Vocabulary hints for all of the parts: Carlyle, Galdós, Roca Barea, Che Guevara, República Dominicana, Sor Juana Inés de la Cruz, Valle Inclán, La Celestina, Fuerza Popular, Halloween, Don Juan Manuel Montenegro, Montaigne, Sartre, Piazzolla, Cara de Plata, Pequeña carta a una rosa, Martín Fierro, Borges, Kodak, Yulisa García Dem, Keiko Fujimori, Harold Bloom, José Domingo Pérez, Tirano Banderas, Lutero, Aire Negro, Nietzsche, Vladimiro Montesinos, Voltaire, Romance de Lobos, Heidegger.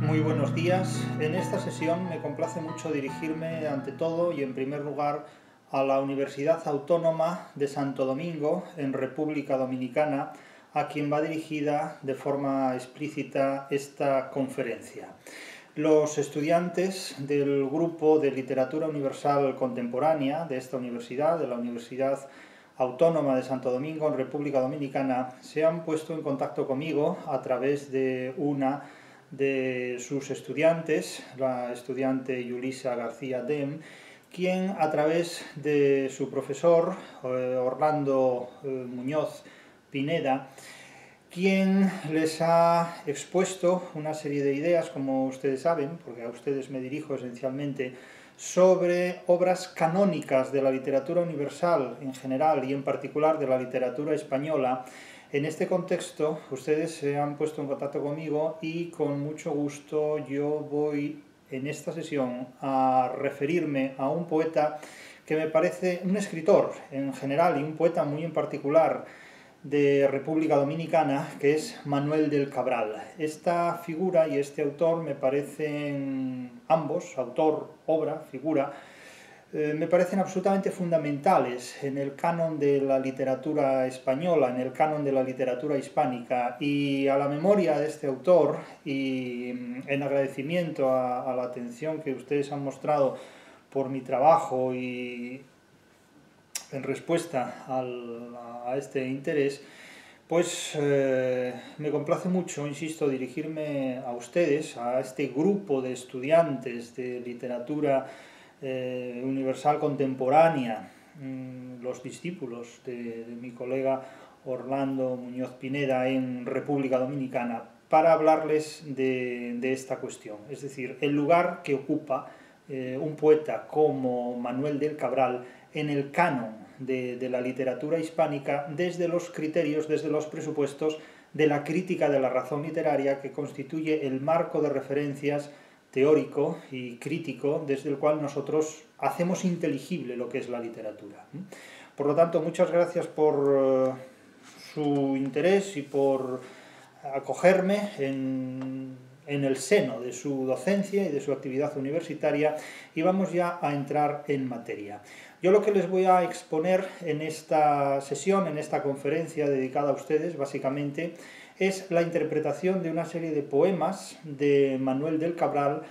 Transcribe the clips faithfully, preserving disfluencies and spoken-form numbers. Muy buenos días. En esta sesión me complace mucho dirigirme ante todo y en primer lugar a la Universidad Autónoma de Santo Domingo, en República Dominicana, a quien va dirigida de forma explícita esta conferencia. Los estudiantes del grupo de Literatura Universal Contemporánea de esta universidad, de la Universidad Autónoma de Santo Domingo, en República Dominicana, se han puesto en contacto conmigo a través de una de sus estudiantes, la estudiante Yulisa García Dem, quien a través de su profesor, Orlando Muñoz Pineda, quien les ha expuesto una serie de ideas, como ustedes saben, porque a ustedes me dirijo esencialmente, sobre obras canónicas de la literatura universal en general y en particular de la literatura española. En este contexto, ustedes se han puesto en contacto conmigo y con mucho gusto yo voy en esta sesión a referirme a un poeta que me parece un escritor en general y un poeta muy en particular de República Dominicana, que es Manuel del Cabral. Esta figura y este autor me parecen, ambos, autor, obra, figura, eh, me parecen absolutamente fundamentales en el canon de la literatura española, en el canon de la literatura hispánica, y a la memoria de este autor, y en agradecimiento a, a la atención que ustedes han mostrado por mi trabajo y en respuesta al, a este interés, pues eh, me complace mucho, insisto, dirigirme a ustedes, a este grupo de estudiantes de literatura eh, universal contemporánea, mmm, los discípulos de, de mi colega Orlando Muñoz Pineda en República Dominicana, para hablarles de, de esta cuestión, es decir, el lugar que ocupa eh, un poeta como Manuel del Cabral en el canon de, de la literatura hispánica desde los criterios, desde los presupuestos de la crítica de la razón literaria que constituye el marco de referencias teórico y crítico desde el cual nosotros hacemos inteligible lo que es la literatura. Por lo tanto, muchas gracias por su interés y por acogerme en, en el seno de su docencia y de su actividad universitaria, y vamos ya a entrar en materia. Yo lo que les voy a exponer en esta sesión, en esta conferencia dedicada a ustedes, básicamente, es la interpretación de una serie de poemas de Manuel del Cabral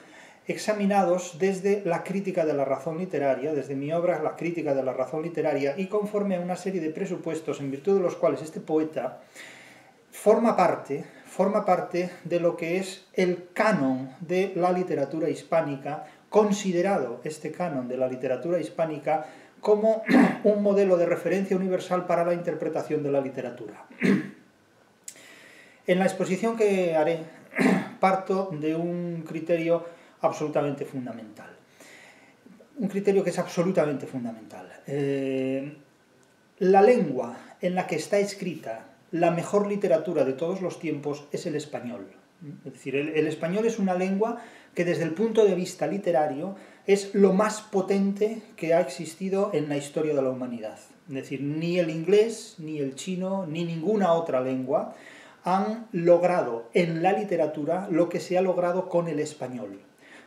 examinados desde la crítica de la razón literaria, desde mi obra La crítica de la razón literaria, y conforme a una serie de presupuestos en virtud de los cuales este poeta forma parte, forma parte de lo que es el canon de la literatura hispánica, considerado este canon de la literatura hispánica como un modelo de referencia universal para la interpretación de la literatura. En la exposición que haré parto de un criterio absolutamente fundamental. Un criterio que es absolutamente fundamental. Eh, la lengua en la que está escrita la mejor literatura de todos los tiempos es el español. Es decir, el, el español es una lengua que desde el punto de vista literario es lo más potente que ha existido en la historia de la humanidad. Es decir, ni el inglés, ni el chino, ni ninguna otra lengua han logrado en la literatura lo que se ha logrado con el español.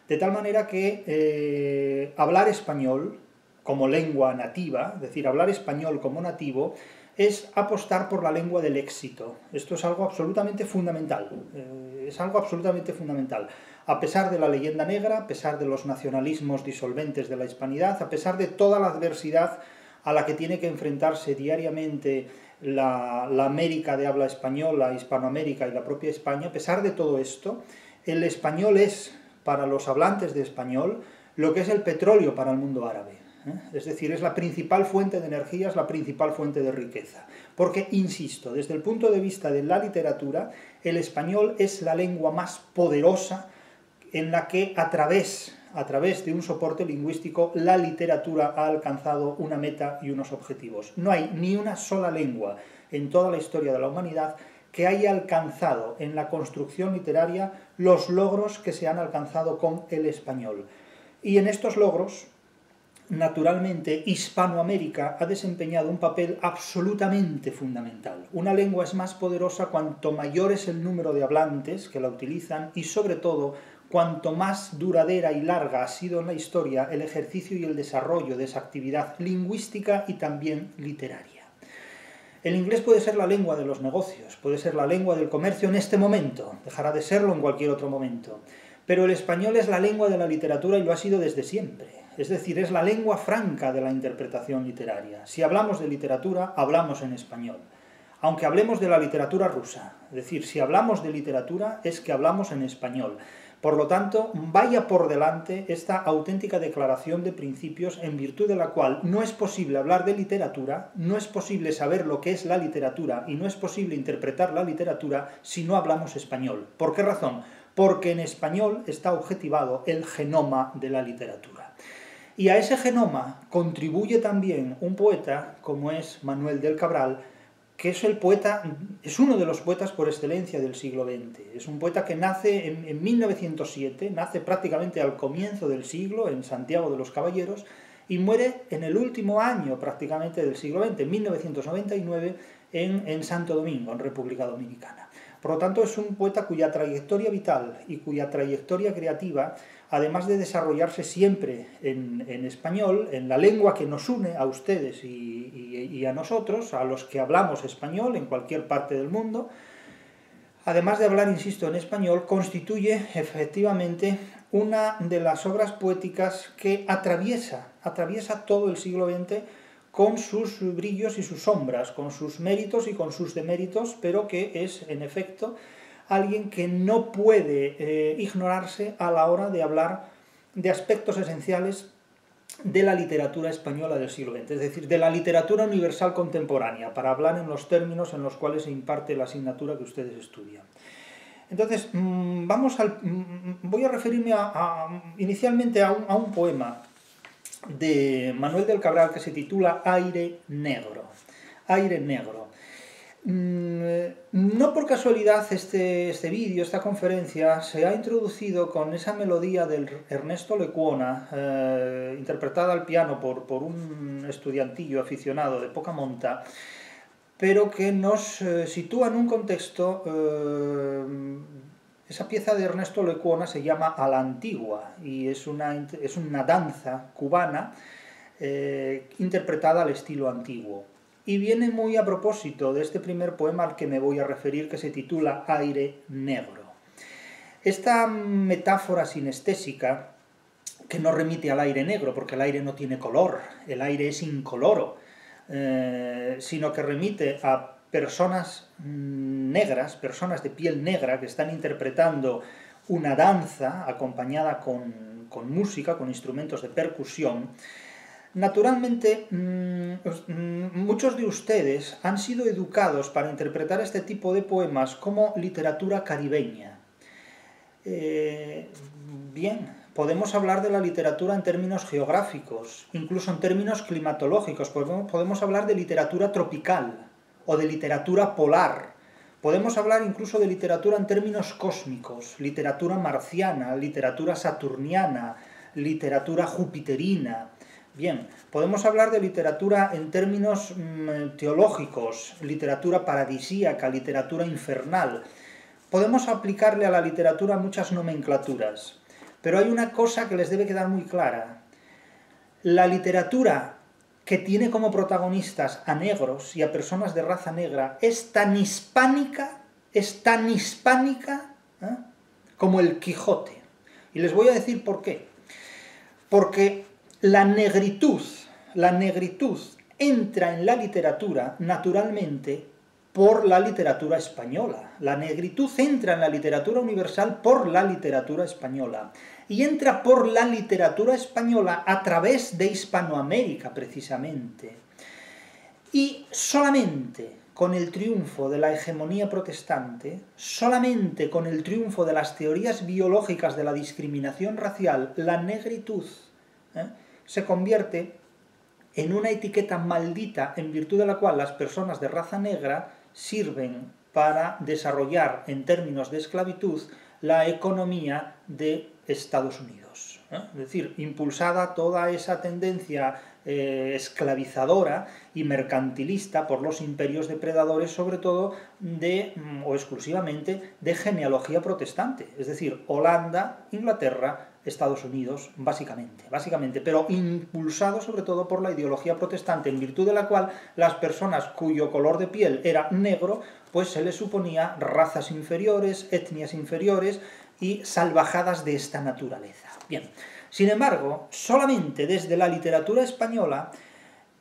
De tal manera que eh, hablar español como lengua nativa, es decir, hablar español como nativo, es apostar por la lengua del éxito. Esto es algo absolutamente fundamental. Eh, es algo absolutamente fundamental. A pesar de la leyenda negra, a pesar de los nacionalismos disolventes de la hispanidad, a pesar de toda la adversidad a la que tiene que enfrentarse diariamente la, la América de habla española, Hispanoamérica y la propia España, a pesar de todo esto, el español es, para los hablantes de español, lo que es el petróleo para el mundo árabe. Es decir, es la principal fuente de energía, es la principal fuente de riqueza. Porque, insisto, desde el punto de vista de la literatura, el español es la lengua más poderosa en la que, a través, a través de un soporte lingüístico, la literatura ha alcanzado una meta y unos objetivos. No hay ni una sola lengua en toda la historia de la humanidad que haya alcanzado en la construcción literaria los logros que se han alcanzado con el español. Y en estos logros naturalmente, Hispanoamérica ha desempeñado un papel absolutamente fundamental. Una lengua es más poderosa cuanto mayor es el número de hablantes que la utilizan y, sobre todo, cuanto más duradera y larga ha sido en la historia el ejercicio y el desarrollo de esa actividad lingüística y también literaria. El inglés puede ser la lengua de los negocios, puede ser la lengua del comercio en este momento, dejará de serlo en cualquier otro momento, pero el español es la lengua de la literatura y lo ha sido desde siempre, es decir, es la lengua franca de la interpretación literaria. Si hablamos de literatura, hablamos en español. Aunque hablemos de la literatura rusa, es decir, si hablamos de literatura es que hablamos en español. Por lo tanto, vaya por delante esta auténtica declaración de principios en virtud de la cual no es posible hablar de literatura, no es posible saber lo que es la literatura y no es posible interpretar la literatura si no hablamos español. ¿Por qué razón? Porque en español está objetivado el genoma de la literatura. Y a ese genoma contribuye también un poeta como es Manuel del Cabral, que es, el poeta, es uno de los poetas por excelencia del siglo veinte. Es un poeta que nace en, en mil novecientos siete, nace prácticamente al comienzo del siglo, en Santiago de los Caballeros, y muere en el último año prácticamente del siglo veinte, en mil novecientos noventa y nueve, en, en Santo Domingo, en República Dominicana. Por lo tanto, es un poeta cuya trayectoria vital y cuya trayectoria creativa, además de desarrollarse siempre en, en español, en la lengua que nos une a ustedes y, y, y a nosotros, a los que hablamos español en cualquier parte del mundo, además de hablar, insisto, en español, constituye efectivamente una de las obras poéticas que atraviesa, atraviesa todo el siglo veinte con sus brillos y sus sombras, con sus méritos y con sus deméritos, pero que es, en efecto, alguien que no puede eh, ignorarse a la hora de hablar de aspectos esenciales de la literatura española del siglo veinte, es decir, de la literatura universal contemporánea, para hablar en los términos en los cuales se imparte la asignatura que ustedes estudian. Entonces, mmm, vamos al, mmm, voy a referirme a, a, inicialmente a un, a un poema de Manuel del Cabral que se titula Aire Negro. Aire Negro. No por casualidad este, este vídeo, esta conferencia, se ha introducido con esa melodía del Ernesto Lecuona, eh, interpretada al piano por, por un estudiantillo aficionado de poca monta, pero que nos eh, sitúa en un contexto... Eh, esa pieza de Ernesto Lecuona se llama A la Antigua y es una, es una danza cubana eh, interpretada al estilo antiguo. Y viene muy a propósito de este primer poema al que me voy a referir, que se titula Aire Negro. Esta metáfora sinestésica, que no remite al aire negro, porque el aire no tiene color, el aire es incoloro, eh, sino que remite a personas negras, personas de piel negra que están interpretando una danza acompañada con, con música, con instrumentos de percusión. Naturalmente, muchos de ustedes han sido educados para interpretar este tipo de poemas como literatura caribeña. Eh, bien, podemos hablar de la literatura en términos geográficos, incluso en términos climatológicos, podemos hablar de literatura tropical o de literatura polar. Podemos hablar incluso de literatura en términos cósmicos, literatura marciana, literatura saturniana, literatura jupiterina. Bien, podemos hablar de literatura en términos mmm, teológicos, literatura paradisíaca, literatura infernal. Podemos aplicarle a la literatura muchas nomenclaturas, pero hay una cosa que les debe quedar muy clara. La literatura que tiene como protagonistas a negros y a personas de raza negra, es tan hispánica, es tan hispánica ¿eh? como el Quijote. Y les voy a decir por qué. Porque la negritud, la negritud entra en la literatura naturalmente por la literatura española. La negritud entra en la literatura universal por la literatura española. Y entra por la literatura española a través de Hispanoamérica, precisamente. Y solamente con el triunfo de la hegemonía protestante, solamente con el triunfo de las teorías biológicas de la discriminación racial, la negritud ¿eh? se convierte en una etiqueta maldita en virtud de la cual las personas de raza negra sirven para desarrollar, en términos de esclavitud, la economía de Estados Unidos. ¿no? Es decir, impulsada toda esa tendencia eh, esclavizadora y mercantilista por los imperios depredadores, sobre todo de, o exclusivamente, de genealogía protestante, es decir, Holanda, Inglaterra, Estados Unidos, básicamente, básicamente, pero impulsado sobre todo por la ideología protestante, en virtud de la cual las personas cuyo color de piel era negro, pues se les suponía razas inferiores, etnias inferiores y salvajadas de esta naturaleza. Bien, sin embargo, solamente desde la literatura española,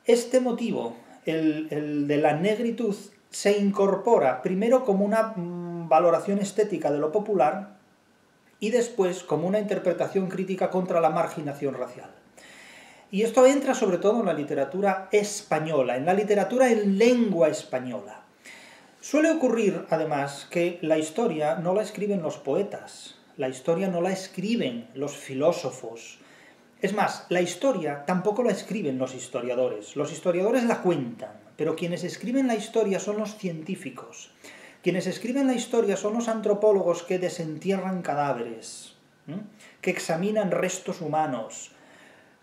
este motivo, el, el de la negritud, se incorpora primero como una valoración estética de lo popular, y después como una interpretación crítica contra la marginación racial. Y esto entra sobre todo en la literatura española, en la literatura en lengua española. Suele ocurrir, además, que la historia no la escriben los poetas, la historia no la escriben los filósofos. Es más, la historia tampoco la escriben los historiadores. Los historiadores la cuentan, pero quienes escriben la historia son los científicos. Quienes escriben la historia son los antropólogos que desentierran cadáveres, ¿m? que examinan restos humanos,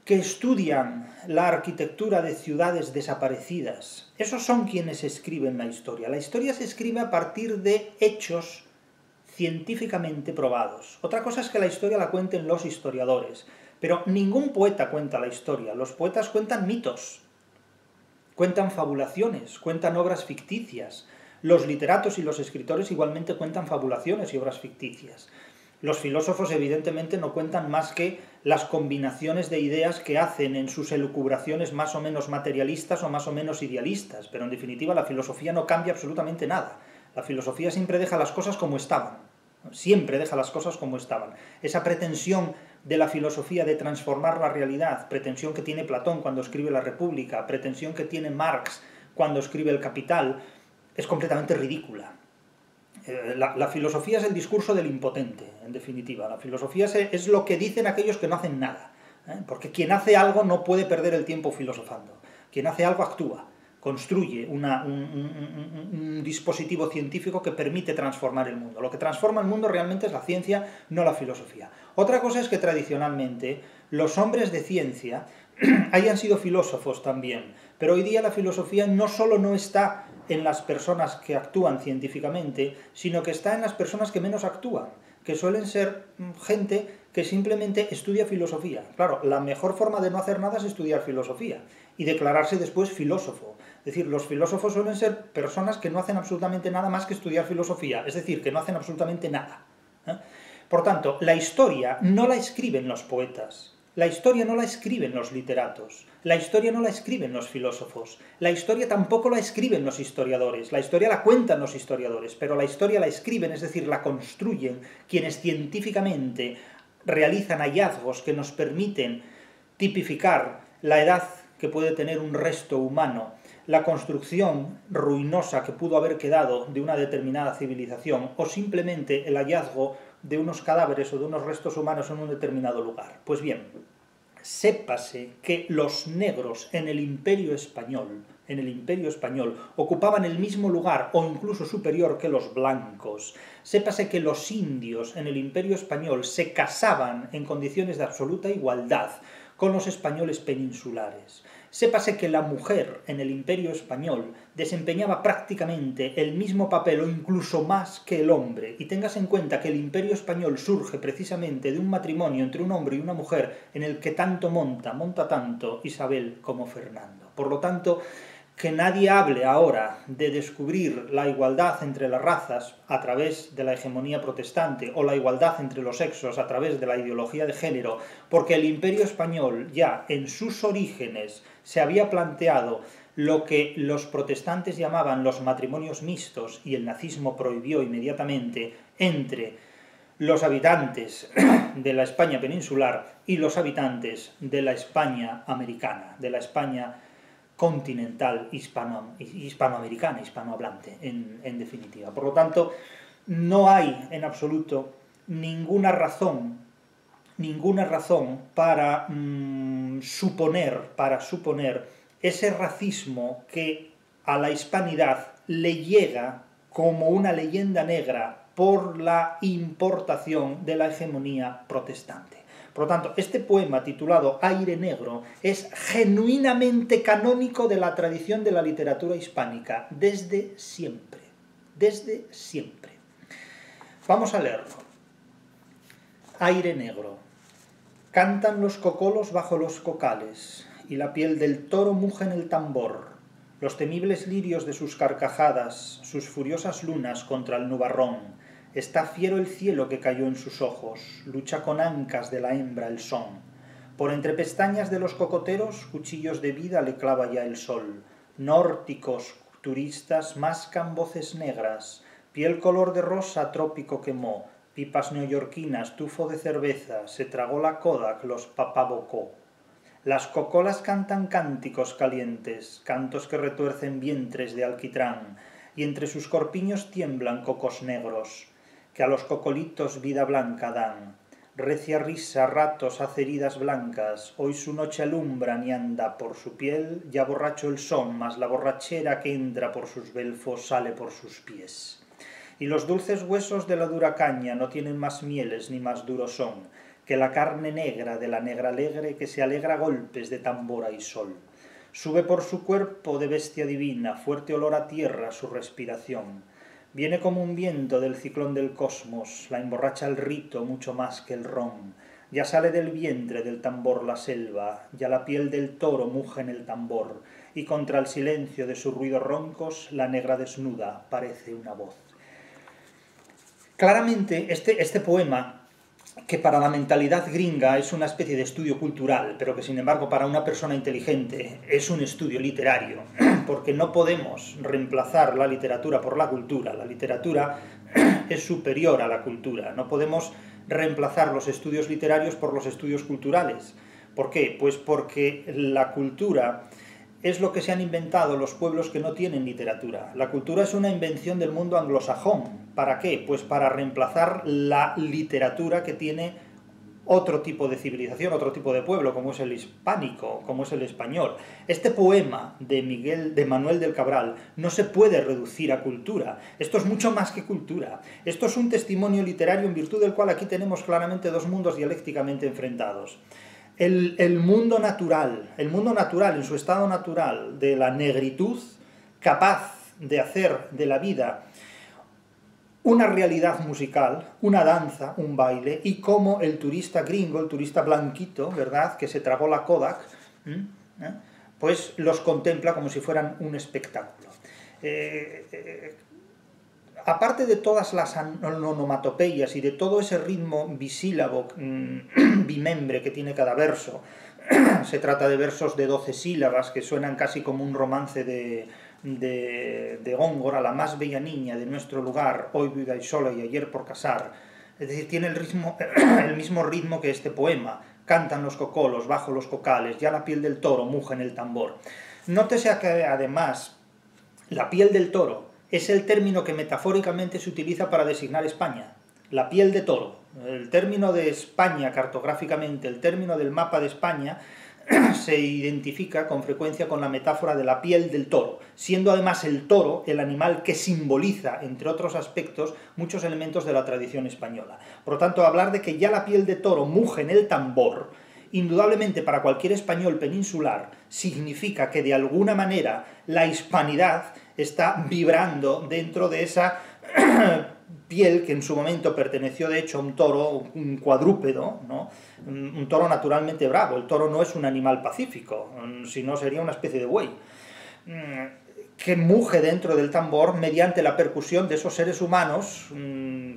que estudian la arquitectura de ciudades desaparecidas. Esos son quienes escriben la historia. La historia se escribe a partir de hechos científicamente probados. Otra cosa es que la historia la cuenten los historiadores, pero ningún poeta cuenta la historia. Los poetas cuentan mitos, cuentan fabulaciones, cuentan obras ficticias. Los literatos y los escritores igualmente cuentan fabulaciones y obras ficticias. Los filósofos evidentemente no cuentan más que las combinaciones de ideas que hacen en sus elucubraciones más o menos materialistas o más o menos idealistas, pero en definitiva la filosofía no cambia absolutamente nada. La filosofía siempre deja las cosas como estaban, siempre deja las cosas como estaban. Esa pretensión de la filosofía de transformar la realidad, pretensión que tiene Platón cuando escribe La República, pretensión que tiene Marx cuando escribe El Capital, es completamente ridícula. Eh, la, la filosofía es el discurso del impotente, en definitiva. La filosofía es, es lo que dicen aquellos que no hacen nada, ¿eh? porque quien hace algo no puede perder el tiempo filosofando. Quien hace algo actúa, construye una, un, un, un, un dispositivo científico que permite transformar el mundo. Lo que transforma el mundo realmente es la ciencia, no la filosofía. Otra cosa es que tradicionalmente los hombres de ciencia hayan sido filósofos también, pero hoy día la filosofía no solo no está en las personas que actúan científicamente, sino que está en las personas que menos actúan, que suelen ser gente que simplemente estudia filosofía. Claro, la mejor forma de no hacer nada es estudiar filosofía y declararse después filósofo. Es decir, los filósofos suelen ser personas que no hacen absolutamente nada más que estudiar filosofía, es decir, que no hacen absolutamente nada. ¿Eh? Por tanto, la historia no la escriben los poetas. La historia no la escriben los literatos, la historia no la escriben los filósofos, la historia tampoco la escriben los historiadores, la historia la cuentan los historiadores, pero la historia la escriben, es decir, la construyen quienes científicamente realizan hallazgos que nos permiten tipificar la edad que puede tener un resto humano, la construcción ruinosa que pudo haber quedado de una determinada civilización, o simplemente el hallazgo de unos cadáveres o de unos restos humanos en un determinado lugar. Pues bien, sépase que los negros en el Imperio Español, en el Imperio Español ocupaban el mismo lugar o incluso superior que los blancos. Sépase que los indios en el Imperio Español se casaban en condiciones de absoluta igualdad con los españoles peninsulares. Sépase que la mujer en el Imperio Español desempeñaba prácticamente el mismo papel o incluso más que el hombre, y tengas en cuenta que el Imperio Español surge precisamente de un matrimonio entre un hombre y una mujer en el que tanto monta, monta tanto Isabel como Fernando. Por lo tanto, que nadie hable ahora de descubrir la igualdad entre las razas a través de la hegemonía protestante o la igualdad entre los sexos a través de la ideología de género, porque el Imperio Español ya en sus orígenes se había planteado lo que los protestantes llamaban los matrimonios mixtos, y el nazismo prohibió inmediatamente, entre los habitantes de la España peninsular y los habitantes de la España americana, de la España continental hispano, hispanoamericana, hispanohablante, en, en definitiva. Por lo tanto, no hay en absoluto ninguna razón, ninguna razón para mmm, suponer, para suponer ese racismo que a la hispanidad le llega como una leyenda negra por la importación de la hegemonía protestante. Por lo tanto, este poema titulado Aire Negro es genuinamente canónico de la tradición de la literatura hispánica, desde siempre, desde siempre. Vamos a leerlo. Aire negro. Cantan los cocolos bajo los cocales, y la piel del toro muge en el tambor. Los temibles lirios de sus carcajadas, sus furiosas lunas contra el nubarrón. Está fiero el cielo que cayó en sus ojos, lucha con ancas de la hembra el son. Por entre pestañas de los cocoteros, cuchillos de vida le clava ya el sol. Nórdicos turistas mascan voces negras, piel color de rosa trópico quemó. Pipas neoyorquinas, tufo de cerveza, se tragó la Kodak, los papabocó. Las cocolas cantan cánticos calientes, cantos que retuercen vientres de alquitrán, y entre sus corpiños tiemblan cocos negros, que a los cocolitos vida blanca dan. Recia risa, ratos hace heridas blancas, hoy su noche alumbran y anda por su piel, ya borracho el son, mas la borrachera que entra por sus belfos sale por sus pies. Y los dulces huesos de la dura caña no tienen más mieles ni más duros son que la carne negra de la negra alegre que se alegra a golpes de tambora y sol. Sube por su cuerpo de bestia divina, fuerte olor a tierra su respiración. Viene como un viento del ciclón del cosmos, la emborracha el rito mucho más que el ron. Ya sale del vientre del tambor la selva, ya la piel del toro muge en el tambor, y contra el silencio de sus ruidos roncos la negra desnuda parece una voz. Claramente, este, este poema, que para la mentalidad gringa es una especie de estudio cultural, pero que sin embargo para una persona inteligente es un estudio literario, porque no podemos reemplazar la literatura por la cultura. La literatura es superior a la cultura. No podemos reemplazar los estudios literarios por los estudios culturales. ¿Por qué? Pues porque la cultura es lo que se han inventado los pueblos que no tienen literatura. La cultura es una invención del mundo anglosajón. ¿Para qué? Pues para reemplazar la literatura que tiene otro tipo de civilización, otro tipo de pueblo, como es el hispánico, como es el español. Este poema de, Miguel, de Manuel del Cabral no se puede reducir a cultura. Esto es mucho más que cultura. Esto es un testimonio literario en virtud del cual aquí tenemos claramente dos mundos dialécticamente enfrentados. El, el mundo natural, el mundo natural en su estado natural de la negritud, capaz de hacer de la vida una realidad musical, una danza, un baile, y como el turista gringo, el turista blanquito, ¿verdad?, que se tragó la Kodak, ¿eh?, pues los contempla como si fueran un espectáculo. Eh, eh, Aparte de todas las onomatopeyas y de todo ese ritmo bisílabo, bimembre que tiene cada verso, se trata de versos de doce sílabas que suenan casi como un romance de, de, de Góngora, la más bella niña de nuestro lugar, hoy viuda y sola y ayer por casar. Es decir, tiene el, ritmo, el mismo ritmo que este poema. Cantan los cocolos bajo los cocales, ya la piel del toro muge en el tambor. Nótese que además la piel del toro es el término que metafóricamente se utiliza para designar España. La piel de toro, el término de España cartográficamente, el término del mapa de España, se identifica con frecuencia con la metáfora de la piel del toro, siendo además el toro el animal que simboliza, entre otros aspectos, muchos elementos de la tradición española. Por lo tanto, hablar de que ya la piel de toro muge en el tambor, indudablemente para cualquier español peninsular, significa que de alguna manera la hispanidad está vibrando dentro de esa piel que en su momento perteneció de hecho a un toro, un cuadrúpedo, ¿no? Un toro naturalmente bravo. El toro no es un animal pacífico, si no sería una especie de buey, que muge dentro del tambor mediante la percusión de esos seres humanos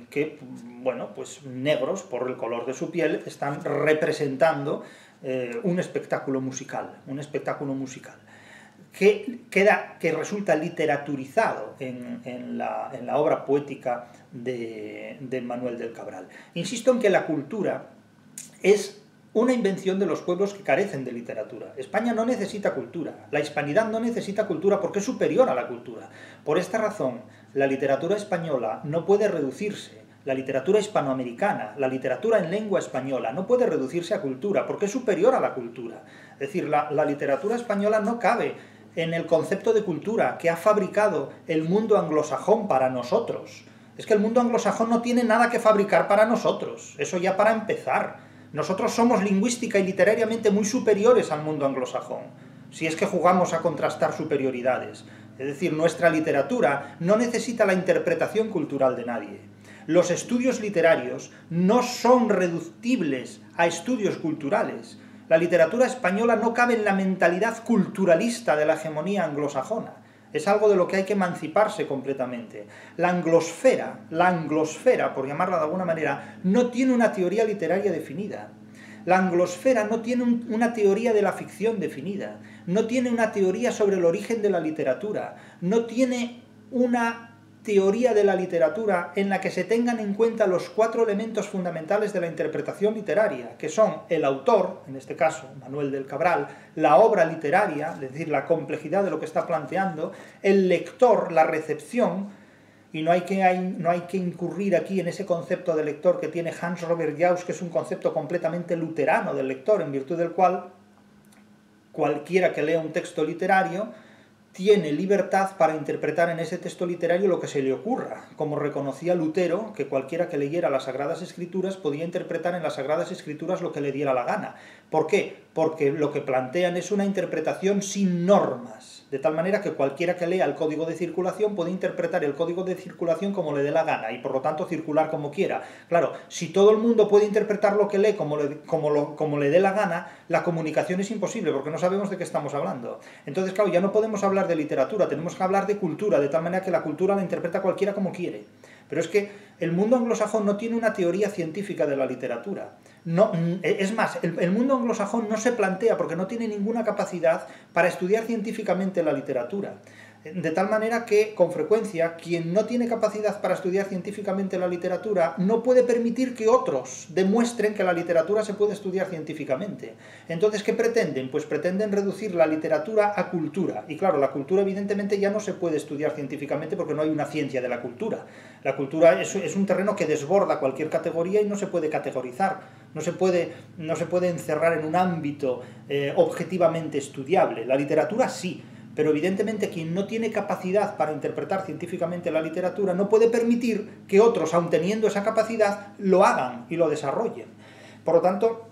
que, bueno, pues negros por el color de su piel, están representando eh, un espectáculo musical, un espectáculo musical. Que, queda, que resulta literaturizado en, en, la, en la obra poética de, de Manuel del Cabral. Insisto en que la cultura es una invención de los pueblos que carecen de literatura. España no necesita cultura, la hispanidad no necesita cultura porque es superior a la cultura. Por esta razón, la literatura española no puede reducirse, la literatura hispanoamericana, la literatura en lengua española, no puede reducirse a cultura porque es superior a la cultura. Es decir, la, la literatura española no cabe en el concepto de cultura que ha fabricado el mundo anglosajón para nosotros. Es que el mundo anglosajón no tiene nada que fabricar para nosotros, eso ya para empezar. Nosotros somos lingüística y literariamente muy superiores al mundo anglosajón, si es que jugamos a contrastar superioridades. Es decir, nuestra literatura no necesita la interpretación cultural de nadie. Los estudios literarios no son reductibles a estudios culturales. La literatura española no cabe en la mentalidad culturalista de la hegemonía anglosajona. Es algo de lo que hay que emanciparse completamente. La anglosfera, la anglosfera, por llamarla de alguna manera, no tiene una teoría literaria definida. La anglosfera no tiene un, una teoría de la ficción definida. No tiene una teoría sobre el origen de la literatura. No tiene una teoría de la literatura en la que se tengan en cuenta los cuatro elementos fundamentales de la interpretación literaria, que son el autor, en este caso Manuel del Cabral, la obra literaria, es decir, la complejidad de lo que está planteando, el lector, la recepción, y no hay que, hay, no hay que incurrir aquí en ese concepto de lector que tiene Hans Robert Jauss, que es un concepto completamente luterano del lector, en virtud del cual cualquiera que lea un texto literario tiene libertad para interpretar en ese texto literario lo que se le ocurra, como reconocía Lutero, que cualquiera que leyera las Sagradas Escrituras podía interpretar en las Sagradas Escrituras lo que le diera la gana. ¿Por qué? Porque lo que plantean es una interpretación sin normas, de tal manera que cualquiera que lea el Código de Circulación puede interpretar el Código de Circulación como le dé la gana y por lo tanto circular como quiera. Claro, si todo el mundo puede interpretar lo que lee como le, como lo, como le dé la gana, la comunicación es imposible porque no sabemos de qué estamos hablando. Entonces, claro, ya no podemos hablar de literatura, tenemos que hablar de cultura, de tal manera que la cultura la interpreta cualquiera como quiere. Pero es que el mundo anglosajón no tiene una teoría científica de la literatura. No, es más, el, el mundo anglosajón no se plantea porque no tiene ninguna capacidad para estudiar científicamente la literatura. De tal manera que, con frecuencia, quien no tiene capacidad para estudiar científicamente la literatura no puede permitir que otros demuestren que la literatura se puede estudiar científicamente. Entonces, ¿qué pretenden? Pues pretenden reducir la literatura a cultura. Y claro, la cultura evidentemente ya no se puede estudiar científicamente porque no hay una ciencia de la cultura. La cultura es, es un terreno que desborda cualquier categoría y no se puede categorizar. No se puede, no se puede encerrar en un ámbito eh, objetivamente estudiable. La literatura sí, pero evidentemente quien no tiene capacidad para interpretar científicamente la literatura no puede permitir que otros, aun teniendo esa capacidad, lo hagan y lo desarrollen. Por lo tanto,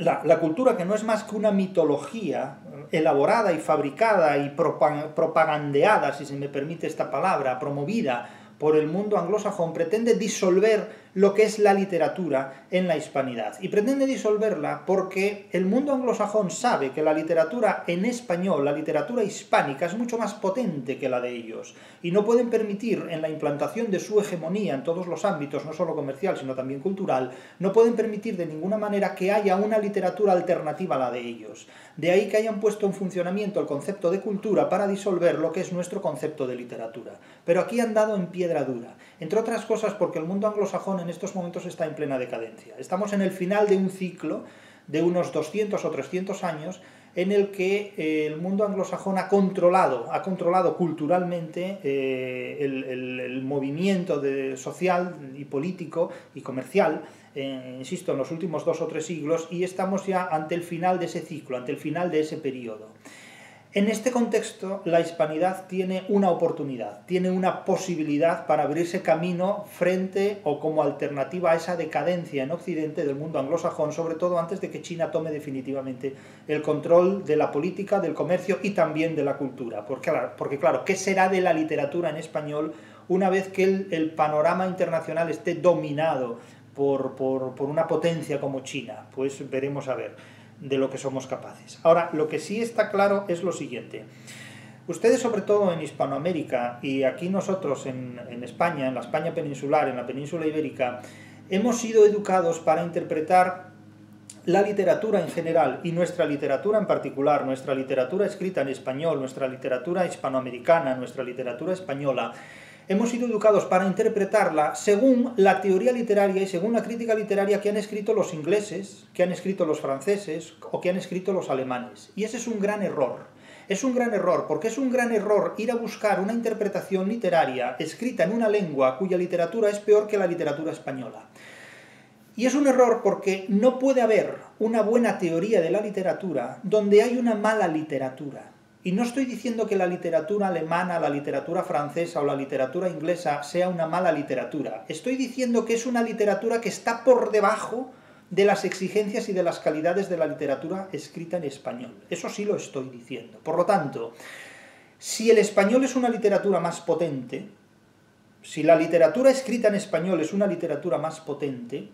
la, la cultura, que no es más que una mitología elaborada y fabricada y propagandeada, si se me permite esta palabra, promovida por el mundo anglosajón, pretende disolver lo que es la literatura en la hispanidad. Y pretende disolverla porque el mundo anglosajón sabe que la literatura en español, la literatura hispánica, es mucho más potente que la de ellos. Y no pueden permitir, en la implantación de su hegemonía en todos los ámbitos, no solo comercial, sino también cultural, no pueden permitir de ninguna manera que haya una literatura alternativa a la de ellos. De ahí que hayan puesto en funcionamiento el concepto de cultura para disolver lo que es nuestro concepto de literatura. Pero aquí han dado en piedra dura. Entre otras cosas porque el mundo anglosajón en estos momentos está en plena decadencia. Estamos en el final de un ciclo de unos doscientos o trescientos años en el que el mundo anglosajón ha controlado, ha controlado culturalmente el, el, el movimiento de, social y político y comercial, eh, insisto, en los últimos dos o tres siglos, y estamos ya ante el final de ese ciclo, ante el final de ese periodo. En este contexto, la hispanidad tiene una oportunidad, tiene una posibilidad para abrirse camino frente o como alternativa a esa decadencia en Occidente del mundo anglosajón, sobre todo antes de que China tome definitivamente el control de la política, del comercio y también de la cultura. Porque, porque claro, ¿qué será de la literatura en español una vez que el, el panorama internacional esté dominado por, por, por una potencia como China? Pues veremos a ver de lo que somos capaces. Ahora, lo que sí está claro es lo siguiente. Ustedes, sobre todo en Hispanoamérica, y aquí nosotros en, en España, en la España peninsular, en la península ibérica, hemos sido educados para interpretar la literatura en general, y nuestra literatura en particular, nuestra literatura escrita en español, nuestra literatura hispanoamericana, nuestra literatura española. Hemos sido educados para interpretarla según la teoría literaria y según la crítica literaria que han escrito los ingleses, que han escrito los franceses o que han escrito los alemanes. Y ese es un gran error. Es un gran error, porque es un gran error ir a buscar una interpretación literaria escrita en una lengua cuya literatura es peor que la literatura española. Y es un error porque no puede haber una buena teoría de la literatura donde hay una mala literatura. Y no estoy diciendo que la literatura alemana, la literatura francesa o la literatura inglesa sea una mala literatura. Estoy diciendo que es una literatura que está por debajo de las exigencias y de las calidades de la literatura escrita en español. Eso sí lo estoy diciendo. Por lo tanto, si el español es una literatura más potente, si la literatura escrita en español es una literatura más potente,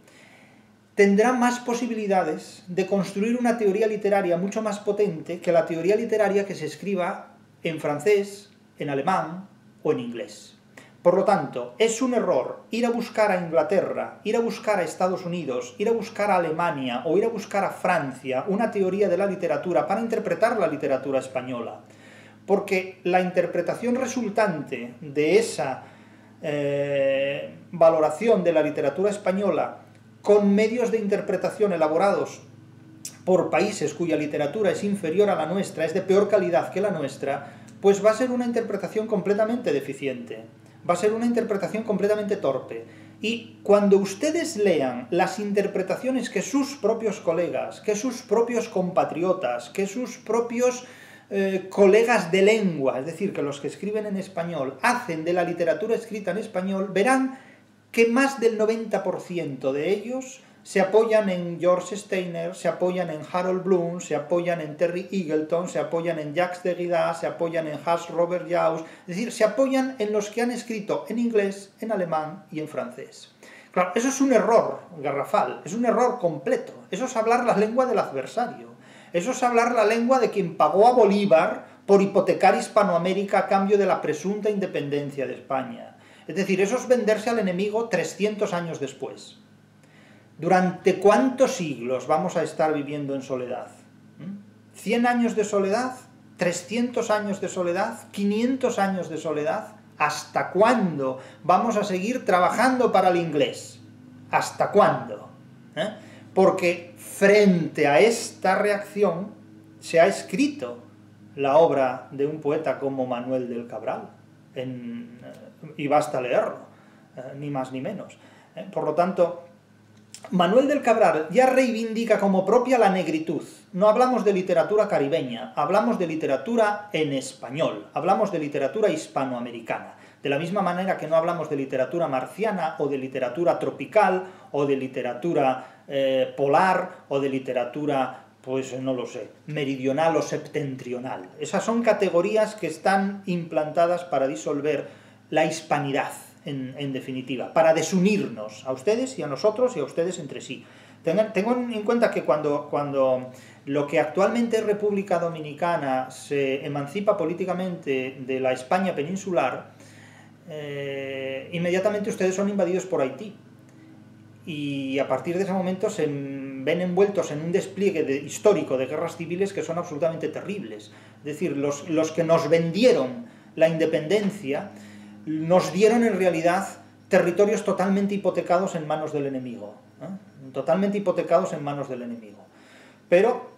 tendrá más posibilidades de construir una teoría literaria mucho más potente que la teoría literaria que se escriba en francés, en alemán o en inglés. Por lo tanto, es un error ir a buscar a Inglaterra, ir a buscar a Estados Unidos, ir a buscar a Alemania o ir a buscar a Francia una teoría de la literatura para interpretar la literatura española. Porque la interpretación resultante de esa eh, valoración de la literatura española con medios de interpretación elaborados por países cuya literatura es inferior a la nuestra, es de peor calidad que la nuestra, pues va a ser una interpretación completamente deficiente. Va a ser una interpretación completamente torpe. Y cuando ustedes lean las interpretaciones que sus propios colegas, que sus propios compatriotas, que sus propios eh, colegas de lengua, es decir, que los que escriben en español, hacen de la literatura escrita en español, verán que más del noventa por ciento de ellos se apoyan en George Steiner, se apoyan en Harold Bloom, se apoyan en Terry Eagleton, se apoyan en Jacques Derrida, se apoyan en Hans Robert Jauss, es decir, se apoyan en los que han escrito en inglés, en alemán y en francés. Claro, eso es un error garrafal, es un error completo, eso es hablar la lengua del adversario, eso es hablar la lengua de quien pagó a Bolívar por hipotecar Hispanoamérica a cambio de la presunta independencia de España. Es decir, eso es venderse al enemigo trescientos años después. ¿Durante cuántos siglos vamos a estar viviendo en soledad? ¿cien años de soledad? ¿trescientos años de soledad? ¿quinientos años de soledad? ¿Hasta cuándo vamos a seguir trabajando para el inglés? ¿Hasta cuándo? ¿Eh? Porque frente a esta reacción se ha escrito la obra de un poeta como Manuel del Cabral. En, y basta leerlo, eh, ni más ni menos. ¿Eh? Por lo tanto, Manuel del Cabral ya reivindica como propia la negritud. No hablamos de literatura caribeña, hablamos de literatura en español, hablamos de literatura hispanoamericana. De la misma manera que no hablamos de literatura marciana, o de literatura tropical, o de literatura eh, polar, o de literatura, pues no lo sé, meridional o septentrional. Esas son categorías que están implantadas para disolver la hispanidad. En, en definitiva, para desunirnos a ustedes y a nosotros y a ustedes entre sí. Tengan, tengan en cuenta que cuando, cuando lo que actualmente es República Dominicana se emancipa políticamente de la España peninsular, eh, inmediatamente ustedes son invadidos por Haití. Y a partir de ese momento se ven envueltos en un despliegue de, histórico de guerras civiles que son absolutamente terribles. Es decir, los, los que nos vendieron la independencia nos dieron en realidad territorios totalmente hipotecados en manos del enemigo, ¿eh? Totalmente hipotecados en manos del enemigo. Pero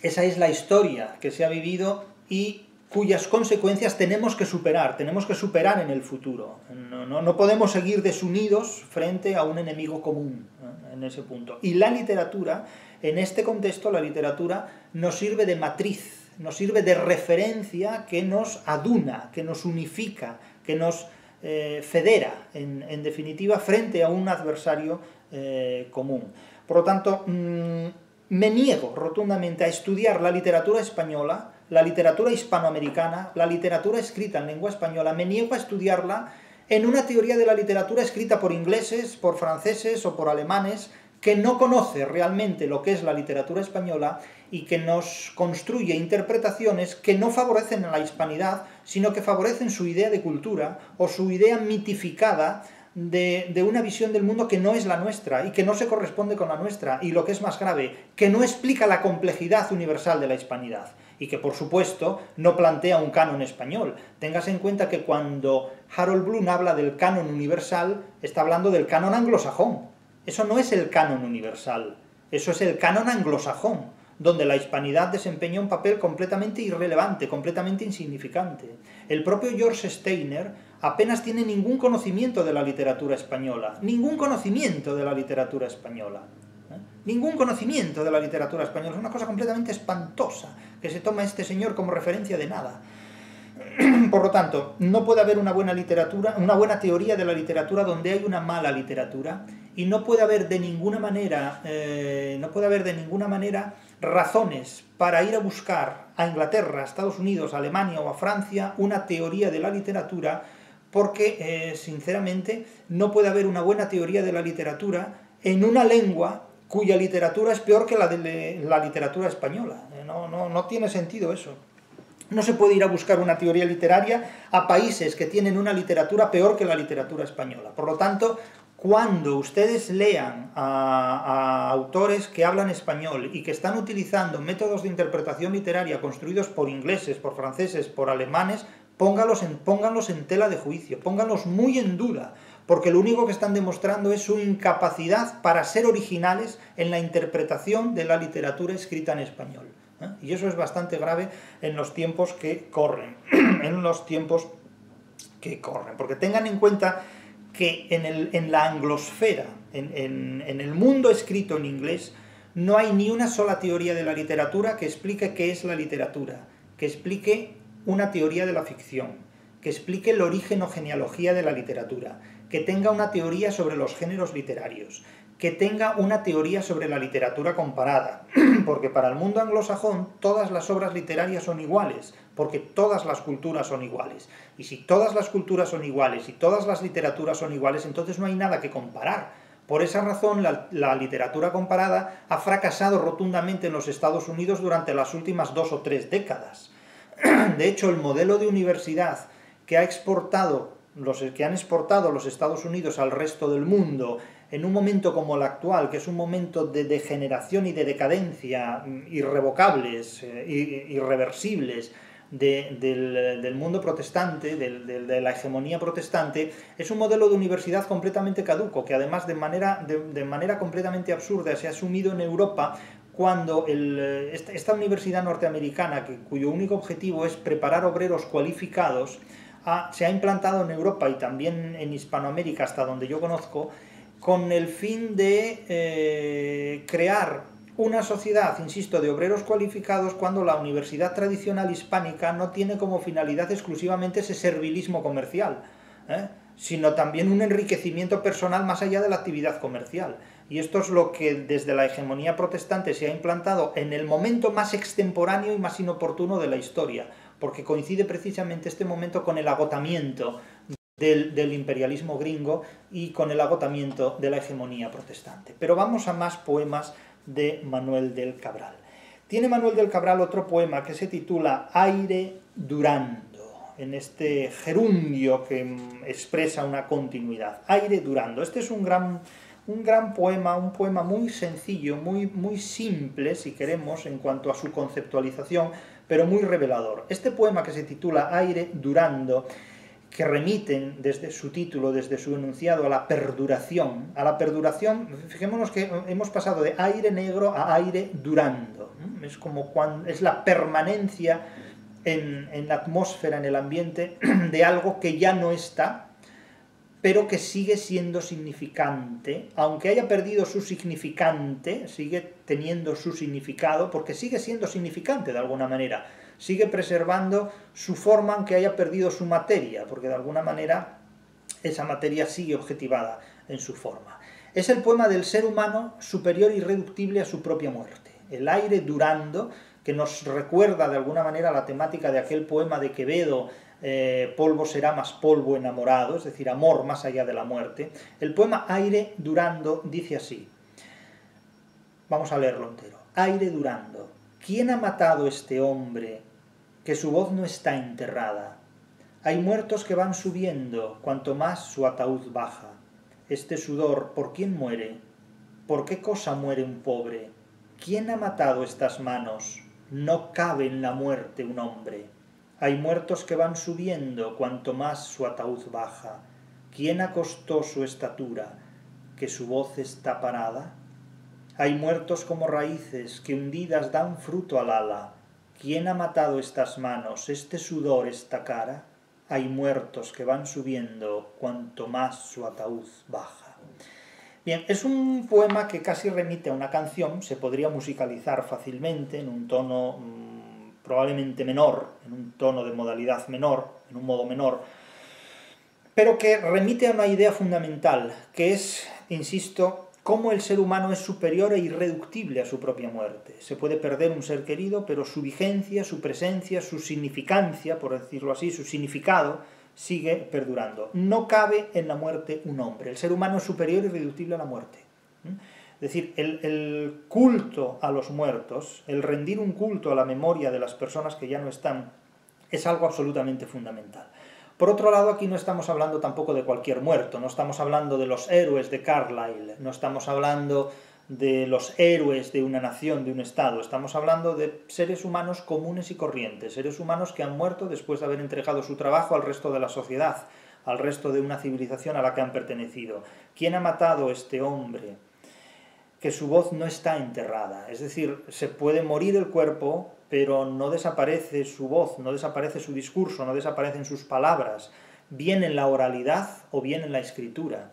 esa es la historia que se ha vivido y cuyas consecuencias tenemos que superar, tenemos que superar en el futuro. No, no, no podemos seguir desunidos frente a un enemigo común, ¿eh? En ese punto. Y la literatura, en este contexto, la literatura nos sirve de matriz, nos sirve de referencia que nos aduna, que nos unifica, que nos eh, federa, en, en definitiva, frente a un adversario eh, común. Por lo tanto, mmm, me niego rotundamente a estudiar la literatura española, la literatura hispanoamericana, la literatura escrita en lengua española, me niego a estudiarla en una teoría de la literatura escrita por ingleses, por franceses o por alemanes, que no conoce realmente lo que es la literatura española y que nos construye interpretaciones que no favorecen a la hispanidad, sino que favorecen su idea de cultura o su idea mitificada de, de una visión del mundo que no es la nuestra y que no se corresponde con la nuestra, y lo que es más grave, que no explica la complejidad universal de la hispanidad y que, por supuesto, no plantea un canon español. Téngase en cuenta que cuando Harold Bloom habla del canon universal, está hablando del canon anglosajón. Eso no es el canon universal, eso es el canon anglosajón, donde la hispanidad desempeña un papel completamente irrelevante, completamente insignificante. El propio George Steiner apenas tiene ningún conocimiento de la literatura española, ningún conocimiento de la literatura española, ¿eh? Ningún conocimiento de la literatura española. Es una cosa completamente espantosa que se toma este señor como referencia de nada. Por lo tanto, no puede haber una buena literatura, una buena teoría de la literatura donde hay una mala literatura, y no puede haber de ninguna manera, eh, no puede haber de ninguna manera razones para ir a buscar a Inglaterra, a Estados Unidos, a Alemania o a Francia una teoría de la literatura, porque eh, sinceramente no puede haber una buena teoría de la literatura en una lengua cuya literatura es peor que la de la literatura española. No, no, no tiene sentido eso. No se puede ir a buscar una teoría literaria a países que tienen una literatura peor que la literatura española. Por lo tanto, cuando ustedes lean a, a autores que hablan español y que están utilizando métodos de interpretación literaria construidos por ingleses, por franceses, por alemanes, póngalos en, pónganlos en tela de juicio, pónganlos muy en duda, porque lo único que están demostrando es su incapacidad para ser originales en la interpretación de la literatura escrita en español. ¿Eh? Y eso es bastante grave en los tiempos que corren, en los tiempos que corren, porque tengan en cuenta que en, el, en la anglosfera, en, en, en el mundo escrito en inglés, no hay ni una sola teoría de la literatura que explique qué es la literatura, que explique una teoría de la ficción, que explique el origen o genealogía de la literatura, que tenga una teoría sobre los géneros literarios, que tenga una teoría sobre la literatura comparada, porque para el mundo anglosajón todas las obras literarias son iguales, porque todas las culturas son iguales. Y si todas las culturas son iguales y todas las literaturas son iguales, entonces no hay nada que comparar. Por esa razón, la, la literatura comparada ha fracasado rotundamente en los Estados Unidos durante las últimas dos o tres décadas. De hecho, el modelo de universidad que ha exportado, los que han exportado los Estados Unidos al resto del mundo, en un momento como el actual, que es un momento de degeneración y de decadencia irrevocables, irreversibles, de, del, del mundo protestante, del, del, de la hegemonía protestante, es un modelo de universidad completamente caduco, que además de manera, de, de manera completamente absurda se ha asumido en Europa, cuando el, esta, esta universidad norteamericana, que, cuyo único objetivo es preparar obreros cualificados, ha, se ha implantado en Europa y también en Hispanoamérica, hasta donde yo conozco, con el fin de eh, crear una sociedad, insisto, de obreros cualificados, cuando la universidad tradicional hispánica no tiene como finalidad exclusivamente ese servilismo comercial, ¿eh? sino también un enriquecimiento personal más allá de la actividad comercial. Y esto es lo que desde la hegemonía protestante se ha implantado en el momento más extemporáneo y más inoportuno de la historia, porque coincide precisamente este momento con el agotamiento del, del imperialismo gringo y con el agotamiento de la hegemonía protestante. Pero vamos a más poemas de Manuel del Cabral. Tiene Manuel del Cabral otro poema que se titula Aire durando, en este gerundio que expresa una continuidad. Aire durando. Este es un gran, un gran poema, un poema muy sencillo, muy, muy simple, si queremos, en cuanto a su conceptualización, pero muy revelador. Este poema, que se titula Aire durando, que remiten desde su título, desde su enunciado, a la perduración. A la perduración, fijémonos que hemos pasado de aire negro a aire durando. Es como cuando, es la permanencia en, en la atmósfera, en el ambiente, de algo que ya no está, pero que sigue siendo significante, aunque haya perdido su significante, sigue teniendo su significado, porque sigue siendo significante de alguna manera, sigue preservando su forma aunque haya perdido su materia, porque de alguna manera esa materia sigue objetivada en su forma. Es el poema del ser humano superior y irreductible a su propia muerte. El aire durando, que nos recuerda de alguna manera la temática de aquel poema de Quevedo, Eh, polvo será más polvo enamorado, es decir, amor más allá de la muerte. El poema Aire durando dice así, vamos a leerlo entero. Aire durando. ¿Quién ha matado este hombre que su voz no está enterrada? Hay muertos que van subiendo cuanto más su ataúd baja. Este sudor, ¿por quién muere? ¿Por qué cosa muere un pobre? ¿Quién ha matado estas manos? No cabe en la muerte un hombre. Hay muertos que van subiendo cuanto más su ataúd baja. ¿Quién acostó su estatura, que su voz está parada? Hay muertos como raíces que hundidas dan fruto al ala. ¿Quién ha matado estas manos, este sudor, esta cara? Hay muertos que van subiendo cuanto más su ataúd baja. Bien, es un poema que casi remite a una canción, se podría musicalizar fácilmente en un tono probablemente menor, en un tono de modalidad menor, en un modo menor, pero que remite a una idea fundamental, que es, insisto, cómo el ser humano es superior e irreductible a su propia muerte. Se puede perder un ser querido, pero su vigencia, su presencia, su significancia, por decirlo así, su significado, sigue perdurando. No cabe en la muerte un hombre. El ser humano es superior e irreductible a la muerte. Es decir, el, el culto a los muertos, el rendir un culto a la memoria de las personas que ya no están, es algo absolutamente fundamental. Por otro lado, aquí no estamos hablando tampoco de cualquier muerto, no estamos hablando de los héroes de Carlyle, no estamos hablando de los héroes de una nación, de un estado, estamos hablando de seres humanos comunes y corrientes, seres humanos que han muerto después de haber entregado su trabajo al resto de la sociedad, al resto de una civilización a la que han pertenecido. ¿Quién ha matado a este hombre? Que su voz no está enterrada, es decir, se puede morir el cuerpo, pero no desaparece su voz, no desaparece su discurso, no desaparecen sus palabras, bien en la oralidad o bien en la escritura.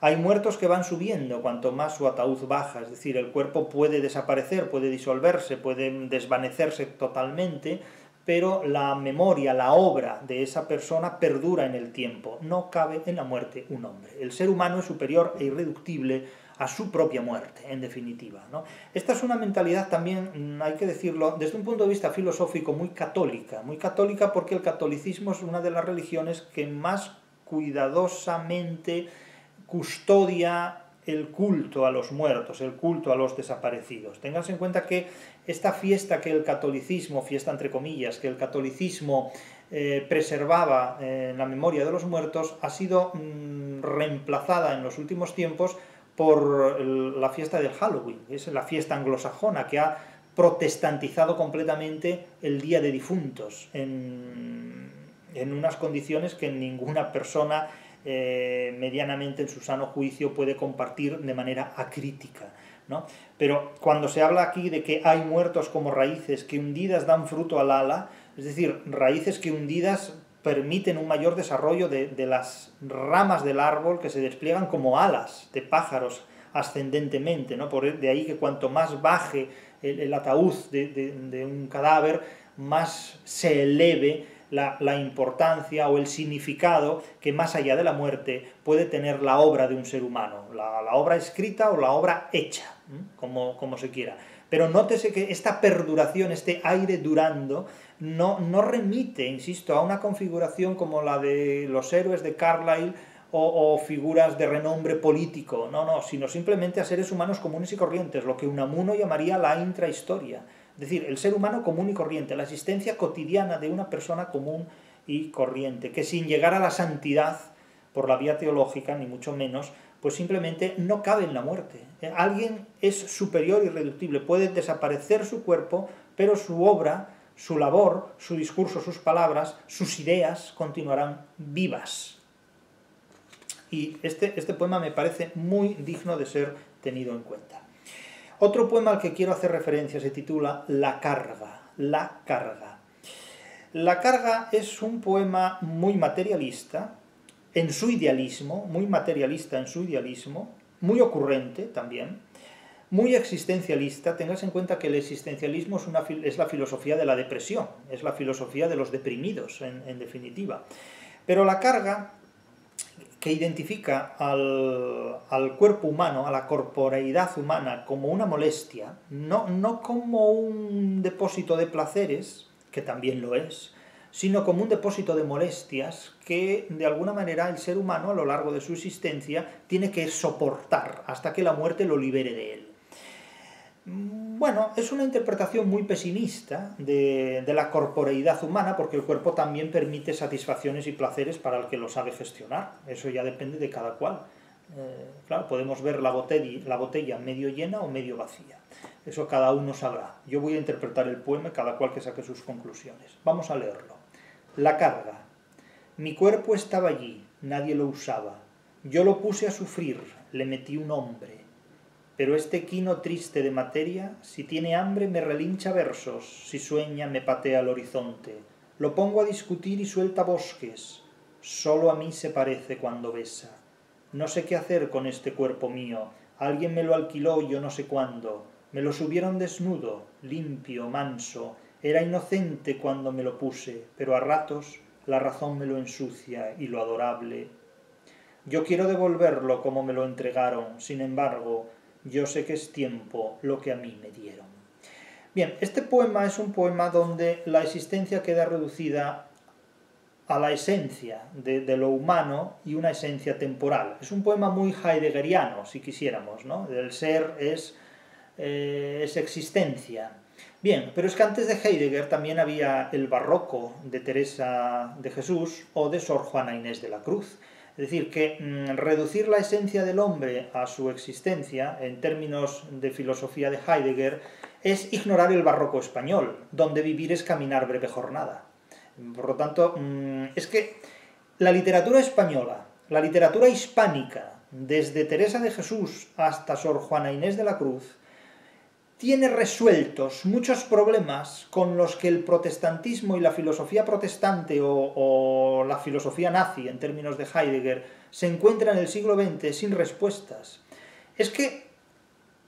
Hay muertos que van subiendo cuanto más su ataúd baja, es decir, el cuerpo puede desaparecer, puede disolverse, puede desvanecerse totalmente, pero la memoria, la obra de esa persona perdura en el tiempo. No cabe en la muerte un hombre. El ser humano es superior e irreductible a su propia muerte, en definitiva, ¿no? Esta es una mentalidad también, hay que decirlo, desde un punto de vista filosófico muy católica, muy católica porque el catolicismo es una de las religiones que más cuidadosamente custodia el culto a los muertos, el culto a los desaparecidos. Ténganse en cuenta que esta fiesta que el catolicismo, fiesta entre comillas, que el catolicismo eh, preservaba eh, en la memoria de los muertos, ha sido mm, reemplazada en los últimos tiempos por la fiesta del Halloween, es la fiesta anglosajona que ha protestantizado completamente el Día de Difuntos en, en unas condiciones que ninguna persona eh, medianamente en su sano juicio puede compartir de manera acrítica, ¿no? Pero cuando se habla aquí de que hay muertos como raíces que hundidas dan fruto al ala, es decir, raíces que hundidas permiten un mayor desarrollo de, de las ramas del árbol que se despliegan como alas de pájaros ascendentemente, ¿no? Por, de ahí que cuanto más baje el, el ataúd de, de, de un cadáver, más se eleve la, la importancia o el significado que más allá de la muerte puede tener la obra de un ser humano, la, la obra escrita o la obra hecha, ¿eh? como, como se quiera. Pero nótese que esta perduración, este aire durando, no, no remite, insisto, a una configuración como la de los héroes de Carlyle o, o figuras de renombre político, no, no, sino simplemente a seres humanos comunes y corrientes, lo que Unamuno llamaría la intrahistoria, es decir, el ser humano común y corriente, la existencia cotidiana de una persona común y corriente, que sin llegar a la santidad por la vía teológica, ni mucho menos, pues simplemente no cabe en la muerte. Alguien es superior e irreductible, puede desaparecer su cuerpo, pero su obra, su labor, su discurso, sus palabras, sus ideas continuarán vivas. Y este, este poema me parece muy digno de ser tenido en cuenta. Otro poema al que quiero hacer referencia se titula La carga, La carga. La carga es un poema muy materialista, en su idealismo, muy materialista en su idealismo, muy ocurrente también, muy existencialista. Tengas en cuenta que el existencialismo es, una, es la filosofía de la depresión, es la filosofía de los deprimidos, en, en definitiva. Pero la carga que identifica al, al cuerpo humano, a la corporeidad humana, como una molestia, no, no como un depósito de placeres, que también lo es, sino como un depósito de molestias que, de alguna manera, el ser humano, a lo largo de su existencia, tiene que soportar hasta que la muerte lo libere de él. Bueno, es una interpretación muy pesimista de, de la corporeidad humana, porque el cuerpo también permite satisfacciones y placeres para el que lo sabe gestionar. Eso ya depende de cada cual. Eh, claro, podemos ver la botella, la botella medio llena o medio vacía. Eso cada uno sabrá. Yo voy a interpretar el poema, cada cual que saque sus conclusiones. Vamos a leerlo. La carga. Mi cuerpo estaba allí, nadie lo usaba. Yo lo puse a sufrir, le metí un hombre. Pero este quino triste de materia, si tiene hambre me relincha versos, si sueña me patea el horizonte. Lo pongo a discutir y suelta bosques. Solo a mí se parece cuando besa. No sé qué hacer con este cuerpo mío. Alguien me lo alquiló yo no sé cuándo. Me lo subieron desnudo, limpio, manso. Era inocente cuando me lo puse, pero a ratos la razón me lo ensucia y lo adorable. Yo quiero devolverlo como me lo entregaron, sin embargo, yo sé que es tiempo lo que a mí me dieron. Bien, este poema es un poema donde la existencia queda reducida a la esencia de, de lo humano y una esencia temporal. Es un poema muy heideggeriano, si quisiéramos, ¿no? El ser es, eh, es existencia. Bien, pero es que antes de Heidegger también había el barroco de Teresa de Jesús o de Sor Juana Inés de la Cruz. Es decir, que mmm, reducir la esencia del hombre a su existencia, en términos de filosofía de Heidegger, es ignorar el barroco español, donde vivir es caminar breve jornada. Por lo tanto, mmm, es que la literatura española, la literatura hispánica, desde Teresa de Jesús hasta Sor Juana Inés de la Cruz, tiene resueltos muchos problemas con los que el protestantismo y la filosofía protestante o, o la filosofía nazi, en términos de Heidegger, se encuentran en el siglo veinte sin respuestas. Es que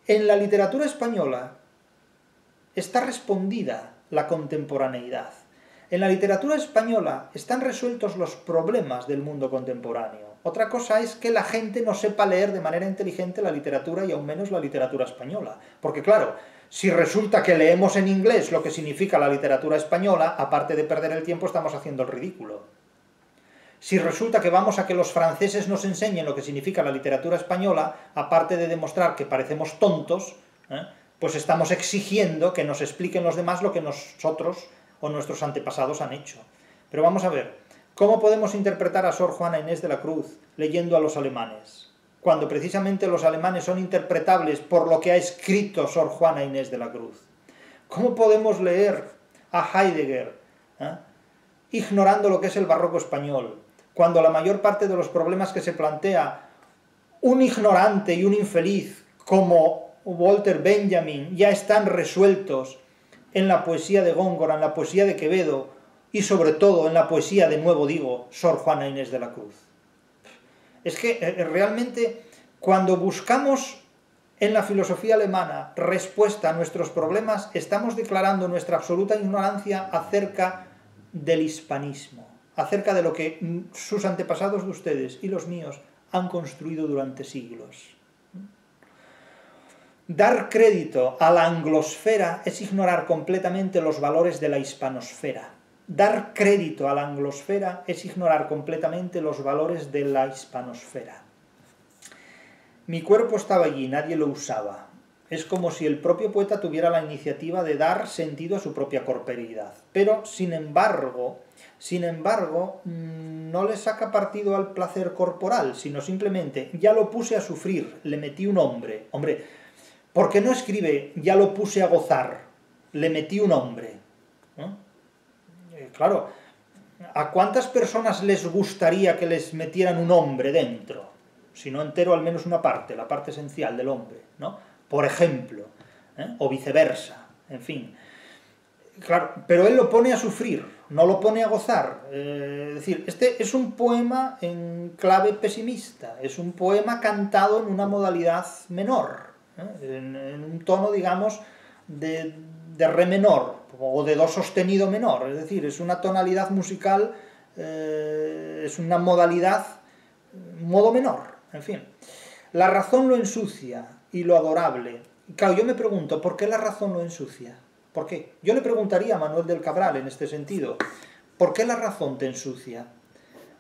en la literatura española está respondida la contemporaneidad. En la literatura española están resueltos los problemas del mundo contemporáneo. Otra cosa es que la gente no sepa leer de manera inteligente la literatura y aún menos la literatura española. Porque claro, si resulta que leemos en inglés lo que significa la literatura española, aparte de perder el tiempo estamos haciendo el ridículo. Si resulta que vamos a que los franceses nos enseñen lo que significa la literatura española, aparte de demostrar que parecemos tontos, ¿eh? Pues estamos exigiendo que nos expliquen los demás lo que nosotros o nuestros antepasados han hecho. Pero vamos a ver, ¿cómo podemos interpretar a Sor Juana Inés de la Cruz leyendo a los alemanes, cuando precisamente los alemanes son interpretables por lo que ha escrito Sor Juana Inés de la Cruz? ¿Cómo podemos leer a Heidegger ¿eh? ignorando lo que es el barroco español, cuando la mayor parte de los problemas que se plantea un ignorante y un infeliz como Walter Benjamin ya están resueltos en la poesía de Góngora, en la poesía de Quevedo y sobre todo en la poesía, de nuevo digo, Sor Juana Inés de la Cruz? Es que realmente cuando buscamos en la filosofía alemana respuesta a nuestros problemas, estamos declarando nuestra absoluta ignorancia acerca del hispanismo, acerca de lo que sus antepasados de ustedes y los míos han construido durante siglos. Dar crédito a la anglosfera es ignorar completamente los valores de la hispanosfera. Dar crédito a la anglosfera es ignorar completamente los valores de la hispanosfera. Mi cuerpo estaba allí, nadie lo usaba. Es como si el propio poeta tuviera la iniciativa de dar sentido a su propia corporeidad. Pero, sin embargo, sin embargo, no le saca partido al placer corporal, sino simplemente, ya lo puse a sufrir, le metí un hombre. Hombre, ¿por qué no escribe, ya lo puse a gozar, le metí un hombre? ¿No? Eh, claro, ¿a cuántas personas les gustaría que les metieran un hombre dentro? Si no entero, al menos una parte, la parte esencial del hombre, ¿no? Por ejemplo, ¿eh? o viceversa, en fin. Claro, pero él lo pone a sufrir, no lo pone a gozar. Eh, es decir, este es un poema en clave pesimista, es un poema cantado en una modalidad menor, en un tono, digamos, de, de re menor o de do sostenido menor. Es decir, es una tonalidad musical, eh, es una modalidad modo menor, en fin. La razón lo ensucia y lo adorable. Claro, yo me pregunto, ¿por qué la razón lo ensucia? ¿Por qué? Yo le preguntaría a Manuel del Cabral en este sentido, ¿por qué la razón te ensucia?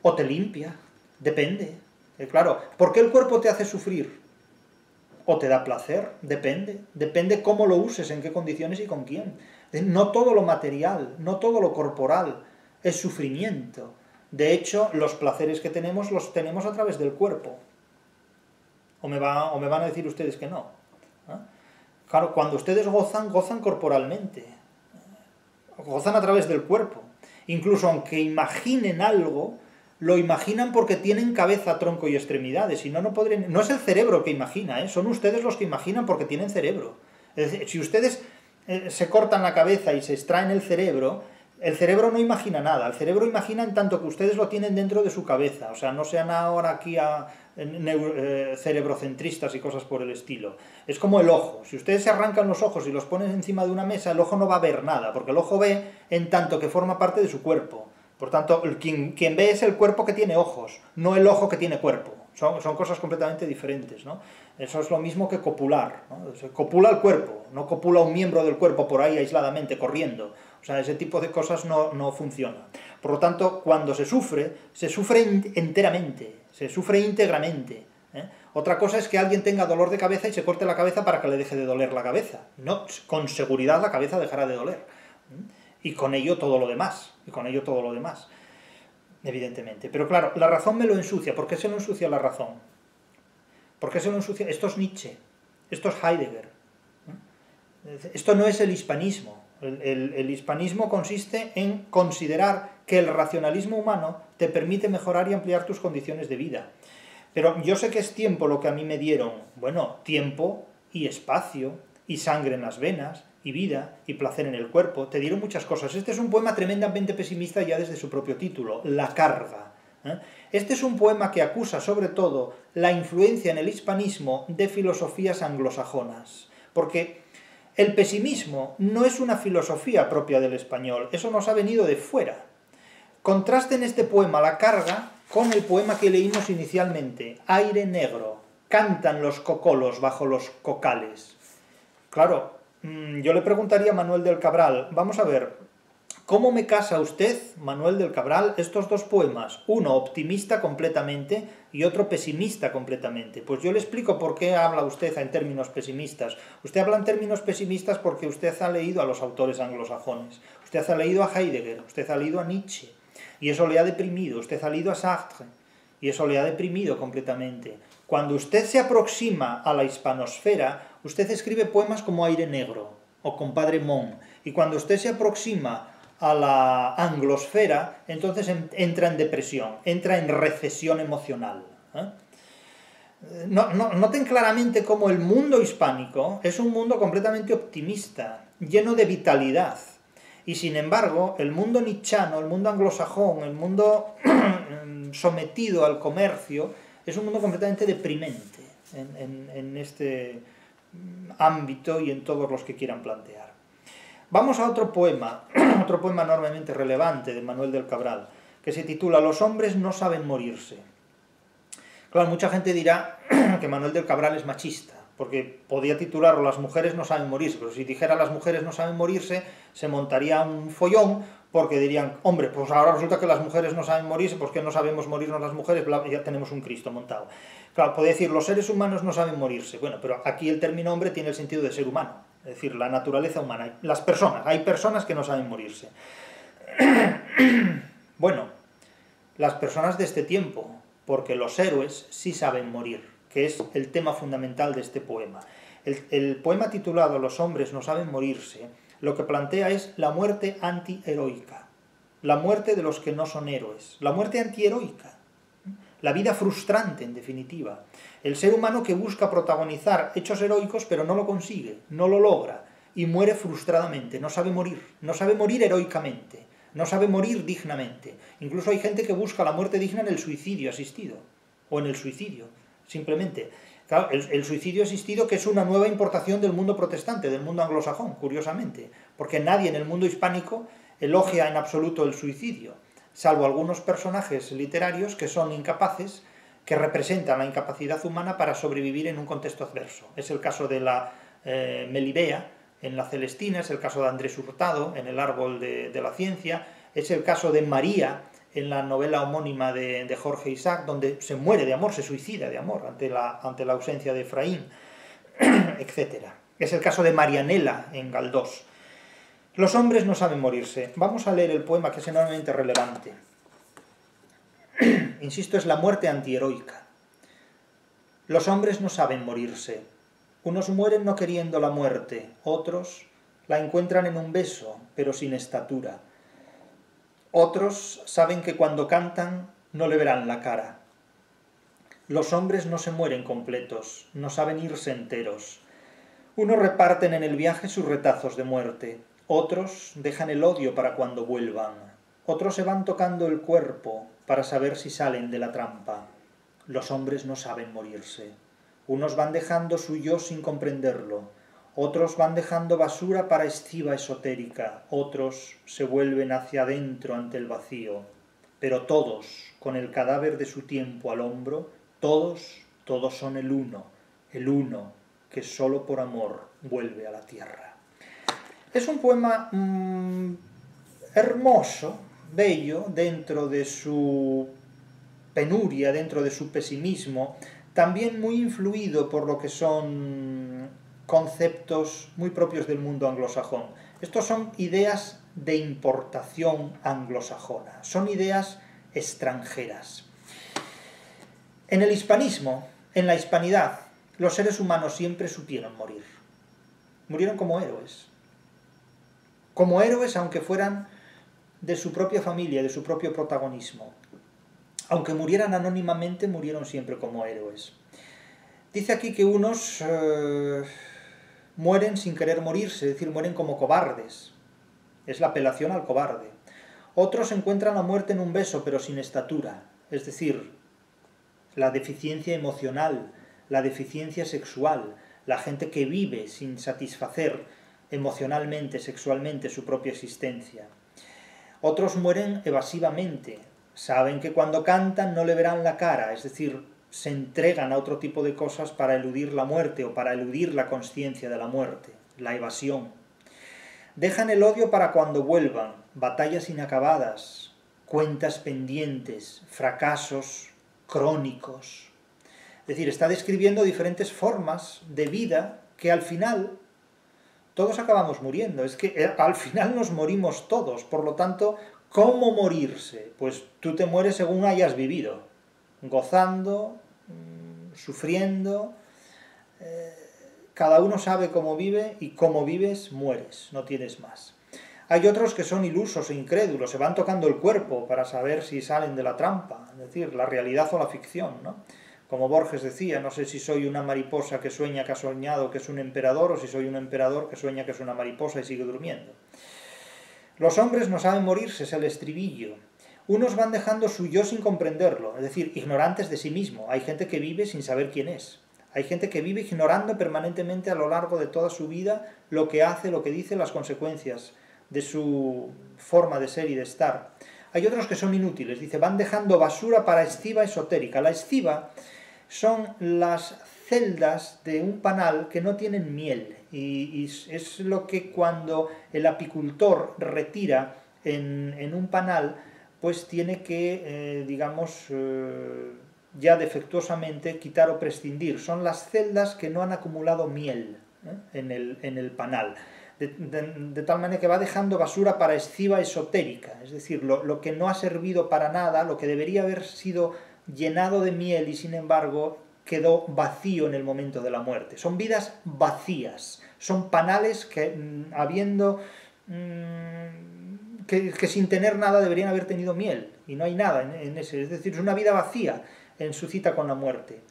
¿O te limpia? Depende. Eh, claro, ¿por qué el cuerpo te hace sufrir? ¿O te da placer? Depende. Depende cómo lo uses, en qué condiciones y con quién. No todo lo material, no todo lo corporal es sufrimiento. De hecho, los placeres que tenemos los tenemos a través del cuerpo. O me, va, o me van a decir ustedes que no. ¿Ah? Claro, cuando ustedes gozan, gozan corporalmente. Gozan a través del cuerpo. Incluso aunque imaginen algo, lo imaginan porque tienen cabeza, tronco y extremidades, y no, no podrían... No es el cerebro que imagina, ¿eh? Son ustedes los que imaginan porque tienen cerebro. Es decir, si ustedes eh, se cortan la cabeza y se extraen el cerebro, el cerebro no imagina nada, el cerebro imagina en tanto que ustedes lo tienen dentro de su cabeza, o sea, no sean ahora aquí a neuro, eh, cerebrocentristas y cosas por el estilo. Es como el ojo, si ustedes se arrancan los ojos y los ponen encima de una mesa, el ojo no va a ver nada, porque el ojo ve en tanto que forma parte de su cuerpo. Por tanto, quien, quien ve es el cuerpo que tiene ojos, no el ojo que tiene cuerpo. son, son cosas completamente diferentes, ¿no? Eso es lo mismo que copular, ¿no? Se copula el cuerpo, no copula un miembro del cuerpo por ahí aisladamente, corriendo. O sea, ese tipo de cosas no, no funcionan. Por lo tanto, cuando se sufre, se sufre enteramente, se sufre íntegramente, ¿eh? Otra cosa es que alguien tenga dolor de cabeza y se corte la cabeza para que le deje de doler la cabeza. No, con seguridad la cabeza dejará de doler. Y con ello todo lo demás, y con ello todo lo demás, evidentemente. Pero claro, la razón me lo ensucia. ¿Por qué se lo ensucia la razón? ¿Por qué se lo ensucia? Esto es Nietzsche, esto es Heidegger. Esto no es el hispanismo. El, el, el hispanismo consiste en considerar que el racionalismo humano te permite mejorar y ampliar tus condiciones de vida. Pero yo sé que es tiempo lo que a mí me dieron. Bueno, tiempo y espacio, y sangre en las venas, y vida, y placer en el cuerpo. Te dieron muchas cosas. Este es un poema tremendamente pesimista ya desde su propio título, La carga. ¿Eh? Este es un poema que acusa, sobre todo, la influencia en el hispanismo de filosofías anglosajonas. Porque el pesimismo no es una filosofía propia del español. Eso nos ha venido de fuera. Contrasten este poema, La carga, con el poema que leímos inicialmente, Aire Negro. Cantan los cocolos bajo los cocales. Claro, yo le preguntaría a Manuel del Cabral, vamos a ver, ¿cómo me casa usted, Manuel del Cabral, estos dos poemas? Uno optimista completamente y otro pesimista completamente. Pues yo le explico por qué habla usted en términos pesimistas. Usted habla en términos pesimistas porque usted ha leído a los autores anglosajones. Usted ha leído a Heidegger, usted ha leído a Nietzsche. Y eso le ha deprimido. Usted ha leído a Sartre y eso le ha deprimido completamente. Cuando usted se aproxima a la hispanosfera, usted escribe poemas como Aire Negro o Compadre Mon. Y cuando usted se aproxima a la anglosfera, entonces entra en depresión, entra en recesión emocional. ¿Eh? No, no, noten claramente cómo el mundo hispánico es un mundo completamente optimista, lleno de vitalidad. Y sin embargo, el mundo nichano, el mundo anglosajón, el mundo sometido al comercio, es un mundo completamente deprimente en, en, en este ámbito y en todos los que quieran plantear. Vamos a otro poema, otro poema enormemente relevante de Manuel del Cabral, que se titula Los hombres no saben morirse. Claro, mucha gente dirá que Manuel del Cabral es machista, porque podía titularlo Las mujeres no saben morirse, pero si dijera Las mujeres no saben morirse, se montaría un follón, porque dirían, hombre, pues ahora resulta que las mujeres no saben morirse, ¿por qué no sabemos morirnos las mujeres? Ya tenemos un Cristo montado. Claro, podía decir, los seres humanos no saben morirse. Bueno, pero aquí el término hombre tiene el sentido de ser humano, es decir, la naturaleza humana, las personas, hay personas que no saben morirse. Bueno, las personas de este tiempo, porque los héroes sí saben morir, que es el tema fundamental de este poema. El, el poema titulado Los hombres no saben morirse, lo que plantea es la muerte antiheroica, la muerte de los que no son héroes, la muerte antiheroica, la vida frustrante en definitiva, el ser humano que busca protagonizar hechos heroicos pero no lo consigue, no lo logra y muere frustradamente, no sabe morir, no sabe morir heroicamente, no sabe morir dignamente. Incluso hay gente que busca la muerte digna en el suicidio asistido o en el suicidio. Simplemente, claro, el, el suicidio asistido, que es una nueva importación del mundo protestante, del mundo anglosajón, curiosamente, porque nadie en el mundo hispánico elogia en absoluto el suicidio, salvo algunos personajes literarios que son incapaces, que representan la incapacidad humana para sobrevivir en un contexto adverso. Es el caso de la eh, Melibea en La Celestina, es el caso de Andrés Hurtado en El árbol de, de la ciencia, es el caso de María en la novela homónima de, de Jorge Isaac, donde se muere de amor, se suicida de amor ante la, ante la ausencia de Efraín, etcétera. Es el caso de Marianela en Galdós. Los hombres no saben morirse. Vamos a leer el poema, que es enormemente relevante. Insisto, es la muerte antiheroica. Los hombres no saben morirse. Unos mueren no queriendo la muerte, otros la encuentran en un beso, pero sin estatura. Otros saben que cuando cantan no le verán la cara. Los hombres no se mueren completos, no saben irse enteros. Unos reparten en el viaje sus retazos de muerte, otros dejan el odio para cuando vuelvan, otros se van tocando el cuerpo para saber si salen de la trampa. Los hombres no saben morirse. Unos van dejando su yo sin comprenderlo, otros van dejando basura para estiva esotérica, otros se vuelven hacia adentro ante el vacío, pero todos, con el cadáver de su tiempo al hombro, Todos, todos son el uno, el uno que solo por amor vuelve a la tierra. Es un poema mmm, hermoso, bello, dentro de su penuria, dentro de su pesimismo, también muy influido por lo que son conceptos muy propios del mundo anglosajón. Estos son ideas de importación anglosajona, son ideas extranjeras. En el hispanismo, en la hispanidad, los seres humanos siempre supieron morir. Murieron como héroes. Como héroes, aunque fueran de su propia familia, de su propio protagonismo. Aunque murieran anónimamente, murieron siempre como héroes. Dice aquí que unos eh, mueren sin querer morirse, es decir, mueren como cobardes. Es la apelación al cobarde. Otros encuentran la muerte en un beso, pero sin estatura. Es decir, la deficiencia emocional, la deficiencia sexual, la gente que vive sin satisfacer emocionalmente, sexualmente su propia existencia. Otros mueren evasivamente, saben que cuando cantan no le verán la cara, es decir, se entregan a otro tipo de cosas para eludir la muerte o para eludir la conciencia de la muerte, la evasión. Dejan el odio para cuando vuelvan, batallas inacabadas, cuentas pendientes, fracasos crónicos. Es decir, está describiendo diferentes formas de vida que al final todos acabamos muriendo. Es que al final nos morimos todos. Por lo tanto, ¿cómo morirse? Pues tú te mueres según hayas vivido. Gozando, sufriendo. Eh, cada uno sabe cómo vive y cómo vives, mueres. No tienes más. Hay otros que son ilusos e incrédulos, se van tocando el cuerpo para saber si salen de la trampa, es decir, la realidad o la ficción, ¿no? Como Borges decía, no sé si soy una mariposa que sueña que ha soñado que es un emperador o si soy un emperador que sueña que es una mariposa y sigue durmiendo. Los hombres no saben morirse, es el estribillo. Unos van dejando su yo sin comprenderlo, es decir, ignorantes de sí mismo. Hay gente que vive sin saber quién es. Hay gente que vive ignorando permanentemente a lo largo de toda su vida lo que hace, lo que dice, las consecuencias de su forma de ser y de estar. Hay otros que son inútiles, dice, van dejando basura para estiba esotérica. La estiba son las celdas de un panal que no tienen miel, y, y es lo que cuando el apicultor retira en, en un panal, pues tiene que, eh, digamos, eh, ya defectuosamente quitar o prescindir. Son las celdas que no han acumulado miel, ¿eh? en, el, en el panal. De, de, de tal manera que va dejando basura para esciba esotérica, es decir, lo, lo que no ha servido para nada, lo que debería haber sido llenado de miel y sin embargo quedó vacío en el momento de la muerte. Son vidas vacías, son panales que mmm, habiendo mmm, que, que sin tener nada deberían haber tenido miel y no hay nada en, en ese, es decir, es una vida vacía en su cita con la muerte.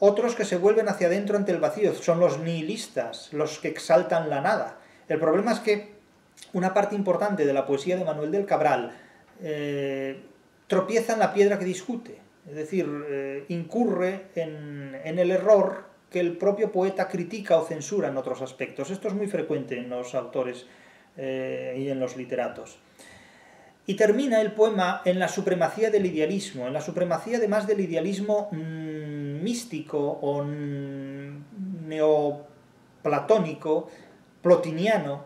Otros que se vuelven hacia adentro ante el vacío, son los nihilistas, los que exaltan la nada. El problema es que una parte importante de la poesía de Manuel del Cabral eh, tropieza en la piedra que discute, es decir, eh, incurre en, en el error que el propio poeta critica o censura en otros aspectos. Esto es muy frecuente en los autores eh, y en los literatos. Y termina el poema en la supremacía del idealismo, en la supremacía además del idealismo mmm, místico o mmm, neoplatónico, plotiniano,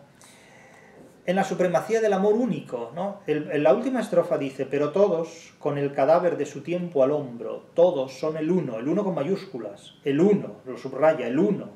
en la supremacía del amor único, ¿no? El, en la última estrofa dice, pero todos, con el cadáver de su tiempo al hombro, todos son el uno, el uno con mayúsculas, el uno, lo subraya, el uno,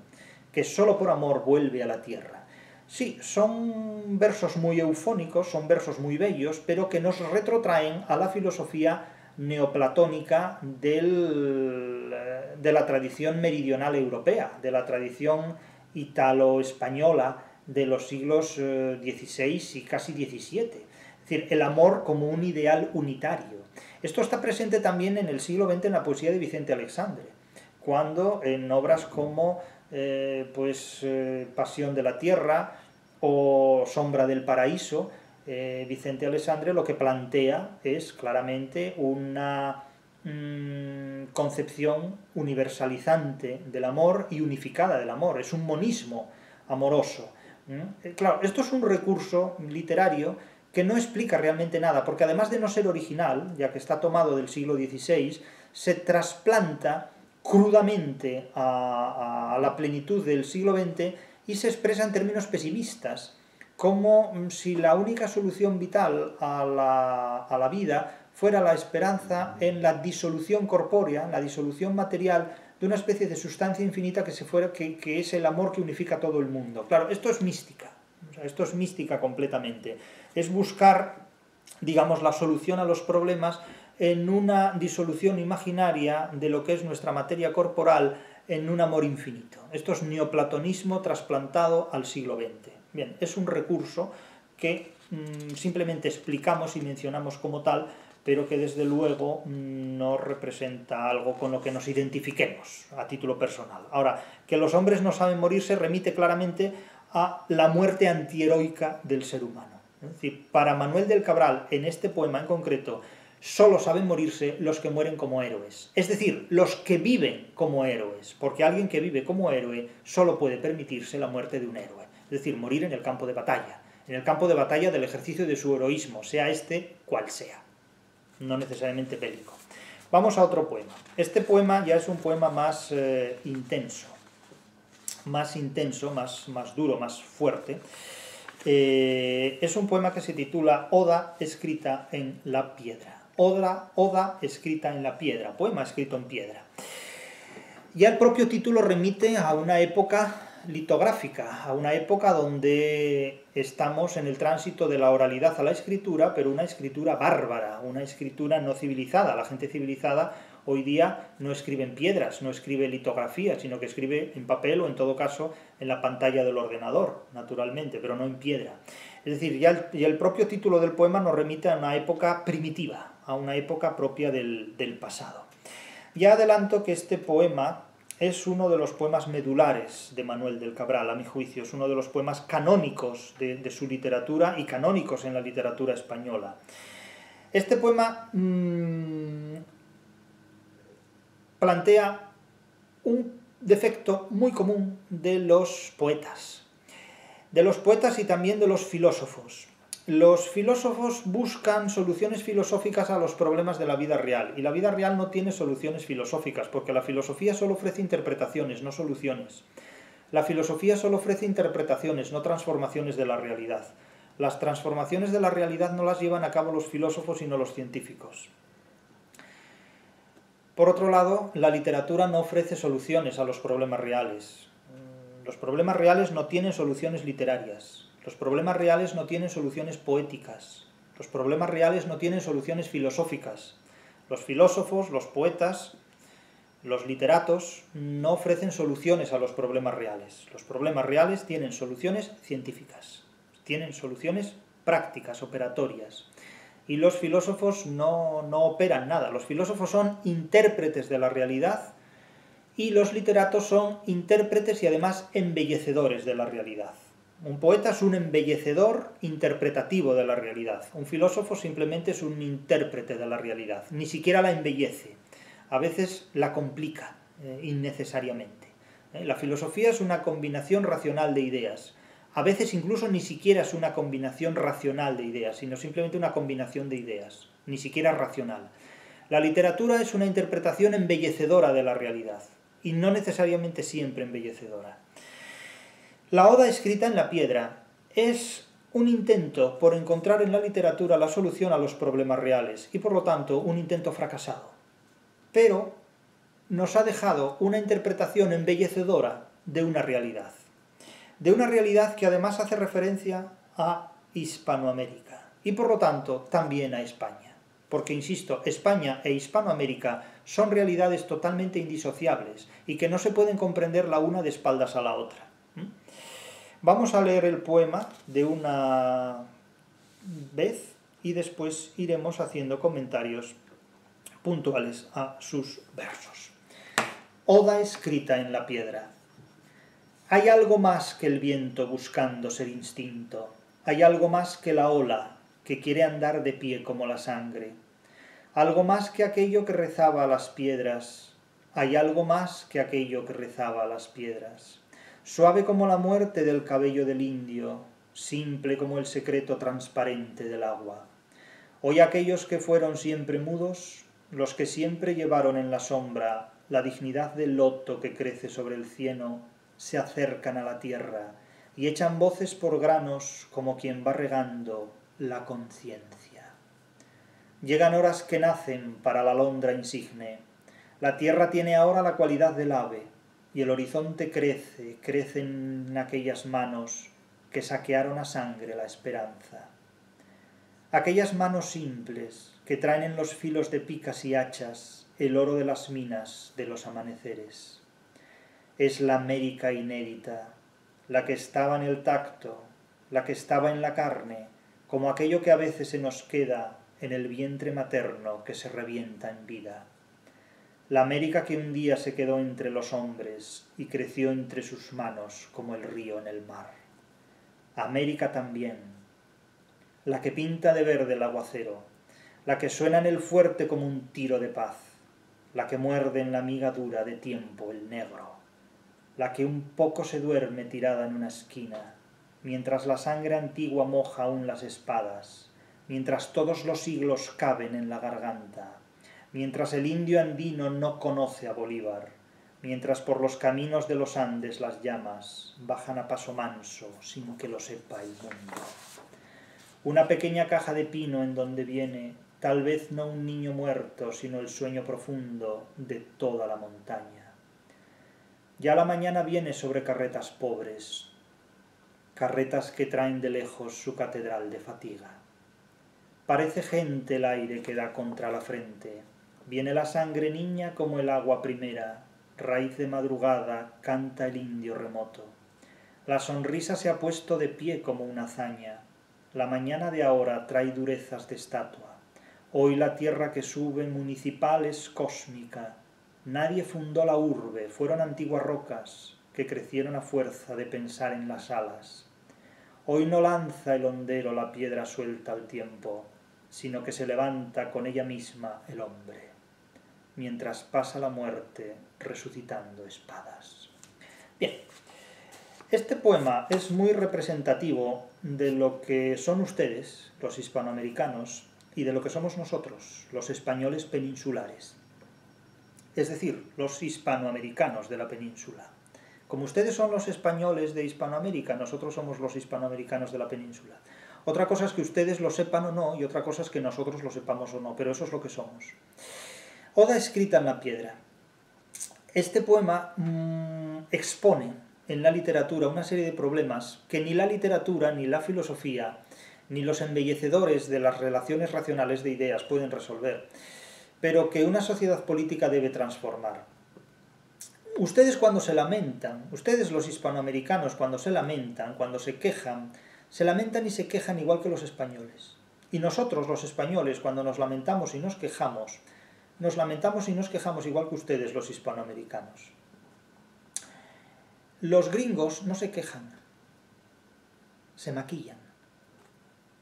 que solo por amor vuelve a la tierra. Sí, son versos muy eufónicos, son versos muy bellos, pero que nos retrotraen a la filosofía neoplatónica del, de la tradición meridional europea, de la tradición italo-española de los siglos dieciséis y casi diecisiete. Es decir, el amor como un ideal unitario. Esto está presente también en el siglo veinte en la poesía de Vicente Aleixandre, cuando en obras como eh, pues, eh, Pasión de la Tierra o Sombra del Paraíso, eh, Vicente Aleixandre lo que plantea es claramente una concepción universalizante del amor y unificada del amor, es un monismo amoroso. Claro, esto es un recurso literario que no explica realmente nada, porque además de no ser original, ya que está tomado del siglo dieciséis, se trasplanta crudamente a, a la plenitud del siglo veinte y se expresa en términos pesimistas, como si la única solución vital a la, a la vida fuera la esperanza en la disolución corpórea, en la disolución material de una especie de sustancia infinita que, se fuera, que, que es el amor que unifica a todo el mundo. Claro, esto es mística, o sea, esto es mística completamente. Es buscar, digamos, la solución a los problemas en una disolución imaginaria de lo que es nuestra materia corporal en un amor infinito. Esto es neoplatonismo trasplantado al siglo veinte. Bien, es un recurso que mmm, simplemente explicamos y mencionamos como tal, pero que desde luego mmm, no representa algo con lo que nos identifiquemos a título personal. Ahora, que los hombres no saben morirse remite claramente a la muerte antiheroica del ser humano. Es decir, para Manuel del Cabral, en este poema en concreto, solo saben morirse los que mueren como héroes. Es decir, los que viven como héroes, porque alguien que vive como héroe solo puede permitirse la muerte de un héroe. Es decir, morir en el campo de batalla, en el campo de batalla del ejercicio de su heroísmo, sea este cual sea, no necesariamente bélico. Vamos a otro poema. Este poema ya es un poema más eh, intenso, más intenso, más, más duro, más fuerte. Eh, es un poema que se titula Oda escrita en la piedra. Oda, Oda escrita en la piedra, poema escrito en piedra. Ya el propio título remite a una época litográfica, a una época donde estamos en el tránsito de la oralidad a la escritura, pero una escritura bárbara, una escritura no civilizada. La gente civilizada hoy día no escribe en piedras, no escribe litografía, sino que escribe en papel o en todo caso en la pantalla del ordenador, naturalmente, pero no en piedra. Es decir, ya el, ya el propio título del poema nos remite a una época primitiva, a una época propia del, del pasado. Ya adelanto que este poema es uno de los poemas medulares de Manuel del Cabral, a mi juicio. Es uno de los poemas canónicos de, de su literatura y canónicos en la literatura española. Este poema mmm, plantea un defecto muy común de los poetas. De los poetas y también de los filósofos. Los filósofos buscan soluciones filosóficas a los problemas de la vida real, y la vida real no tiene soluciones filosóficas, porque la filosofía solo ofrece interpretaciones, no soluciones. La filosofía solo ofrece interpretaciones, no transformaciones de la realidad. Las transformaciones de la realidad no las llevan a cabo los filósofos, sino los científicos. Por otro lado, la literatura no ofrece soluciones a los problemas reales. Los problemas reales no tienen soluciones literarias. Los problemas reales no tienen soluciones poéticas. Los problemas reales no tienen soluciones filosóficas. Los filósofos, los poetas, los literatos no ofrecen soluciones a los problemas reales. Los problemas reales tienen soluciones científicas, tienen soluciones prácticas, operatorias. Y los filósofos no, no operan nada. Los filósofos son intérpretes de la realidad y los literatos son intérpretes y además embellecedores de la realidad. Un poeta es un embellecedor interpretativo de la realidad. Un filósofo simplemente es un intérprete de la realidad. Ni siquiera la embellece. A veces la complica eh, innecesariamente. ¿Eh? La filosofía es una combinación racional de ideas. A veces incluso ni siquiera es una combinación racional de ideas, sino simplemente una combinación de ideas. Ni siquiera racional. La literatura es una interpretación embellecedora de la realidad. Y no necesariamente siempre embellecedora. La Oda escrita en la piedra es un intento por encontrar en la literatura la solución a los problemas reales y, por lo tanto, un intento fracasado. Pero nos ha dejado una interpretación embellecedora de una realidad. De una realidad que además hace referencia a Hispanoamérica y, por lo tanto, también a España. Porque, insisto, España e Hispanoamérica son realidades totalmente indisociables y que no se pueden comprender la una de espaldas a la otra. Vamos a leer el poema de una vez y después iremos haciendo comentarios puntuales a sus versos. Oda escrita en la piedra. Hay algo más que el viento buscando ser instinto. Hay algo más que la ola que quiere andar de pie como la sangre. Algo más que aquello que rezaba a las piedras. Hay algo más que aquello que rezaba a las piedras. Suave como la muerte del cabello del indio, simple como el secreto transparente del agua. Hoy aquellos que fueron siempre mudos, los que siempre llevaron en la sombra la dignidad del loto que crece sobre el cieno, se acercan a la tierra y echan voces por granos como quien va regando la conciencia. Llegan horas que nacen para la alondra insigne. La tierra tiene ahora la cualidad del ave y el horizonte crece, crecen en aquellas manos que saquearon a sangre la esperanza. Aquellas manos simples que traen en los filos de picas y hachas el oro de las minas de los amaneceres. Es la América inédita, la que estaba en el tacto, la que estaba en la carne, como aquello que a veces se nos queda en el vientre materno que se revienta en vida. La América que un día se quedó entre los hombres y creció entre sus manos como el río en el mar. América también, la que pinta de verde el aguacero, la que suena en el fuerte como un tiro de paz, la que muerde en la miga dura de tiempo el negro, la que un poco se duerme tirada en una esquina, mientras la sangre antigua moja aún las espadas, mientras todos los siglos caben en la garganta, mientras el indio andino no conoce a Bolívar, mientras por los caminos de los Andes las llamas bajan a paso manso sin que lo sepa el mundo. Una pequeña caja de pino en donde viene, tal vez no un niño muerto, sino el sueño profundo de toda la montaña. Ya la mañana viene sobre carretas pobres, carretas que traen de lejos su catedral de fatiga. Parece gente el aire que da contra la frente. Viene la sangre niña como el agua primera. Raíz de madrugada canta el indio remoto. La sonrisa se ha puesto de pie como una hazaña. La mañana de ahora trae durezas de estatua. Hoy la tierra que sube municipal es cósmica. Nadie fundó la urbe, fueron antiguas rocas que crecieron a fuerza de pensar en las alas. Hoy no lanza el hondero la piedra suelta al tiempo, sino que se levanta con ella misma el hombre, mientras pasa la muerte resucitando espadas. Bien, este poema es muy representativo de lo que son ustedes, los hispanoamericanos, y de lo que somos nosotros, los españoles peninsulares, es decir, los hispanoamericanos de la península. Como ustedes son los españoles de Hispanoamérica, nosotros somos los hispanoamericanos de la península. Otra cosa es que ustedes lo sepan o no, y otra cosa es que nosotros lo sepamos o no, pero eso es lo que somos. Oda escrita en la piedra. Este poema mmm, expone en la literatura una serie de problemas que ni la literatura, ni la filosofía, ni los embellecedores de las relaciones racionales de ideas pueden resolver, pero que una sociedad política debe transformar. Ustedes cuando se lamentan, ustedes los hispanoamericanos cuando se lamentan, cuando se quejan, se lamentan y se quejan igual que los españoles. Y nosotros los españoles cuando nos lamentamos y nos quejamos, nos lamentamos y nos quejamos igual que ustedes los hispanoamericanos. Los gringos no se quejan, se maquillan.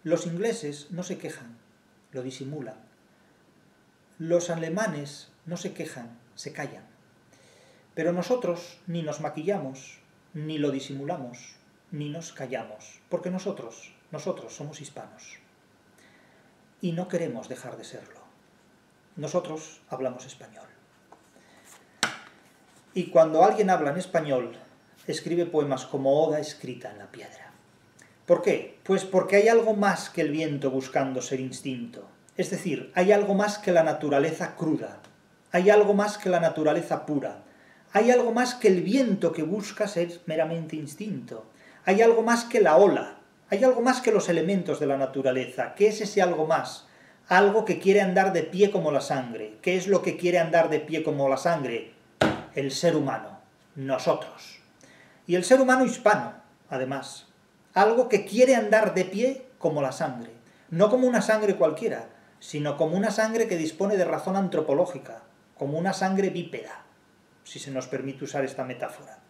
Los ingleses no se quejan, lo disimulan. Los alemanes no se quejan, se callan. Pero nosotros ni nos maquillamos, ni lo disimulamos, ni nos callamos, porque nosotros, nosotros somos hispanos. Y no queremos dejar de serlo. Nosotros hablamos español. Y cuando alguien habla en español, escribe poemas como Oda escrita en la piedra. ¿Por qué? Pues porque hay algo más que el viento buscando ser instinto. Es decir, hay algo más que la naturaleza cruda. Hay algo más que la naturaleza pura. Hay algo más que el viento que busca ser meramente instinto. Hay algo más que la ola. Hay algo más que los elementos de la naturaleza. ¿Qué es ese algo más? Algo que quiere andar de pie como la sangre. ¿Qué es lo que quiere andar de pie como la sangre? El ser humano. Nosotros. Y el ser humano hispano, además. Algo que quiere andar de pie como la sangre. No como una sangre cualquiera, sino como una sangre que dispone de razón antropológica. Como una sangre bípeda, si se nos permite usar esta metáfora.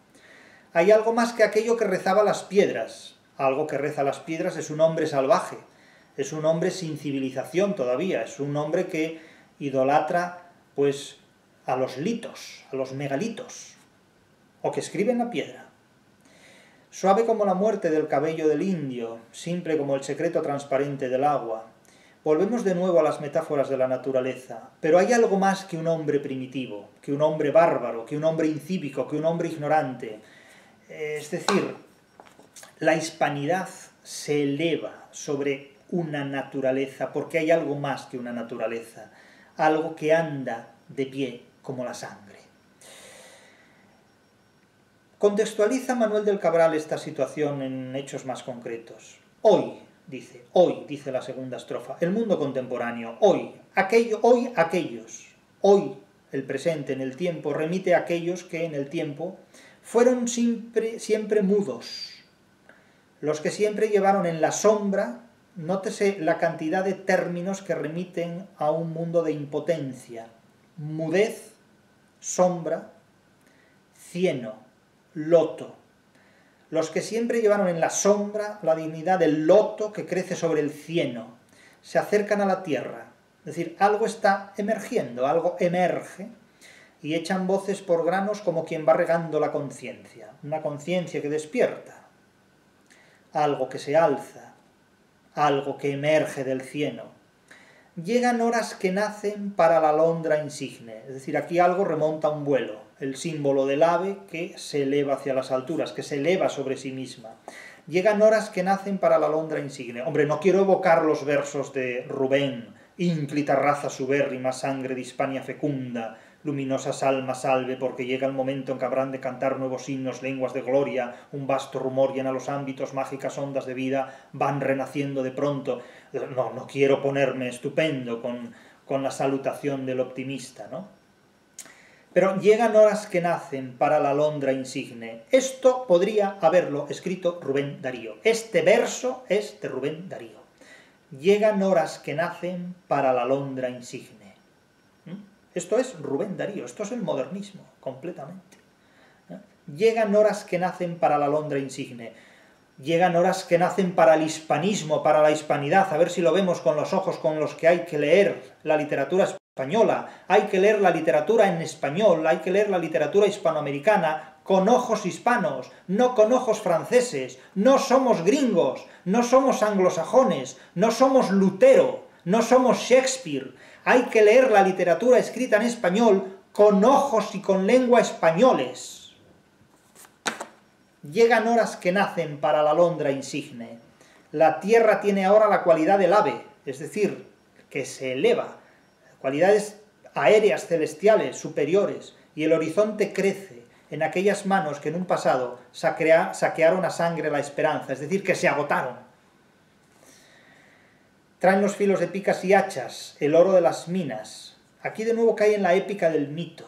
Hay algo más que aquello que rezaba las piedras. Algo que reza las piedras es un hombre salvaje, es un hombre sin civilización todavía, es un hombre que idolatra pues, a los litos, a los megalitos, o que escribe en la piedra. Suave como la muerte del cabello del indio, simple como el secreto transparente del agua, Volvemos de nuevo a las metáforas de la naturaleza, pero hay algo más que un hombre primitivo, que un hombre bárbaro, que un hombre incívico, que un hombre ignorante. Es decir, la hispanidad se eleva sobre una naturaleza, porque hay algo más que una naturaleza, algo que anda de pie como la sangre. Contextualiza Manuel del Cabral esta situación en hechos más concretos. Hoy, dice, hoy, dice la segunda estrofa, el mundo contemporáneo, hoy, aquello, hoy, aquellos, hoy, el presente en el tiempo, remite a aquellos que en el tiempo fueron siempre, siempre mudos, los que siempre llevaron en la sombra, nótese la cantidad de términos que remiten a un mundo de impotencia, mudez, sombra, cieno, loto, los que siempre llevaron en la sombra la dignidad del loto que crece sobre el cieno, se acercan a la tierra, es decir, algo está emergiendo, algo emerge, y echan voces por granos como quien va regando la conciencia, una conciencia que despierta, algo que se alza, algo que emerge del cieno. Llegan horas que nacen para la alondra insigne, es decir, aquí algo remonta a un vuelo, el símbolo del ave que se eleva hacia las alturas, que se eleva sobre sí misma. Llegan horas que nacen para la alondra insigne. Hombre, no quiero evocar los versos de Rubén, ínclita raza subérrima, sangre de Hispania fecunda, luminosas almas salve, porque llega el momento en que habrán de cantar nuevos himnos, lenguas de gloria, un vasto rumor llena los ámbitos, mágicas ondas de vida van renaciendo de pronto. No, no quiero ponerme estupendo con, con la salutación del optimista, ¿no? Pero llegan horas que nacen para la alondra insigne. Esto podría haberlo escrito Rubén Darío. Este verso es de Rubén Darío. Llegan horas que nacen para la alondra insigne. Esto es Rubén Darío, esto es el modernismo, completamente. Llegan horas que nacen para la alondra insigne, llegan horas que nacen para el hispanismo, para la hispanidad, a ver si lo vemos con los ojos con los que hay que leer la literatura española, hay que leer la literatura en español, hay que leer la literatura hispanoamericana con ojos hispanos, no con ojos franceses, no somos gringos, no somos anglosajones, no somos Lutero, no somos Shakespeare. Hay que leer la literatura escrita en español con ojos y con lengua españoles. Llegan horas que nacen para la alondra insigne. La tierra tiene ahora la cualidad del ave, es decir, que se eleva. Cualidades aéreas, celestiales, superiores, y el horizonte crece en aquellas manos que en un pasado saquea, saquearon a sangre la esperanza, es decir, que se agotaron. Traen los filos de picas y hachas, el oro de las minas. Aquí de nuevo cae en la épica del mito,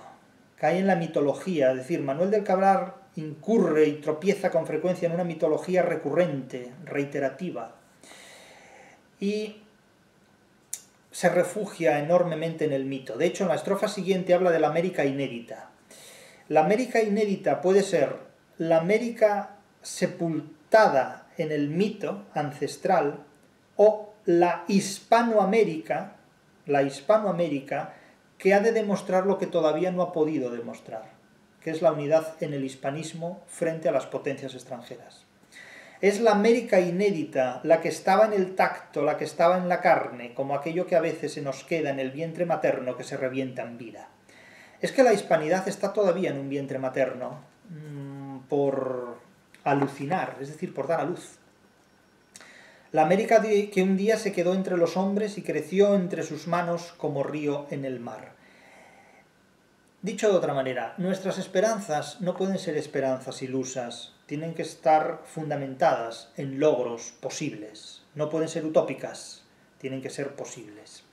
cae en la mitología, es decir, Manuel del Cabral incurre y tropieza con frecuencia en una mitología recurrente, reiterativa, y se refugia enormemente en el mito. De hecho, en la estrofa siguiente habla de la América inédita. La América inédita puede ser la América sepultada en el mito ancestral o la Hispanoamérica, la Hispanoamérica que ha de demostrar lo que todavía no ha podido demostrar, que es la unidad en el hispanismo frente a las potencias extranjeras. Es la América inédita, la que estaba en el tacto, la que estaba en la carne, como aquello que a veces se nos queda en el vientre materno que se revienta en vida. Es que la hispanidad está todavía en un vientre materno, mmm, por alucinar, es decir, por dar a luz. La América que un día se quedó entre los hombres y creció entre sus manos como río en el mar. Dicho de otra manera, nuestras esperanzas no pueden ser esperanzas ilusas, tienen que estar fundamentadas en logros posibles, no pueden ser utópicas, tienen que ser posibles.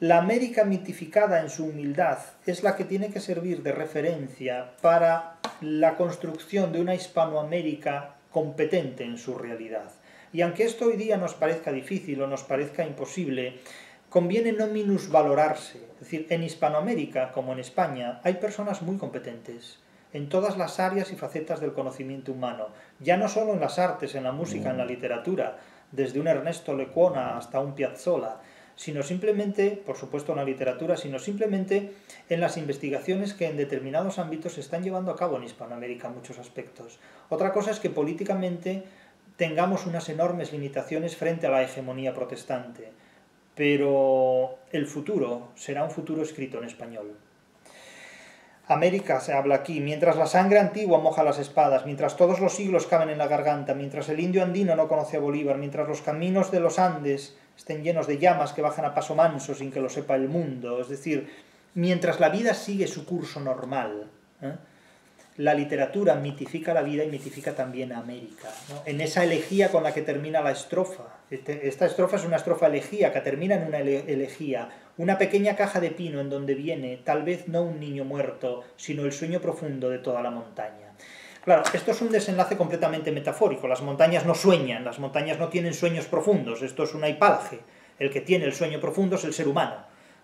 La América mitificada en su humildad es la que tiene que servir de referencia para la construcción de una Hispanoamérica competente en su realidad. Y aunque esto hoy día nos parezca difícil o nos parezca imposible, conviene no minusvalorarse. Es decir, en Hispanoamérica, como en España, hay personas muy competentes en todas las áreas y facetas del conocimiento humano. Ya no solo en las artes, en la música, en la literatura, desde un Ernesto Lecuona hasta un Piazzolla, sino simplemente, por supuesto en la literatura, sino simplemente en las investigaciones que en determinados ámbitos se están llevando a cabo en Hispanoamérica en muchos aspectos. Otra cosa es que políticamente tengamos unas enormes limitaciones frente a la hegemonía protestante, pero el futuro será un futuro escrito en español. América se habla aquí, mientras la sangre antigua moja las espadas, mientras todos los siglos caben en la garganta, mientras el indio andino no conoce a Bolívar, mientras los caminos de los Andes estén llenos de llamas que bajan a paso manso sin que lo sepa el mundo, es decir, mientras la vida sigue su curso normal, ¿eh? La literatura mitifica la vida y mitifica también a América, ¿no? En esa elegía con la que termina la estrofa. Este, esta estrofa es una estrofa elegíaca, termina en una elegía. Una pequeña caja de pino en donde viene, tal vez no un niño muerto, sino el sueño profundo de toda la montaña. Claro, esto es un desenlace completamente metafórico. Las montañas no sueñan, las montañas no tienen sueños profundos. Esto es un hipalge. El que tiene el sueño profundo es el ser humano.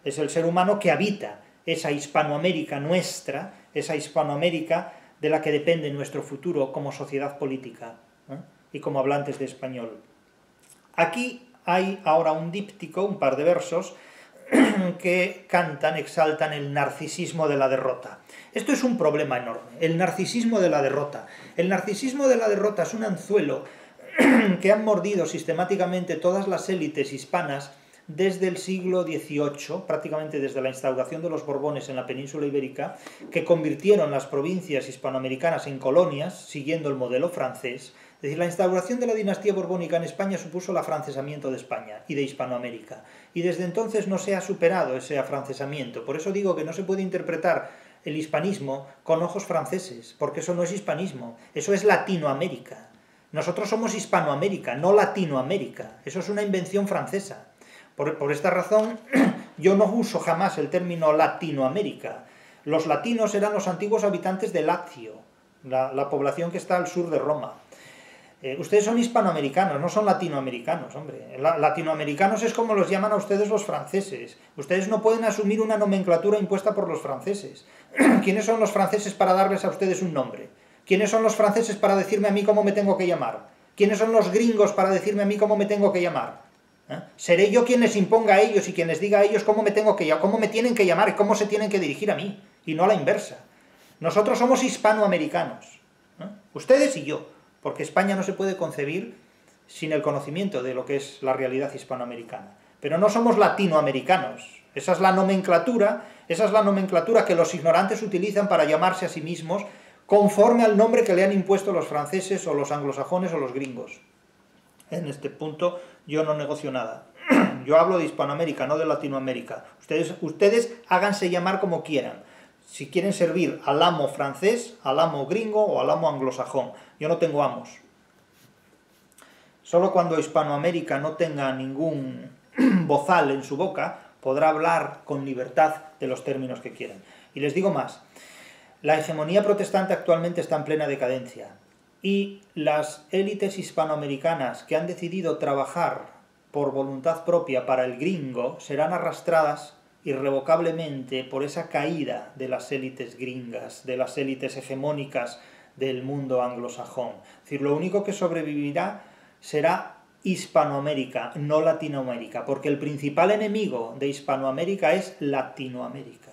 Es el ser humano que habita esa Hispanoamérica nuestra, esa Hispanoamérica de la que depende nuestro futuro como sociedad política, ¿eh? Y como hablantes de español. Aquí hay ahora un díptico, un par de versos, que cantan, exaltan el narcisismo de la derrota. Esto es un problema enorme, el narcisismo de la derrota. El narcisismo de la derrota es un anzuelo que han mordido sistemáticamente todas las élites hispanas desde el siglo dieciocho, prácticamente desde la instauración de los Borbones en la península ibérica, que convirtieron las provincias hispanoamericanas en colonias, siguiendo el modelo francés. Es decir, la instauración de la dinastía borbónica en España supuso el afrancesamiento de España y de Hispanoamérica. Y desde entonces no se ha superado ese afrancesamiento. Por eso digo que no se puede interpretar el hispanismo con ojos franceses, porque eso no es hispanismo, eso es Latinoamérica. Nosotros somos Hispanoamérica, no Latinoamérica. Eso es una invención francesa. Por, por esta razón, yo no uso jamás el término Latinoamérica. Los latinos eran los antiguos habitantes de Lazio, la, la población que está al sur de Roma. Eh, ustedes son hispanoamericanos, no son latinoamericanos, hombre. La, latinoamericanos es como los llaman a ustedes los franceses. Ustedes no pueden asumir una nomenclatura impuesta por los franceses. ¿Quiénes son los franceses para darles a ustedes un nombre? ¿Quiénes son los franceses para decirme a mí cómo me tengo que llamar? ¿Quiénes son los gringos para decirme a mí cómo me tengo que llamar? ¿Eh? Seré yo quien les imponga a ellos y quien les diga a ellos cómo me tengo que, cómo me tienen que llamar y cómo se tienen que dirigir a mí, y no a la inversa. Nosotros somos hispanoamericanos, ¿eh? Ustedes y yo, porque España no se puede concebir sin el conocimiento de lo que es la realidad hispanoamericana. Pero no somos latinoamericanos. Esa es la nomenclatura, esa es la nomenclatura que los ignorantes utilizan para llamarse a sí mismos conforme al nombre que le han impuesto los franceses o los anglosajones o los gringos. En este punto yo no negocio nada. Yo hablo de Hispanoamérica, no de Latinoamérica. Ustedes, ustedes háganse llamar como quieran. Si quieren servir al amo francés, al amo gringo o al amo anglosajón. Yo no tengo amos. Solo cuando Hispanoamérica no tenga ningún bozal en su boca, podrá hablar con libertad de los términos que quieran. Y les digo más. La hegemonía protestante actualmente está en plena decadencia. Y las élites hispanoamericanas que han decidido trabajar por voluntad propia para el gringo serán arrastradas irrevocablemente por esa caída de las élites gringas, de las élites hegemónicas del mundo anglosajón. Es decir, lo único que sobrevivirá será Hispanoamérica, no Latinoamérica, porque el principal enemigo de Hispanoamérica es Latinoamérica,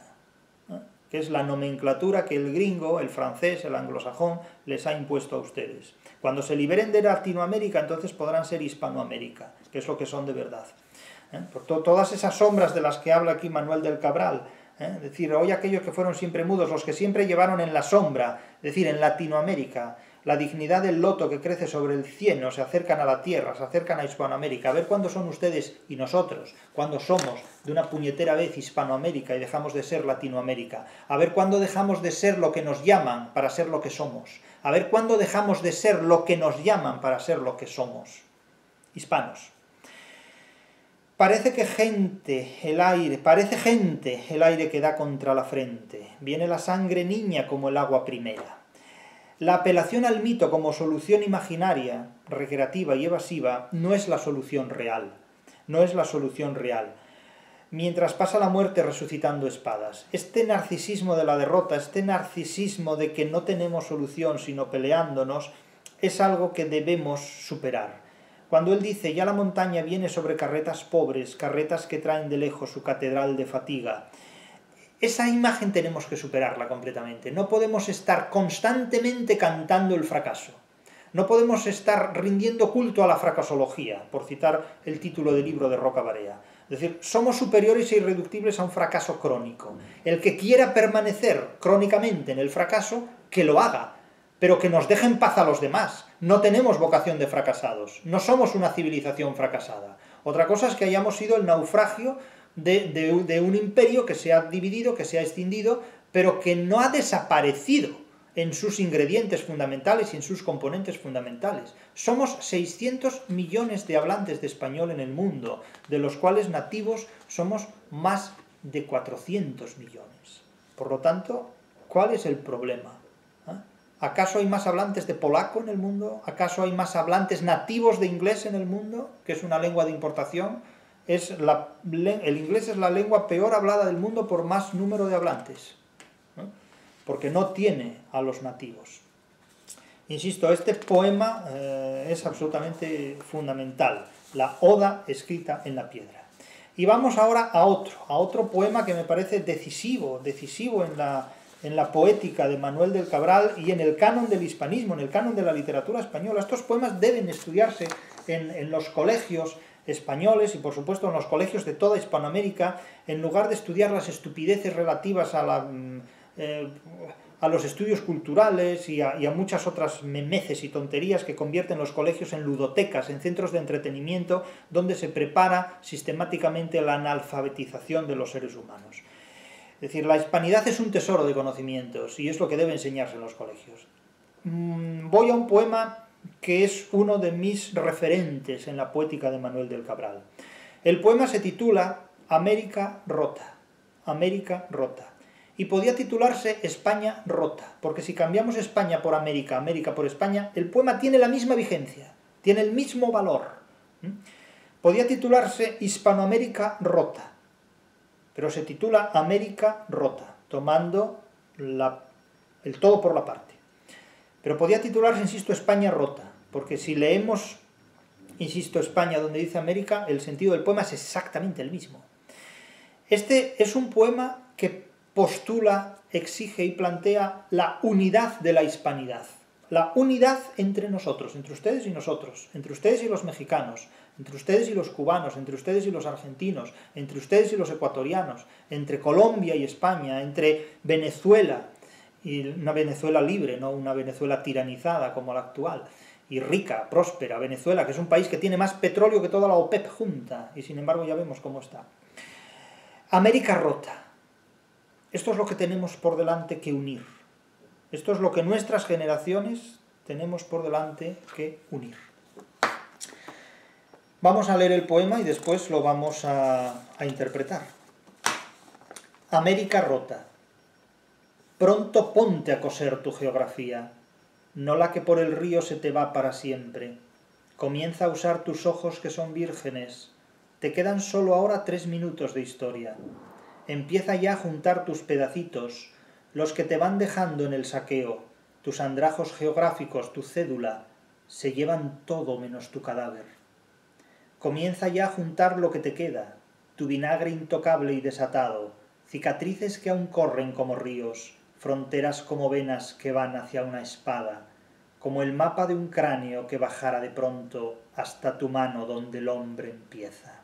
¿no? Que es la nomenclatura que el gringo, el francés, el anglosajón les ha impuesto a ustedes. Cuando se liberen de Latinoamérica, entonces podrán ser Hispanoamérica, que es lo que son de verdad. ¿Eh? Por to todas esas sombras de las que habla aquí Manuel del Cabral, ¿eh? Es decir, hoy aquellos que fueron siempre mudos, los que siempre llevaron en la sombra, es decir, en Latinoamérica, la dignidad del loto que crece sobre el cieno, se acercan a la tierra, se acercan a Hispanoamérica. A ver cuándo son ustedes y nosotros, cuándo somos de una puñetera vez Hispanoamérica y dejamos de ser Latinoamérica. A ver cuándo dejamos de ser lo que nos llaman para ser lo que somos. A ver cuándo dejamos de ser lo que nos llaman para ser lo que somos. Hispanos. Parece que gente, el aire, parece gente el aire que da contra la frente. Viene la sangre niña como el agua primera. La apelación al mito como solución imaginaria, recreativa y evasiva, no es la solución real. No es la solución real. Mientras pasa la muerte resucitando espadas. Este narcisismo de la derrota, este narcisismo de que no tenemos solución sino peleándonos, es algo que debemos superar. Cuando él dice, ya la montaña viene sobre carretas pobres, carretas que traen de lejos su catedral de fatiga, esa imagen tenemos que superarla completamente. No podemos estar constantemente cantando el fracaso. No podemos estar rindiendo culto a la fracasología, por citar el título del libro de Roca Barea. Es Es decir, somos superiores e irreductibles a un fracaso crónico. El que quiera permanecer crónicamente en el fracaso, que lo haga, pero que nos deje en paz a los demás. No tenemos vocación de fracasados, no somos una civilización fracasada. Otra cosa es que hayamos sido el naufragio de, de, de un imperio que se ha dividido, que se ha extinguido, pero que no ha desaparecido en sus ingredientes fundamentales y en sus componentes fundamentales. Somos seiscientos millones de hablantes de español en el mundo, de los cuales nativos somos más de cuatrocientos millones. Por lo tanto, ¿cuál es el problema? ¿Ah? ¿Acaso hay más hablantes de polaco en el mundo? ¿Acaso hay más hablantes nativos de inglés en el mundo, que es una lengua de importación? Es la, el inglés es la lengua peor hablada del mundo por más número de hablantes, porque no tiene a los nativos. Insisto, este poema eh, es absolutamente fundamental, la Oda escrita en la piedra. Y vamos ahora a otro, a otro poema que me parece decisivo, decisivo en la, en la poética de Manuel del Cabral y en el canon del hispanismo, en el canon de la literatura española. Estos poemas deben estudiarse en, en los colegios españoles y por supuesto en los colegios de toda Hispanoamérica, en lugar de estudiar las estupideces relativas a la... Eh, a los estudios culturales y a, y a muchas otras memeces y tonterías que convierten los colegios en ludotecas, en centros de entretenimiento donde se prepara sistemáticamente la analfabetización de los seres humanos. Es decir, la hispanidad es un tesoro de conocimientos y es lo que debe enseñarse en los colegios. Mm, voy a un poema que es uno de mis referentes en la poética de Manuel del Cabral. El poema se titula América rota, América rota. Y podía titularse España rota, porque si cambiamos España por América, América por España, el poema tiene la misma vigencia, tiene el mismo valor. ¿Mm? Podía titularse Hispanoamérica rota, pero se titula América rota, tomando la, el todo por la parte. Pero podía titularse, insisto, España rota, porque si leemos, insisto, España donde dice América, el sentido del poema es exactamente el mismo. Este es un poema que postula, exige y plantea la unidad de la hispanidad. La unidad entre nosotros, entre ustedes y nosotros, entre ustedes y los mexicanos, entre ustedes y los cubanos, entre ustedes y los argentinos, entre ustedes y los ecuatorianos, entre Colombia y España, entre Venezuela, y una Venezuela libre, no una Venezuela tiranizada como la actual, y rica, próspera, Venezuela, que es un país que tiene más petróleo que toda la OPEP junta, y sin embargo ya vemos cómo está. América rota. Esto es lo que tenemos por delante que unir. Esto es lo que nuestras generaciones tenemos por delante que unir. Vamos a leer el poema y después lo vamos a, a interpretar. América rota. Pronto ponte a coser tu geografía, no la que por el río se te va para siempre. Comienza a usar tus ojos que son vírgenes. Te quedan solo ahora tres minutos de historia. Empieza ya a juntar tus pedacitos, los que te van dejando en el saqueo, tus andrajos geográficos, tu cédula, se llevan todo menos tu cadáver. Comienza ya a juntar lo que te queda, tu vinagre intocable y desatado, cicatrices que aún corren como ríos, fronteras como venas que van hacia una espada, como el mapa de un cráneo que bajara de pronto hasta tu mano donde el hombre empieza.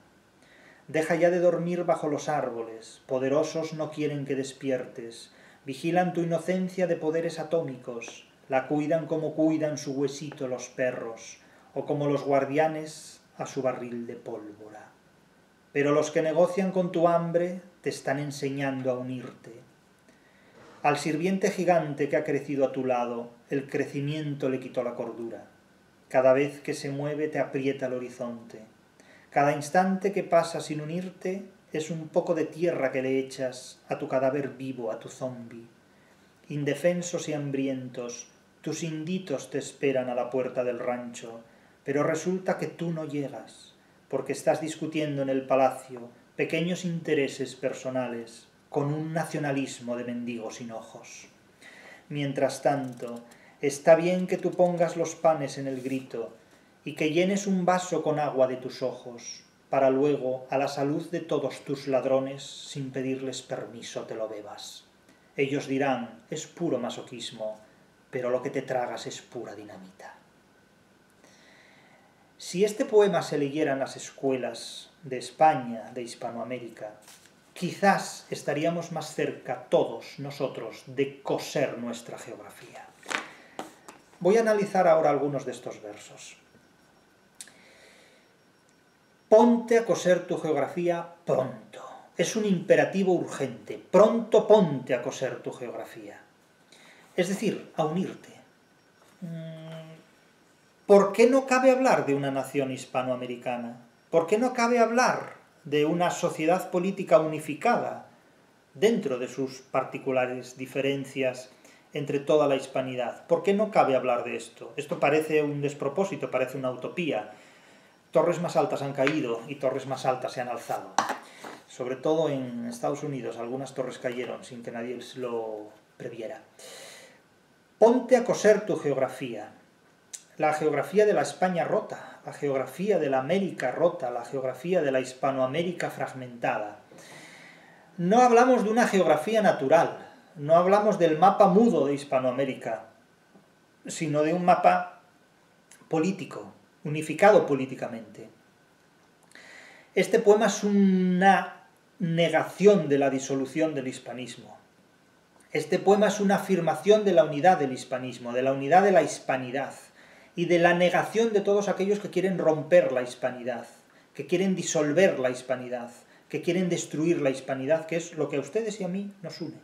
Deja ya de dormir bajo los árboles, poderosos no quieren que despiertes, vigilan tu inocencia de poderes atómicos, la cuidan como cuidan su huesito los perros, o como los guardianes a su barril de pólvora. Pero los que negocian con tu hambre te están enseñando a unirte. Al sirviente gigante que ha crecido a tu lado, el crecimiento le quitó la cordura. Cada vez que se mueve te aprieta el horizonte. Cada instante que pasa sin unirte es un poco de tierra que le echas a tu cadáver vivo, a tu zombi. Indefensos y hambrientos, tus inditos te esperan a la puerta del rancho, pero resulta que tú no llegas, porque estás discutiendo en el palacio pequeños intereses personales con un nacionalismo de mendigos sin ojos. Mientras tanto, está bien que tú pongas los panes en el grito, y que llenes un vaso con agua de tus ojos, para luego, a la salud de todos tus ladrones, sin pedirles permiso te lo bebas. Ellos dirán, es puro masoquismo, pero lo que te tragas es pura dinamita. Si este poema se leyera en las escuelas, de España, de Hispanoamérica, quizás estaríamos más cerca todos nosotros de coser nuestra geografía. Voy a analizar ahora algunos de estos versos. Ponte a coser tu geografía pronto. Es un imperativo urgente. Pronto ponte a coser tu geografía. Es decir, a unirte. ¿Por qué no cabe hablar de una nación hispanoamericana? ¿Por qué no cabe hablar de una sociedad política unificada dentro de sus particulares diferencias entre toda la hispanidad? ¿Por qué no cabe hablar de esto? Esto parece un despropósito, parece una utopía. Torres más altas han caído y torres más altas se han alzado. Sobre todo en Estados Unidos, algunas torres cayeron sin que nadie lo previera. Ponte a coser tu geografía. La geografía de la España rota, la geografía de la América rota, la geografía de la Hispanoamérica fragmentada. No hablamos de una geografía natural, no hablamos del mapa mudo de Hispanoamérica, sino de un mapa político, unificado políticamente. Este poema es una negación de la disolución del hispanismo. Este poema es una afirmación de la unidad del hispanismo, de la unidad de la hispanidad, y de la negación de todos aquellos que quieren romper la hispanidad, que quieren disolver la hispanidad, que quieren destruir la hispanidad, que es lo que a ustedes y a mí nos une.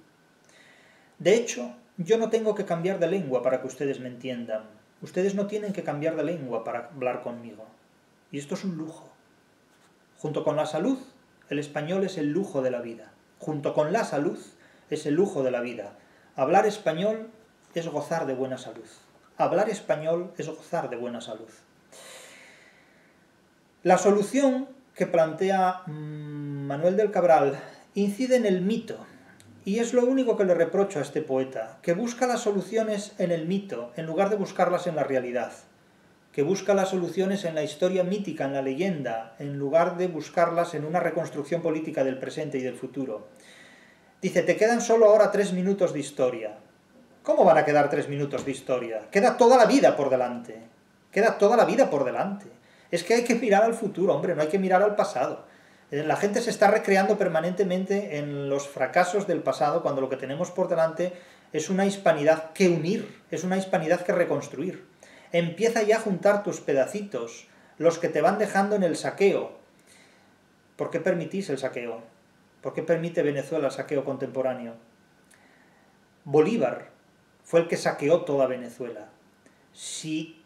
De hecho, yo no tengo que cambiar de lengua para que ustedes me entiendan. Ustedes no tienen que cambiar de lengua para hablar conmigo. Y esto es un lujo. Junto con la salud, el español es el lujo de la vida. Junto con la salud, es el lujo de la vida. Hablar español es gozar de buena salud. Hablar español es gozar de buena salud. La solución que plantea Manuel del Cabral incide en el mito, y es lo único que le reprocho a este poeta, que busca las soluciones en el mito, en lugar de buscarlas en la realidad, que busca las soluciones en la historia mítica, en la leyenda, en lugar de buscarlas en una reconstrucción política del presente y del futuro. Dice, te quedan solo ahora tres minutos de historia. ¿Cómo van a quedar tres minutos de historia? Queda toda la vida por delante. Queda toda la vida por delante. Es que hay que mirar al futuro, hombre, no hay que mirar al pasado. La gente se está recreando permanentemente en los fracasos del pasado, cuando lo que tenemos por delante es una hispanidad que unir, es una hispanidad que reconstruir. Empieza ya a juntar tus pedacitos, los que te van dejando en el saqueo. ¿Por qué permitís el saqueo? ¿Por qué permite Venezuela el saqueo contemporáneo? Bolívar fue el que saqueó toda Venezuela. Si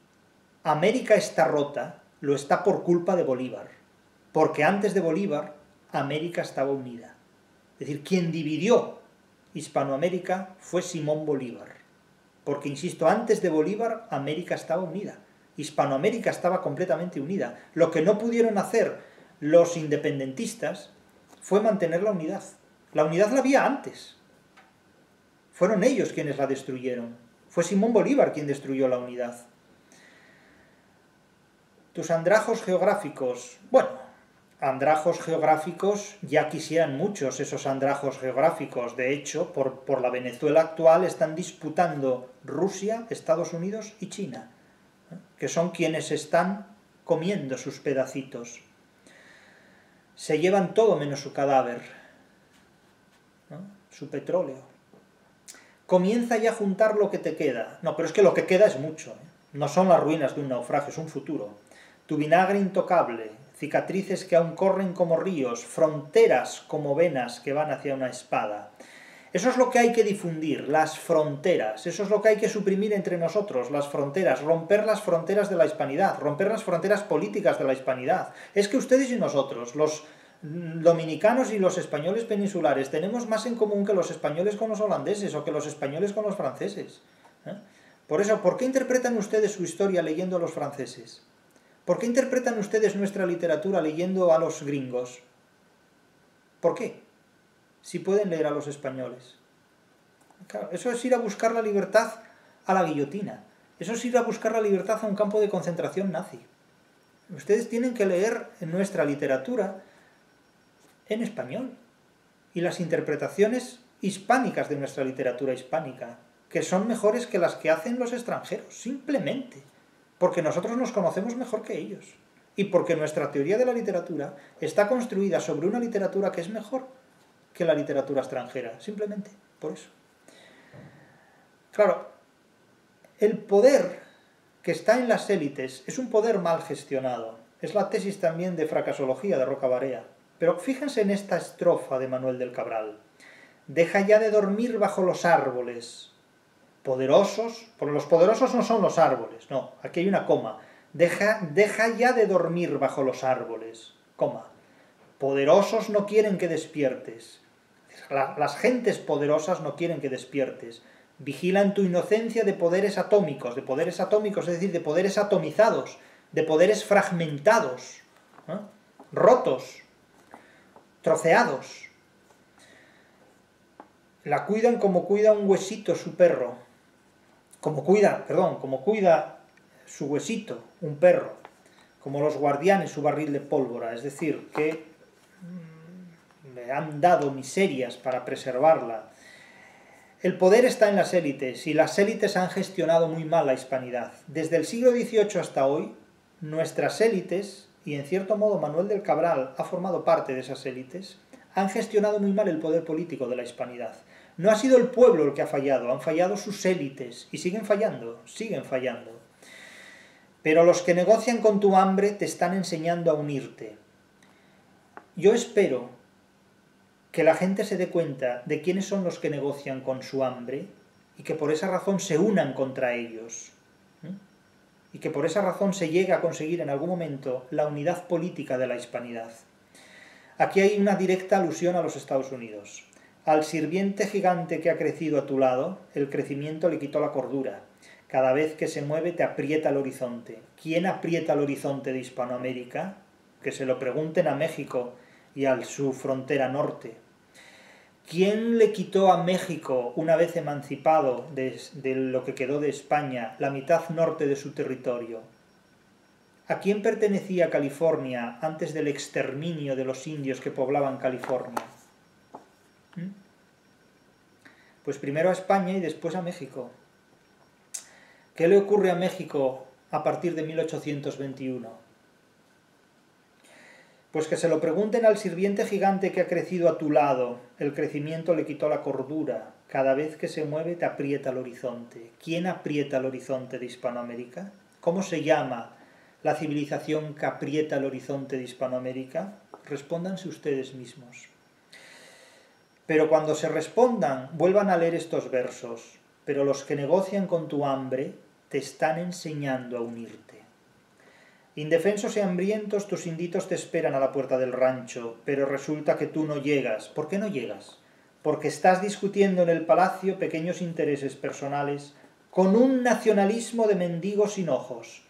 América está rota, lo está por culpa de Bolívar, porque antes de Bolívar, América estaba unida. Es decir, quien dividió Hispanoamérica fue Simón Bolívar, porque, insisto, antes de Bolívar, América estaba unida. Hispanoamérica estaba completamente unida. Lo que no pudieron hacer los independentistas fue mantener la unidad. La unidad la había antes. Fueron ellos quienes la destruyeron. Fue Simón Bolívar quien destruyó la unidad. Tus andrajos geográficos... Bueno, andrajos geográficos ya quisieran muchos esos andrajos geográficos. De hecho, por, por la Venezuela actual están disputando Rusia, Estados Unidos y China, que son quienes están comiendo sus pedacitos. Se llevan todo menos su cadáver, ¿no? Su petróleo. Comienza ya a juntar lo que te queda. No, pero es que lo que queda es mucho. No son las ruinas de un naufragio, es un futuro. Tu vinagre intocable, cicatrices que aún corren como ríos, fronteras como venas que van hacia una espada. Eso es lo que hay que difundir, las fronteras. Eso es lo que hay que suprimir entre nosotros, las fronteras. Romper las fronteras de la hispanidad, romper las fronteras políticas de la hispanidad. Es que ustedes y nosotros, los dominicanos y los españoles peninsulares, tenemos más en común que los españoles con los holandeses o que los españoles con los franceses. ¿Eh? Por eso, ¿por qué interpretan ustedes su historia leyendo a los franceses? ¿Por qué interpretan ustedes nuestra literatura leyendo a los gringos? ¿Por qué? Si pueden leer a los españoles. Claro, eso es ir a buscar la libertad a la guillotina. Eso es ir a buscar la libertad a un campo de concentración nazi. Ustedes tienen que leer nuestra literatura en español, y las interpretaciones hispánicas de nuestra literatura hispánica, que son mejores que las que hacen los extranjeros, simplemente, porque nosotros nos conocemos mejor que ellos, y porque nuestra teoría de la literatura está construida sobre una literatura que es mejor que la literatura extranjera, simplemente por eso. Claro, el poder que está en las élites es un poder mal gestionado. Es la tesis también de fracasología de Roca Barea. Pero fíjense en esta estrofa de Manuel del Cabral. Deja ya de dormir bajo los árboles. Poderosos, porque los poderosos no son los árboles, no, aquí hay una coma. Deja, deja ya de dormir bajo los árboles, coma. Poderosos no quieren que despiertes. La, las gentes poderosas no quieren que despiertes. Vigilan tu inocencia de poderes atómicos, de poderes atómicos, es decir, de poderes atomizados, de poderes fragmentados, ¿eh? rotos, troceados. La cuidan como cuida un huesito su perro, como cuida, perdón, como cuida su huesito un perro, como los guardianes su barril de pólvora, es decir, que le han dado miserias para preservarla. El poder está en las élites, y las élites han gestionado muy mal la hispanidad. Desde el siglo dieciocho hasta hoy, nuestras élites, y en cierto modo Manuel del Cabral ha formado parte de esas élites, han gestionado muy mal el poder político de la hispanidad. No ha sido el pueblo el que ha fallado, han fallado sus élites, y siguen fallando, siguen fallando. Pero los que negocian con tu hambre te están enseñando a unirte. Yo espero que la gente se dé cuenta de quiénes son los que negocian con su hambre y que por esa razón se unan contra ellos. ¿Mm? Y que por esa razón se llegue a conseguir en algún momento la unidad política de la hispanidad. Aquí hay una directa alusión a los Estados Unidos. Al sirviente gigante que ha crecido a tu lado, el crecimiento le quitó la cordura. Cada vez que se mueve te aprieta el horizonte. ¿Quién aprieta el horizonte de Hispanoamérica? Que se lo pregunten a México y a su frontera norte. ¿Quién le quitó a México, una vez emancipado de, de lo que quedó de España, la mitad norte de su territorio? ¿A quién pertenecía California antes del exterminio de los indios que poblaban California? ¿Mm? Pues primero a España y después a México. ¿Qué le ocurre a México a partir de mil ochocientos veintiuno? Pues que se lo pregunten al sirviente gigante que ha crecido a tu lado. El crecimiento le quitó la cordura. Cada vez que se mueve te aprieta el horizonte. ¿Quién aprieta el horizonte de Hispanoamérica? ¿Cómo se llama la civilización que aprieta el horizonte de Hispanoamérica? Respóndanse ustedes mismos. Pero cuando se respondan, vuelvan a leer estos versos. Pero los que negocian con tu hambre te están enseñando a unirte. Indefensos y hambrientos, tus inditos te esperan a la puerta del rancho, pero resulta que tú no llegas. ¿Por qué no llegas? Porque estás discutiendo en el palacio pequeños intereses personales con un nacionalismo de mendigos sin ojos.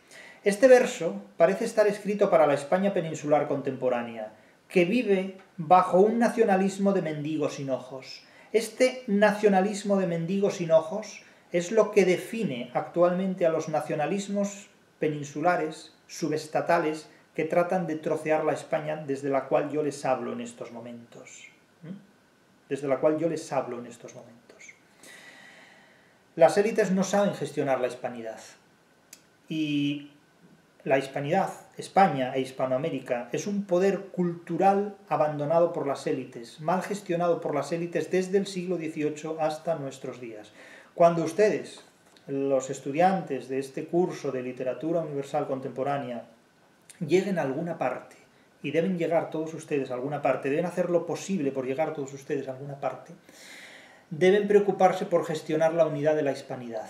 Este verso parece estar escrito para la España peninsular contemporánea, que vive bajo un nacionalismo de mendigos sin ojos. Este nacionalismo de mendigos sin ojos es lo que define actualmente a los nacionalismos peninsulares subestatales que tratan de trocear la España desde la cual yo les hablo en estos momentos. Desde la cual yo les hablo en estos momentos. Las élites no saben gestionar la hispanidad. Y la hispanidad, España e Hispanoamérica, es un poder cultural abandonado por las élites, mal gestionado por las élites desde el siglo dieciocho hasta nuestros días. Cuando ustedes, los estudiantes de este curso de literatura universal contemporánea, lleguen a alguna parte, y deben llegar todos ustedes a alguna parte, deben hacer lo posible por llegar todos ustedes a alguna parte, deben preocuparse por gestionar la unidad de la hispanidad.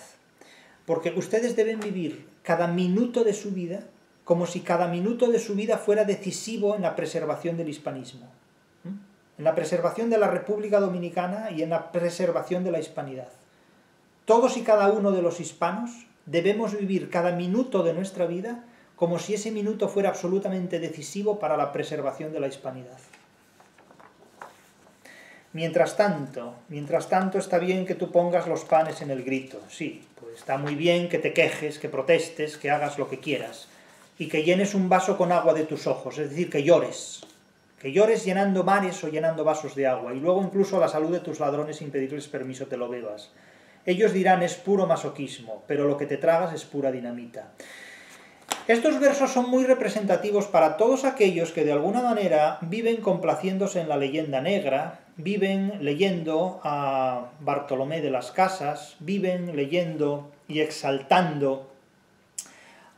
Porque ustedes deben vivir cada minuto de su vida como si cada minuto de su vida fuera decisivo en la preservación del hispanismo, en la preservación de la República Dominicana y en la preservación de la hispanidad. Todos y cada uno de los hispanos debemos vivir cada minuto de nuestra vida como si ese minuto fuera absolutamente decisivo para la preservación de la hispanidad. Mientras tanto, mientras tanto está bien que tú pongas los panes en el grito. Sí, pues está muy bien que te quejes, que protestes, que hagas lo que quieras. Y que llenes un vaso con agua de tus ojos, es decir, que llores. Que llores llenando mares o llenando vasos de agua. Y luego incluso a la salud de tus ladrones sin pedirles permiso te lo bebas. Ellos dirán, es puro masoquismo, pero lo que te tragas es pura dinamita. Estos versos son muy representativos para todos aquellos que de alguna manera viven complaciéndose en la leyenda negra, viven leyendo a Bartolomé de las Casas, viven leyendo y exaltando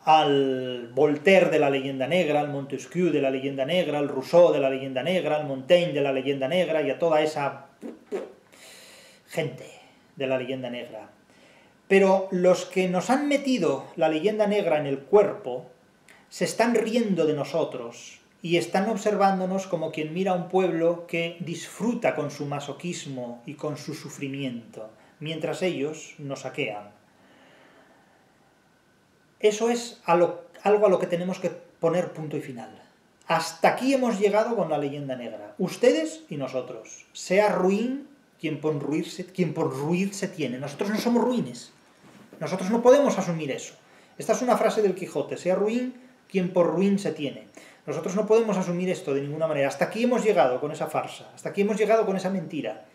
al Voltaire de la leyenda negra, al Montesquieu de la leyenda negra, al Rousseau de la leyenda negra, al Montaigne de la leyenda negra y a toda esa gente de la leyenda negra. Pero los que nos han metido la leyenda negra en el cuerpo se están riendo de nosotros y están observándonos como quien mira a un pueblo que disfruta con su masoquismo y con su sufrimiento, mientras ellos nos saquean. Eso es algo a lo que tenemos que poner punto y final. Hasta aquí hemos llegado con la leyenda negra. Ustedes y nosotros. Sea ruin quien por ruirse, quien por ruirse tiene. Nosotros no somos ruines. Nosotros no podemos asumir eso. Esta es una frase del Quijote. Sea ruin quien por ruin se tiene. Nosotros no podemos asumir esto de ninguna manera. Hasta aquí hemos llegado con esa farsa. Hasta aquí hemos llegado con esa mentira.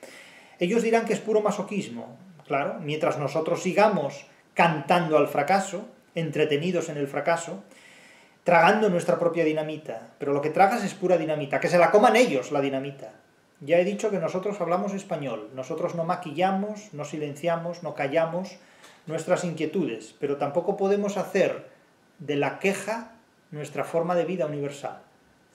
Ellos dirán que es puro masoquismo. Claro, mientras nosotros sigamos cantando al fracaso, entretenidos en el fracaso, tragando nuestra propia dinamita. Pero lo que tragas es pura dinamita, que se la coman ellos la dinamita. Ya he dicho que nosotros hablamos español, nosotros no maquillamos, no silenciamos, no callamos nuestras inquietudes, pero tampoco podemos hacer de la queja nuestra forma de vida universal.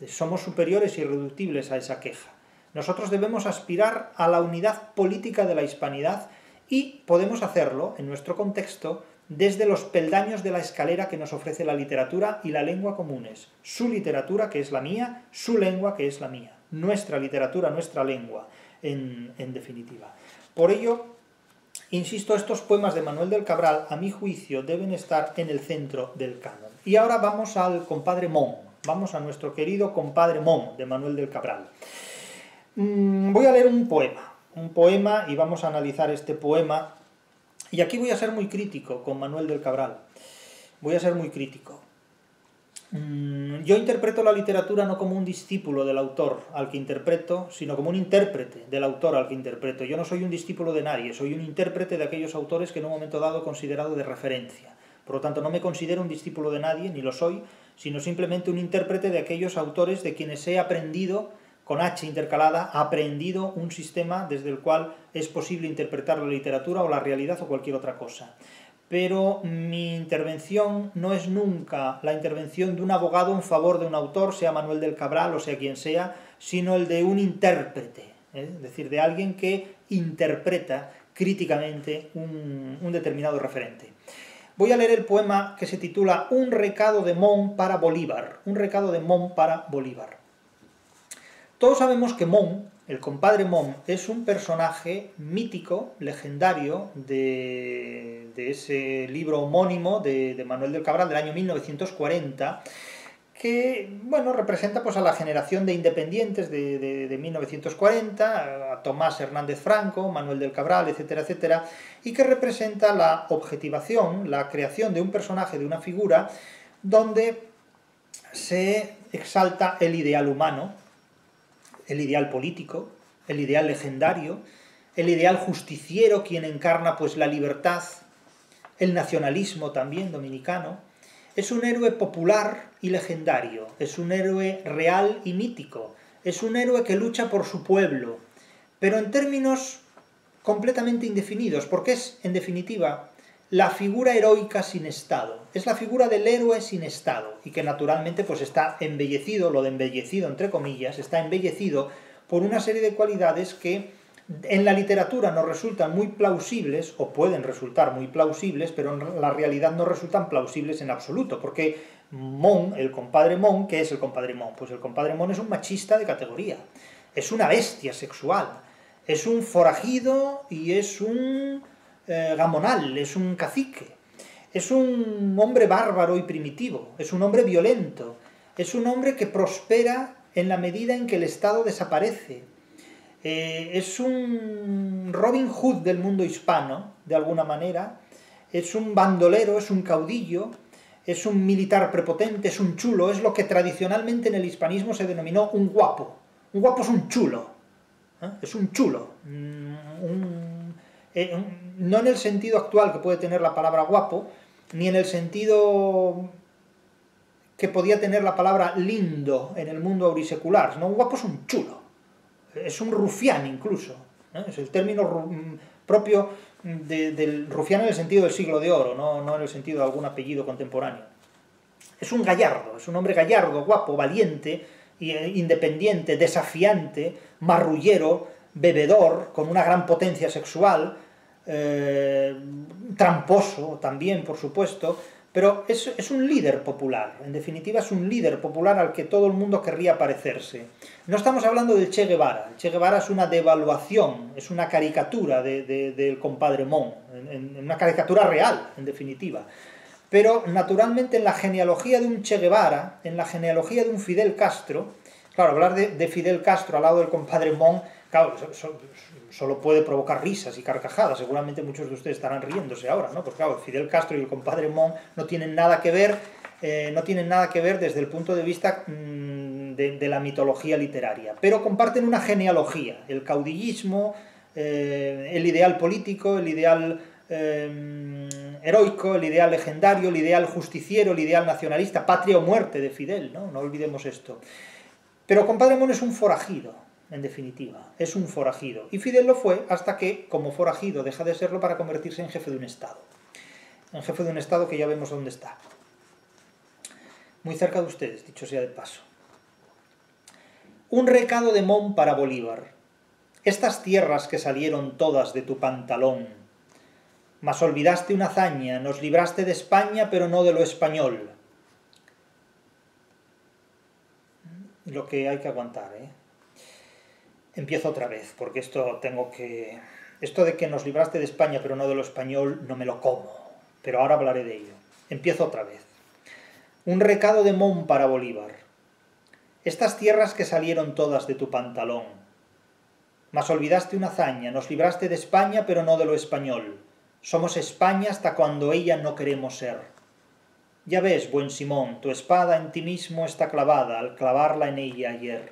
Somos superiores y irreductibles a esa queja. Nosotros debemos aspirar a la unidad política de la hispanidad y podemos hacerlo en nuestro contexto desde los peldaños de la escalera que nos ofrece la literatura y la lengua comunes. Su literatura, que es la mía, su lengua, que es la mía. Nuestra literatura, nuestra lengua, en, en definitiva. Por ello, insisto, estos poemas de Manuel del Cabral, a mi juicio, deben estar en el centro del canon. Y ahora vamos al compadre Mon, vamos a nuestro querido compadre Mon, de Manuel del Cabral. Mm, voy a leer un poema, un poema, y vamos a analizar este poema. Y aquí voy a ser muy crítico con Manuel del Cabral. Voy a ser muy crítico. Yo interpreto la literatura no como un discípulo del autor al que interpreto, sino como un intérprete del autor al que interpreto. Yo no soy un discípulo de nadie, soy un intérprete de aquellos autores que en un momento dado he considerado de referencia. Por lo tanto, no me considero un discípulo de nadie, ni lo soy, sino simplemente un intérprete de aquellos autores de quienes he aprendido, con H intercalada, aprendido un sistema desde el cual es posible interpretar la literatura o la realidad o cualquier otra cosa. Pero mi intervención no es nunca la intervención de un abogado en favor de un autor, sea Manuel del Cabral o sea quien sea, sino el de un intérprete, ¿eh? Es decir, de alguien que interpreta críticamente un, un determinado referente. Voy a leer el poema que se titula Un recado de Mon para Bolívar. Un recado de Mon para Bolívar. Todos sabemos que Mon, el compadre Mon, es un personaje mítico, legendario, de, de ese libro homónimo de, de Manuel del Cabral del año mil novecientos cuarenta, que bueno, representa pues, a la generación de independientes de, de, de mil novecientos cuarenta, a Tomás Hernández Franco, Manuel del Cabral, etcétera, etcétera, y que representa la objetivación, la creación de un personaje, de una figura, donde se exalta el ideal humano, el ideal político, el ideal legendario, el ideal justiciero, quien encarna pues la libertad, el nacionalismo también dominicano. Es un héroe popular y legendario, es un héroe real y mítico, es un héroe que lucha por su pueblo, pero en términos completamente indefinidos, porque es, en definitiva, la figura heroica sin Estado, es la figura del héroe sin Estado, y que naturalmente pues está embellecido, lo de embellecido entre comillas, está embellecido por una serie de cualidades que en la literatura nos resultan muy plausibles, o pueden resultar muy plausibles, pero en la realidad no resultan plausibles en absoluto, porque Mon, el compadre Mon, ¿qué es el compadre Mon? Pues el compadre Mon es un machista de categoría, es una bestia sexual, es un forajido y es un... Eh, gamonal, es un cacique, es un hombre bárbaro y primitivo, es un hombre violento, es un hombre que prospera en la medida en que el Estado desaparece, eh, es un Robin Hood del mundo hispano, de alguna manera, es un bandolero, es un caudillo, es un militar prepotente, es un chulo, es lo que tradicionalmente en el hispanismo se denominó un guapo. Un guapo es un chulo, ¿eh? Es un chulo, un... Eh, no en el sentido actual que puede tener la palabra guapo, ni en el sentido que podía tener la palabra lindo en el mundo aurisecular, ¿no? Un guapo es un chulo, es un rufián incluso, ¿no? Es el término propio de, del rufián en el sentido del siglo de oro, ¿no? No en el sentido de algún apellido contemporáneo. Es un gallardo, es un hombre gallardo, guapo, valiente, independiente, desafiante, marrullero, bebedor, con una gran potencia sexual, eh, tramposo también, por supuesto, pero es, es un líder popular, en definitiva es un líder popular al que todo el mundo querría parecerse. No estamos hablando del Che Guevara, el Che Guevara es una devaluación, es una caricatura de, de, del compadre Mon, en, en una caricatura real, en definitiva. Pero, naturalmente, en la genealogía de un Che Guevara, en la genealogía de un Fidel Castro, claro, hablar de, de Fidel Castro al lado del compadre Mon, claro, so, so, solo puede provocar risas y carcajadas, seguramente muchos de ustedes estarán riéndose ahora, ¿no? Pues claro, Fidel Castro y el compadre Mon no tienen nada que ver, eh, no tienen nada que ver desde el punto de vista mmm, de, de la mitología literaria, pero comparten una genealogía, el caudillismo, eh, el ideal político, el ideal Eh, heroico, el ideal legendario, el ideal justiciero, el ideal nacionalista, patria o muerte de Fidel, ¿no? No olvidemos esto. Pero compadre Mon es un forajido, en definitiva, es un forajido. Y Fidel lo fue hasta que, como forajido, deja de serlo para convertirse en jefe de un Estado. En jefe de un Estado que ya vemos dónde está. Muy cerca de ustedes, dicho sea de paso. Un recado de Mon para Bolívar. Estas tierras que salieron todas de tu pantalón, mas olvidaste una hazaña, nos libraste de España, pero no de lo español. Lo que hay que aguantar, ¿eh? Empiezo otra vez, porque esto tengo que... Esto de que nos libraste de España, pero no de lo español, no me lo como. Pero ahora hablaré de ello. Empiezo otra vez. Un recado de Mon para Bolívar. Estas tierras que salieron todas de tu pantalón, mas olvidaste una hazaña, nos libraste de España, pero no de lo español. Somos España hasta cuando ella no queremos ser. Ya ves, buen Simón, tu espada en ti mismo está clavada al clavarla en ella ayer.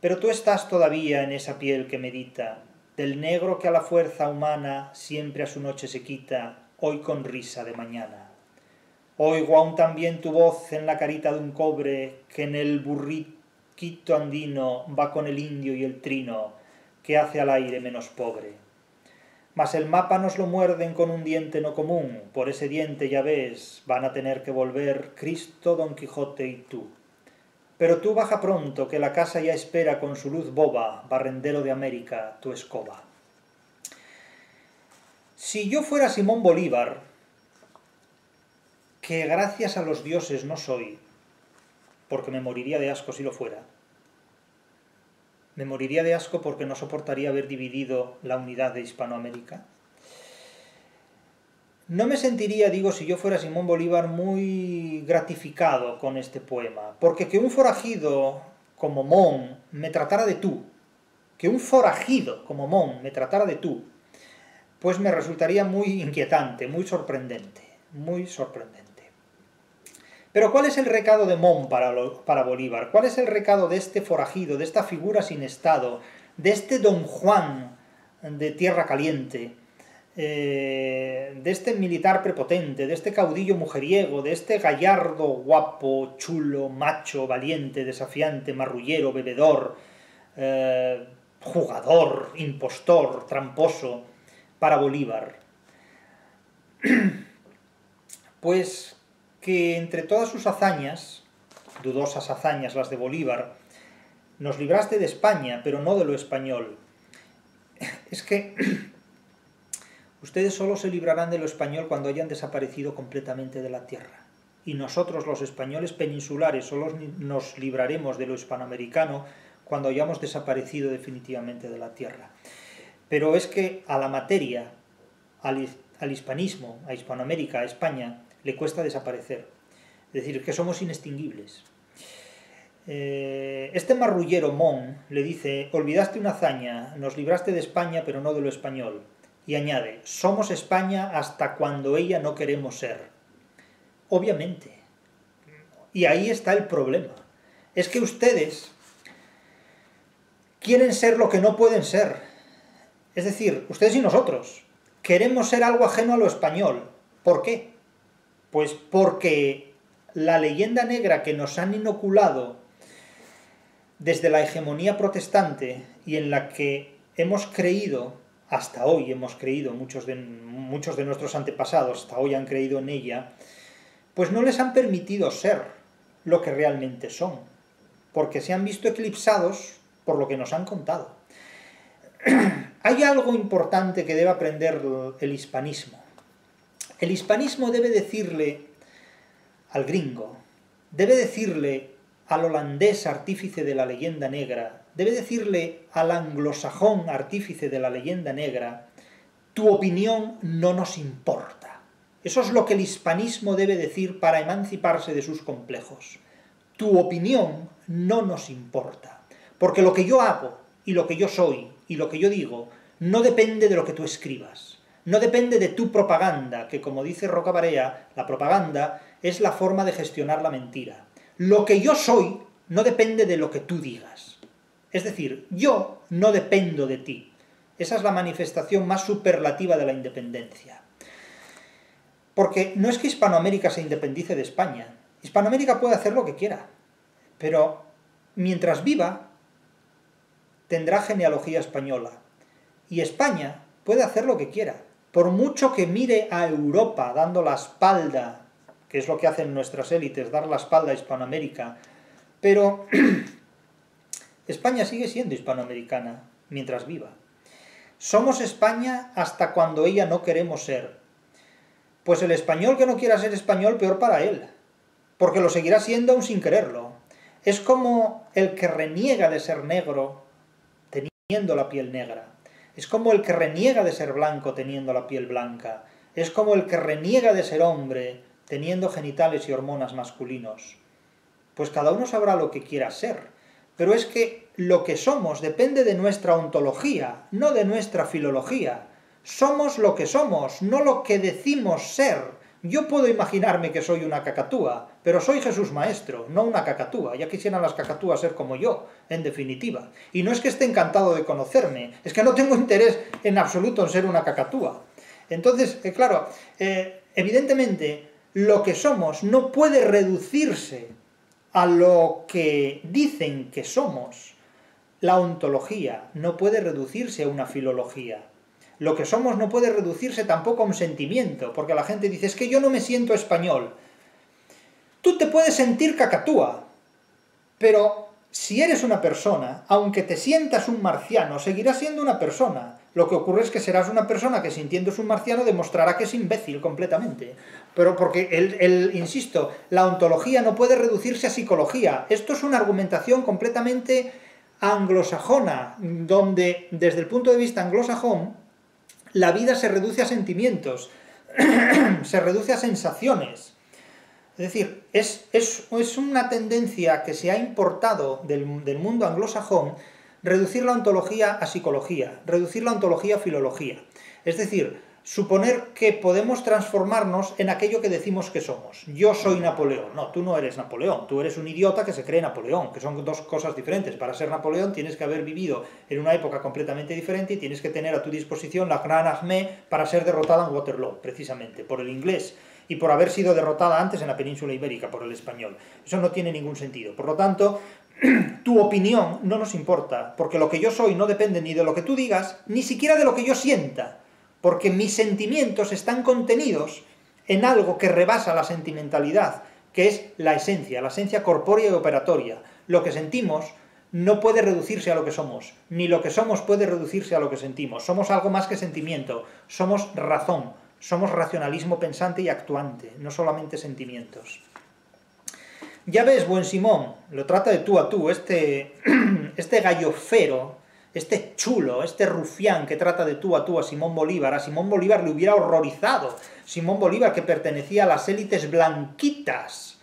Pero tú estás todavía en esa piel que medita, del negro que a la fuerza humana siempre a su noche se quita, hoy con risa de mañana. Oigo aún también tu voz en la carita de un cobre que en el burriquito andino va con el indio y el trino, que hace al aire menos pobre. Mas el mapa nos lo muerden con un diente no común, por ese diente, ya ves, van a tener que volver Cristo, Don Quijote y tú. Pero tú baja pronto, que la casa ya espera con su luz boba, barrendero de América, tu escoba. Si yo fuera Simón Bolívar, que gracias a los dioses no soy, porque me moriría de asco si lo fuera, me moriría de asco porque no soportaría haber dividido la unidad de Hispanoamérica. No me sentiría, digo, si yo fuera Simón Bolívar, muy gratificado con este poema, porque que un forajido como Mon me tratara de tú, que un forajido como Mon me tratara de tú, pues me resultaría muy inquietante, muy sorprendente, muy sorprendente. Pero ¿cuál es el recado de Mon para, lo, para Bolívar? ¿Cuál es el recado de este forajido, de esta figura sin Estado, de este Don Juan de Tierra Caliente, eh, de este militar prepotente, de este caudillo mujeriego, de este gallardo guapo, chulo, macho, valiente, desafiante, marrullero, bebedor, eh, jugador, impostor, tramposo, para Bolívar? Pues que entre todas sus hazañas, dudosas hazañas las de Bolívar, nos libraste de España, pero no de lo español. Es que ustedes solo se librarán de lo español cuando hayan desaparecido completamente de la tierra. Y nosotros, los españoles peninsulares, solo nos libraremos de lo hispanoamericano cuando hayamos desaparecido definitivamente de la tierra. Pero es que a la materia, al, al hispanismo, a Hispanoamérica, a España, le cuesta desaparecer. Es decir, que somos inextinguibles. Eh, este marrullero Mon le dice, olvidaste una hazaña, nos libraste de España, pero no de lo español. Y añade, somos España hasta cuando ella no queremos ser. Obviamente. Y ahí está el problema. Es que ustedes quieren ser lo que no pueden ser. Es decir, ustedes y nosotros queremos ser algo ajeno a lo español. ¿Por qué? Pues porque la leyenda negra que nos han inoculado desde la hegemonía protestante y en la que hemos creído, hasta hoy hemos creído, muchos de, muchos de nuestros antepasados hasta hoy han creído en ella, pues no les han permitido ser lo que realmente son, porque se han visto eclipsados por lo que nos han contado. Hay algo importante que debe aprender el hispanismo. El hispanismo debe decirle al gringo, debe decirle al holandés artífice de la leyenda negra, debe decirle al anglosajón artífice de la leyenda negra, tu opinión no nos importa. Eso es lo que el hispanismo debe decir para emanciparse de sus complejos. Tu opinión no nos importa, porque lo que yo hago y lo que yo soy y lo que yo digo no depende de lo que tú escribas, no depende de tu propaganda, que como dice Roca Barea, la propaganda es la forma de gestionar la mentira. Lo que yo soy no depende de lo que tú digas. Es decir, yo no dependo de ti. Esa es la manifestación más superlativa de la independencia. Porque no es que Hispanoamérica se independice de España. Hispanoamérica puede hacer lo que quiera, pero mientras viva tendrá genealogía española. Y España puede hacer lo que quiera. Por mucho que mire a Europa dando la espalda, que es lo que hacen nuestras élites, dar la espalda a Hispanoamérica, pero España sigue siendo hispanoamericana mientras viva. Somos España hasta cuando ella no queremos ser. Pues el español que no quiera ser español, peor para él, porque lo seguirá siendo aún sin quererlo. Es como el que reniega de ser negro teniendo la piel negra. Es como el que reniega de ser blanco teniendo la piel blanca. Es como el que reniega de ser hombre teniendo genitales y hormonas masculinos. Pues cada uno sabrá lo que quiera ser, pero es que lo que somos depende de nuestra ontología, no de nuestra filología. Somos lo que somos, no lo que decimos ser. Yo puedo imaginarme que soy una cacatúa, pero soy Jesús Maestro, no una cacatúa. Ya quisieran las cacatúas ser como yo, en definitiva. Y no es que esté encantado de conocerme, es que no tengo interés en absoluto en ser una cacatúa. Entonces, eh, claro, eh, evidentemente, lo que somos no puede reducirse a lo que dicen que somos. La ontología no puede reducirse a una filología. Lo que somos no puede reducirse tampoco a un sentimiento, porque la gente dice, es que yo no me siento español. Tú te puedes sentir cacatúa, pero si eres una persona, aunque te sientas un marciano, seguirás siendo una persona. Lo que ocurre es que serás una persona que sintiéndose un marciano demostrará que es imbécil completamente. Pero porque, el, el, insisto, la ontología no puede reducirse a psicología. Esto es una argumentación completamente anglosajona, donde desde el punto de vista anglosajón la vida se reduce a sentimientos, se reduce a sensaciones. Es decir, es, es, es una tendencia que se ha importado del, del mundo anglosajón, reducir la ontología a psicología, reducir la ontología a filología. Es decir, suponer que podemos transformarnos en aquello que decimos que somos. Yo soy Napoleón. No, tú no eres Napoleón. Tú eres un idiota que se cree Napoleón, que son dos cosas diferentes. Para ser Napoleón tienes que haber vivido en una época completamente diferente y tienes que tener a tu disposición la Gran Armée para ser derrotada en Waterloo, precisamente, por el inglés y por haber sido derrotada antes en la península ibérica por el español. Eso no tiene ningún sentido. Por lo tanto, tu opinión no nos importa, porque lo que yo soy no depende ni de lo que tú digas, ni siquiera de lo que yo sienta, porque mis sentimientos están contenidos en algo que rebasa la sentimentalidad, que es la esencia, la esencia corpórea y operatoria. Lo que sentimos no puede reducirse a lo que somos, ni lo que somos puede reducirse a lo que sentimos. Somos algo más que sentimiento, somos razón, somos racionalismo pensante y actuante, no solamente sentimientos. Ya ves, buen Simón, lo trata de tú a tú, este, este gallofero, este chulo, este rufián que trata de tú a tú a Simón Bolívar. A Simón Bolívar le hubiera horrorizado. Simón Bolívar que pertenecía a las élites blanquitas.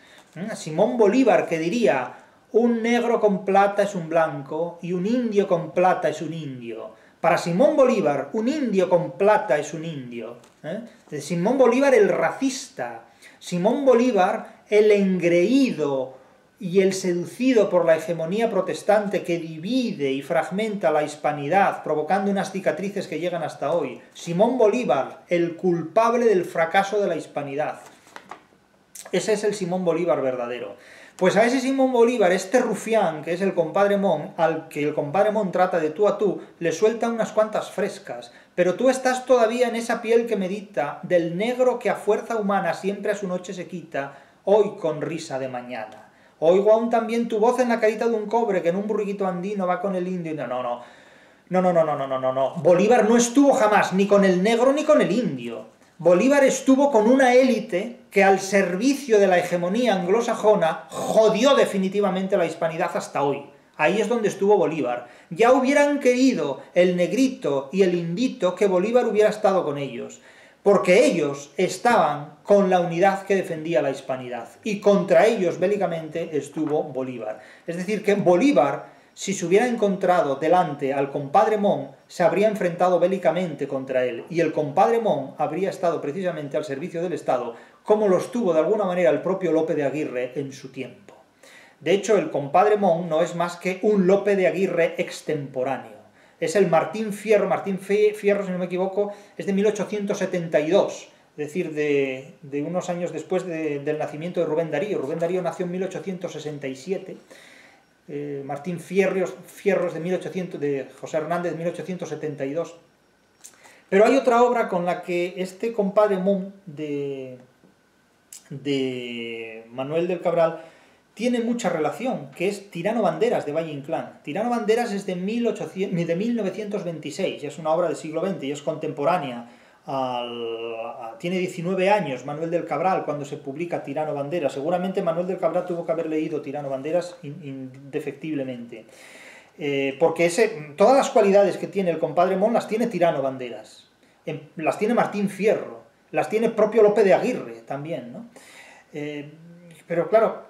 A Simón Bolívar que diría, un negro con plata es un blanco y un indio con plata es un indio. Para Simón Bolívar, un indio con plata es un indio. ¿Eh? Simón Bolívar el racista. Simón Bolívar el engreído y el seducido por la hegemonía protestante que divide y fragmenta la hispanidad, provocando unas cicatrices que llegan hasta hoy. Simón Bolívar, el culpable del fracaso de la hispanidad. Ese es el Simón Bolívar verdadero. Pues a ese Simón Bolívar, este rufián, que es el compadre Mon, al que el compadre Mon trata de tú a tú, le suelta unas cuantas frescas. Pero tú estás todavía en esa piel que medita, del negro que a fuerza humana siempre a su noche se quita, hoy con risa de mañana. Oigo aún también tu voz en la carita de un cobre, que en un burguito andino va con el indio y no, no, no. No, no, no, no, no, no, no. Bolívar no estuvo jamás ni con el negro ni con el indio. Bolívar estuvo con una élite que al servicio de la hegemonía anglosajona jodió definitivamente la hispanidad hasta hoy. Ahí es donde estuvo Bolívar. Ya hubieran querido el negrito y el indito que Bolívar hubiera estado con ellos, porque ellos estaban con la unidad que defendía la hispanidad, y contra ellos bélicamente estuvo Bolívar. Es decir, que Bolívar, si se hubiera encontrado delante al compadre Mon, se habría enfrentado bélicamente contra él, y el compadre Mon habría estado precisamente al servicio del Estado, como lo estuvo de alguna manera el propio Lope de Aguirre en su tiempo. De hecho, el compadre Mon no es más que un Lope de Aguirre extemporáneo. Es el Martín Fierro, Martín Fierro, si no me equivoco, es de mil ochocientos setenta y dos, es decir, de, de unos años después de, del nacimiento de Rubén Darío. Rubén Darío nació en mil ochocientos sesenta y siete, Eh, Martín Fierros, Fierros de, mil ochocientos, de José Hernández de mil ochocientos setenta y dos. Pero hay otra obra con la que este compadre Mon de, de Manuel del Cabral tiene mucha relación, que es Tirano Banderas de Valle Inclán. Tirano Banderas es de, mil novecientos veintiséis, es una obra del siglo veinte y es contemporánea. Al, a, tiene diecinueve años Manuel del Cabral cuando se publica Tirano Banderas. Seguramente Manuel del Cabral tuvo que haber leído Tirano Banderas indefectiblemente, eh, porque ese, todas las cualidades que tiene el compadre Mon las tiene Tirano Banderas, en, las tiene Martín Fierro, las tiene propio Lope de Aguirre también, ¿no? Eh, pero claro,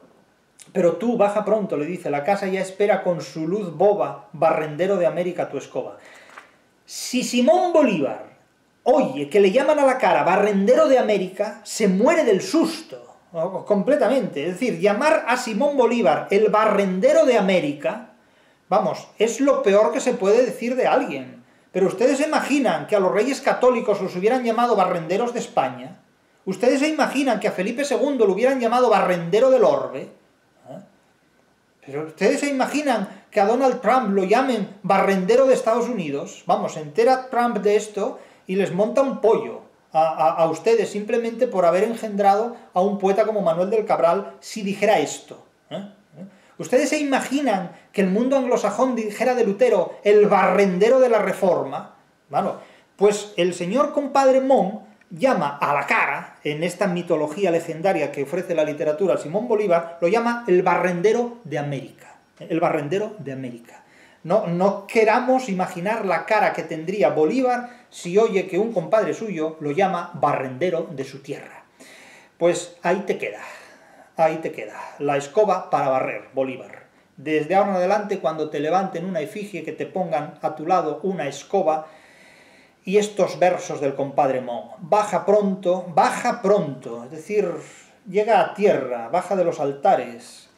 pero tú baja pronto, le dice, la casa ya espera con su luz boba, barrendero de América tu escoba. Si Simón Bolívar oye que le llaman a la cara barrendero de América, se muere del susto, ¿no? Completamente. Es decir, llamar a Simón Bolívar el barrendero de América, vamos, es lo peor que se puede decir de alguien. Pero ustedes se imaginan que a los reyes católicos los hubieran llamado barrenderos de España, ustedes se imaginan que a Felipe segundo lo hubieran llamado barrendero del orbe, ¿no? Pero ustedes se imaginan que a Donald Trump lo llamen barrendero de Estados Unidos. Vamos, se entera Trump de esto y les monta un pollo a, a, a ustedes simplemente por haber engendrado a un poeta como Manuel del Cabral si dijera esto, ¿eh? ¿Ustedes se imaginan que el mundo anglosajón dijera de Lutero el barrendero de la Reforma? Bueno, pues el señor compadre Mon llama a la cara, en esta mitología legendaria que ofrece la literatura al Simón Bolívar, lo llama el barrendero de América. El barrendero de América. No, no queramos imaginar la cara que tendría Bolívar si oye que un compadre suyo lo llama barrendero de su tierra. Pues ahí te queda, ahí te queda, la escoba para barrer, Bolívar. Desde ahora en adelante, cuando te levanten una efigie, que te pongan a tu lado una escoba y estos versos del compadre Mon. Baja pronto, baja pronto, es decir, llega a tierra, baja de los altares,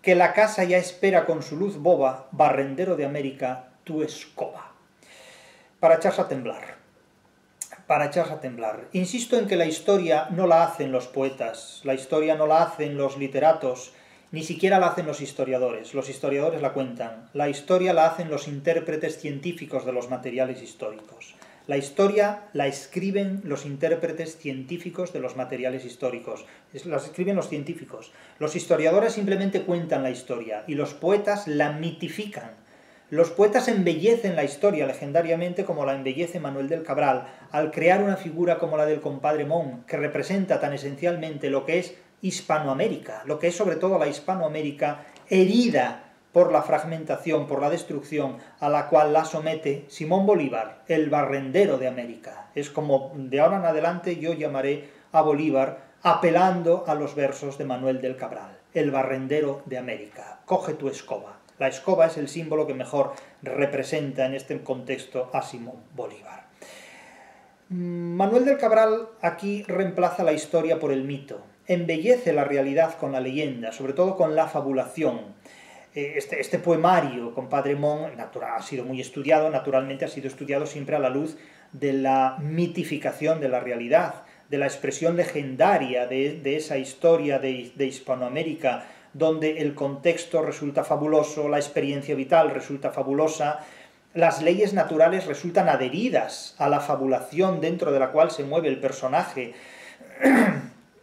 que la casa ya espera con su luz boba, barrendero de América, tu escoba. Para echarse a temblar, para echarse a temblar. Insisto en que la historia no la hacen los poetas, la historia no la hacen los literatos, ni siquiera la hacen los historiadores. Los historiadores la cuentan. La historia la hacen los intérpretes científicos de los materiales históricos. La historia la escriben los intérpretes científicos de los materiales históricos. Las escriben los científicos. Los historiadores simplemente cuentan la historia y los poetas la mitifican. Los poetas embellecen la historia legendariamente como la embellece Manuel del Cabral al crear una figura como la del compadre Mon, que representa tan esencialmente lo que es Hispanoamérica, lo que es sobre todo la Hispanoamérica herida por la fragmentación, por la destrucción a la cual la somete Simón Bolívar, el barrendero de América. Es como de ahora en adelante yo llamaré a Bolívar apelando a los versos de Manuel del Cabral, el barrendero de América. Coge tu escoba. La escoba es el símbolo que mejor representa en este contexto a Simón Bolívar. Manuel del Cabral aquí reemplaza la historia por el mito, embellece la realidad con la leyenda, sobre todo con la fabulación. Este, este poemario, compadre Mon, natural, ha sido muy estudiado, naturalmente ha sido estudiado siempre a la luz de la mitificación de la realidad, de la expresión legendaria de, de esa historia de, de Hispanoamérica, donde el contexto resulta fabuloso, la experiencia vital resulta fabulosa, las leyes naturales resultan adheridas a la fabulación dentro de la cual se mueve el personaje,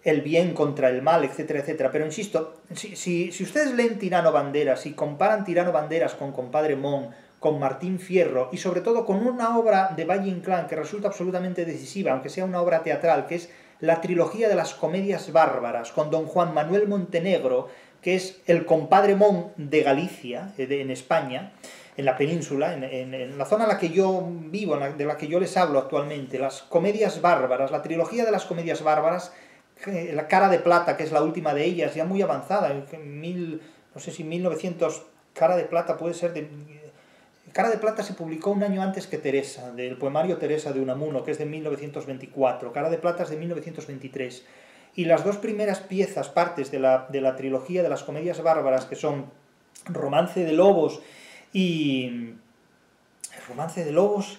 el bien contra el mal, etcétera, etcétera. Pero insisto, si, si, si ustedes leen Tirano Banderas y comparan Tirano Banderas con Compadre Mon, con Martín Fierro y sobre todo con una obra de Valle Inclán que resulta absolutamente decisiva, aunque sea una obra teatral, que es la trilogía de las comedias bárbaras, con don Juan Manuel Montenegro, que es el Compadre Mon de Galicia, de, en España, en la península, en, en, en la zona en la que yo vivo, en la, de la que yo les hablo actualmente, las comedias bárbaras, la trilogía de las comedias bárbaras, eh, La Cara de Plata, que es la última de ellas, ya muy avanzada, en mil, no sé si mil novecientos, Cara de Plata puede ser de... Cara de Plata se publicó un año antes que Teresa, del poemario Teresa de Unamuno, que es de mil novecientos veinticuatro, Cara de Plata es de mil novecientos veintitrés, y las dos primeras piezas, partes de la, de la trilogía de las comedias bárbaras, que son Romance de Lobos y... Romance de Lobos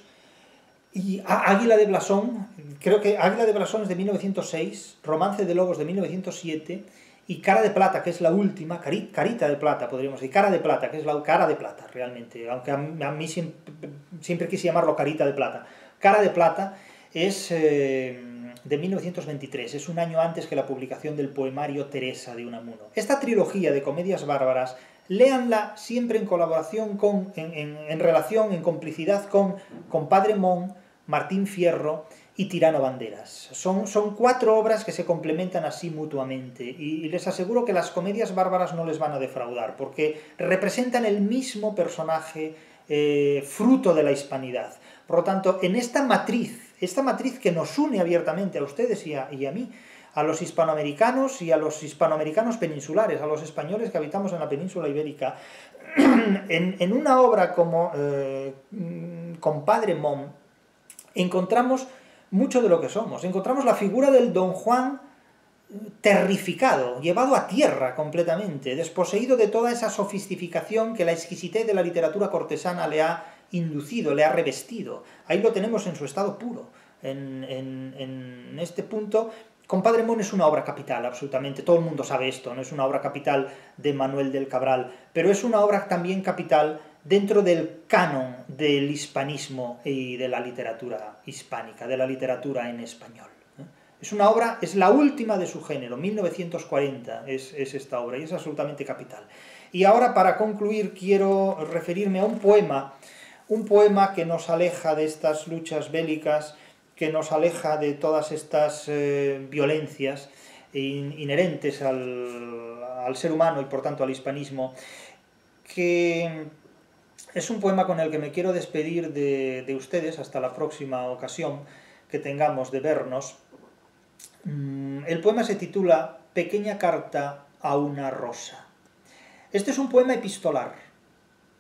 y Águila de Blasón, creo que Águila de Blasón es de mil novecientos seis, Romance de Lobos de mil novecientos siete, y Cara de Plata, que es la última, cari, Carita de Plata, podríamos decir, Cara de Plata, que es la Cara de Plata, realmente, aunque a mí, a mí siempre, siempre quise llamarlo Carita de Plata. Cara de Plata es eh, de mil novecientos veintitrés, es un año antes que la publicación del poemario Teresa de Unamuno. Esta trilogía de comedias bárbaras, léanla siempre en colaboración con, en, en, en relación, en complicidad con Compadre Mon, Martín Fierro y Tirano Banderas. Son, son cuatro obras que se complementan así mutuamente, y, y les aseguro que las comedias bárbaras no les van a defraudar, porque representan el mismo personaje eh, fruto de la hispanidad. Por lo tanto, en esta matriz, esta matriz que nos une abiertamente a ustedes y a, y a mí, a los hispanoamericanos y a los hispanoamericanos peninsulares, a los españoles que habitamos en la península ibérica, en, en una obra como eh, Compadre Mon, encontramos mucho de lo que somos. Encontramos la figura del don Juan terrificado, llevado a tierra completamente, desposeído de toda esa sofisticación que la exquisitez de la literatura cortesana le ha inducido, le ha revestido. Ahí lo tenemos en su estado puro. En, en, en este punto, Compadre Mon es una obra capital, absolutamente. Todo el mundo sabe esto, no es una obra capital de Manuel del Cabral, pero es una obra también capital dentro del canon del hispanismo y de la literatura hispánica, de la literatura en español. Es una obra, es la última de su género, mil novecientos cuarenta es, es esta obra, y es absolutamente capital. Y ahora, para concluir, quiero referirme a un poema, un poema que nos aleja de estas luchas bélicas, que nos aleja de todas estas eh, violencias in, inherentes al, al ser humano y, por tanto, al hispanismo, que... es un poema con el que me quiero despedir de, de ustedes hasta la próxima ocasión que tengamos de vernos. El poema se titula Pequeña carta a una rosa. Este es un poema epistolar.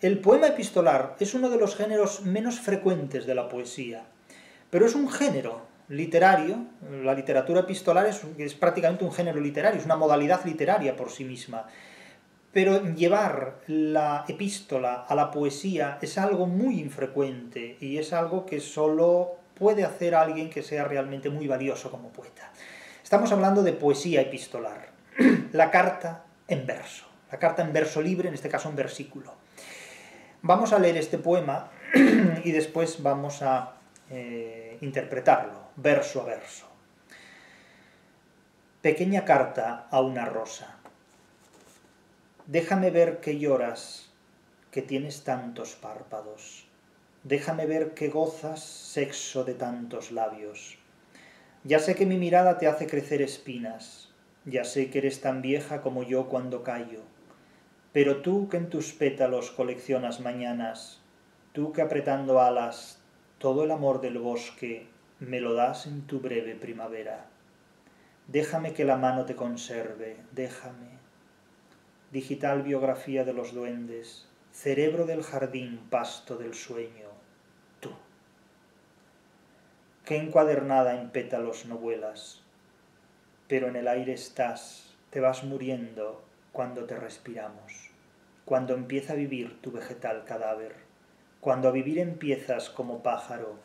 El poema epistolar es uno de los géneros menos frecuentes de la poesía, pero es un género literario. La literatura epistolar es, es prácticamente un género literario, es una modalidad literaria por sí misma. Pero llevar la epístola a la poesía es algo muy infrecuente y es algo que solo puede hacer alguien que sea realmente muy valioso como poeta. Estamos hablando de poesía epistolar, la carta en verso, la carta en verso libre, en este caso en versículo. Vamos a leer este poema y después vamos a eh, interpretarlo, verso a verso. Pequeña carta a una rosa. Déjame ver que lloras, que tienes tantos párpados. Déjame ver que gozas sexo de tantos labios. Ya sé que mi mirada te hace crecer espinas. Ya sé que eres tan vieja como yo cuando callo. Pero tú que en tus pétalos coleccionas mañanas, tú que apretando alas todo el amor del bosque me lo das en tu breve primavera. Déjame que la mano te conserve, déjame. Digital biografía de los duendes, cerebro del jardín, pasto del sueño, tú. Que encuadernada en pétalos no vuelas, pero en el aire estás, te vas muriendo cuando te respiramos, cuando empieza a vivir tu vegetal cadáver, cuando a vivir empiezas como pájaro,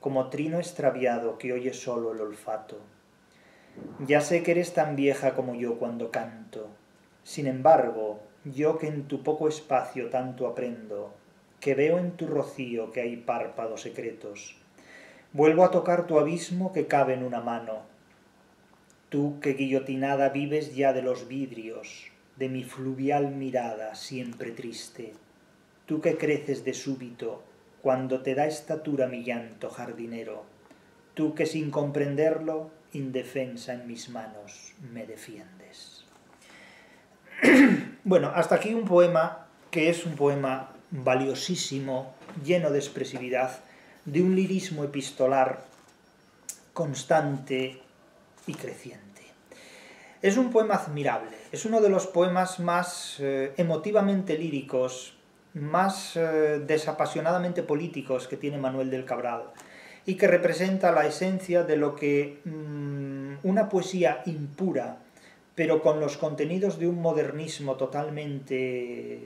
como trino extraviado que oye solo el olfato, Ya sé que eres tan vieja como yo cuando canto. Sin embargo, yo que en tu poco espacio tanto aprendo, que veo en tu rocío que hay párpados secretos, vuelvo a tocar tu abismo que cabe en una mano. Tú que guillotinada vives ya de los vidrios, de mi fluvial mirada siempre triste, tú que creces de súbito cuando te da estatura mi llanto jardinero, tú que sin comprenderlo, indefensa en mis manos, me defiendes. Bueno, hasta aquí un poema que es un poema valiosísimo, lleno de expresividad, de un lirismo epistolar constante y creciente. Es un poema admirable, es uno de los poemas más eh, emotivamente líricos, más eh, desapasionadamente políticos que tiene Manuel del Cabral, y que representa la esencia de lo que mmm, una poesía impura, pero con los contenidos de un modernismo totalmente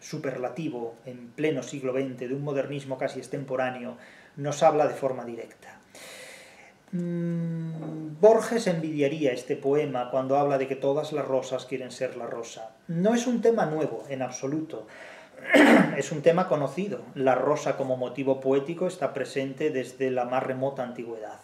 superlativo, en pleno siglo veinte, de un modernismo casi extemporáneo, nos habla de forma directa. Mm, Borges envidiaría este poema cuando habla de que todas las rosas quieren ser la rosa. No es un tema nuevo, en absoluto. Es un tema conocido. La rosa como motivo poético está presente desde la más remota antigüedad.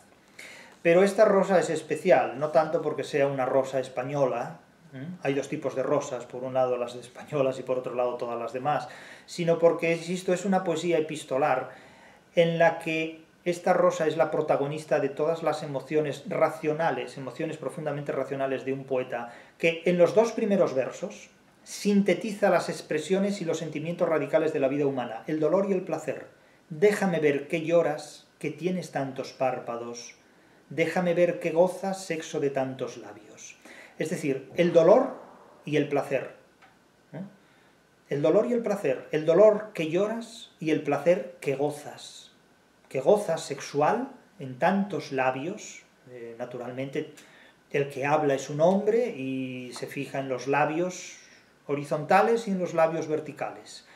Pero esta rosa es especial, no tanto porque sea una rosa española. ¿Mm? Hay dos tipos de rosas, por un lado las españolas y por otro lado todas las demás, sino porque, insisto, es una poesía epistolar en la que esta rosa es la protagonista de todas las emociones racionales, emociones profundamente racionales de un poeta, que en los dos primeros versos sintetiza las expresiones y los sentimientos radicales de la vida humana, el dolor y el placer. Déjame ver que lloras, que tienes tantos párpados. Déjame ver que gozas sexo de tantos labios. Es decir, el dolor y el placer. ¿Eh? El dolor y el placer. El dolor que lloras y el placer que gozas. Que gozas sexual en tantos labios, eh, naturalmente el que habla es un hombre y se fija en los labios horizontales y en los labios verticales.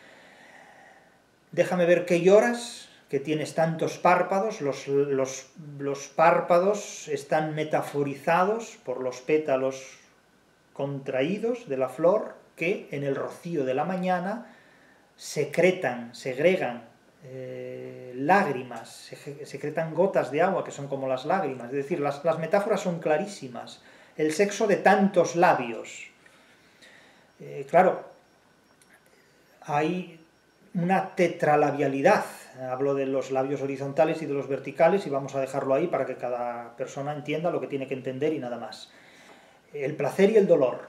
Déjame ver que lloras, que tienes tantos párpados, los, los, los párpados están metaforizados por los pétalos contraídos de la flor que en el rocío de la mañana secretan, segregan eh, lágrimas, se, secretan gotas de agua que son como las lágrimas, es decir, las, las metáforas son clarísimas, el sexo de tantos labios. Eh, claro, hay una tetralabialidad, hablo de los labios horizontales y de los verticales y vamos a dejarlo ahí para que cada persona entienda lo que tiene que entender y nada más. El placer y el dolor,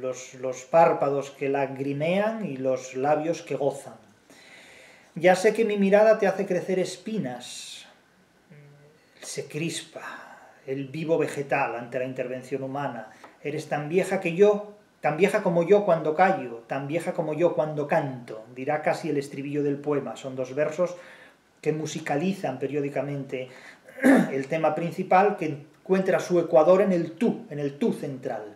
los, los párpados que lagrimean y los labios que gozan. Ya sé que mi mirada te hace crecer espinas, se crispa el vivo vegetal ante la intervención humana, eres tan vieja que yo... Tan vieja como yo cuando callo, tan vieja como yo cuando canto, dirá casi el estribillo del poema. Son dos versos que musicalizan periódicamente el tema principal, que encuentra su ecuador en el tú, en el tú central.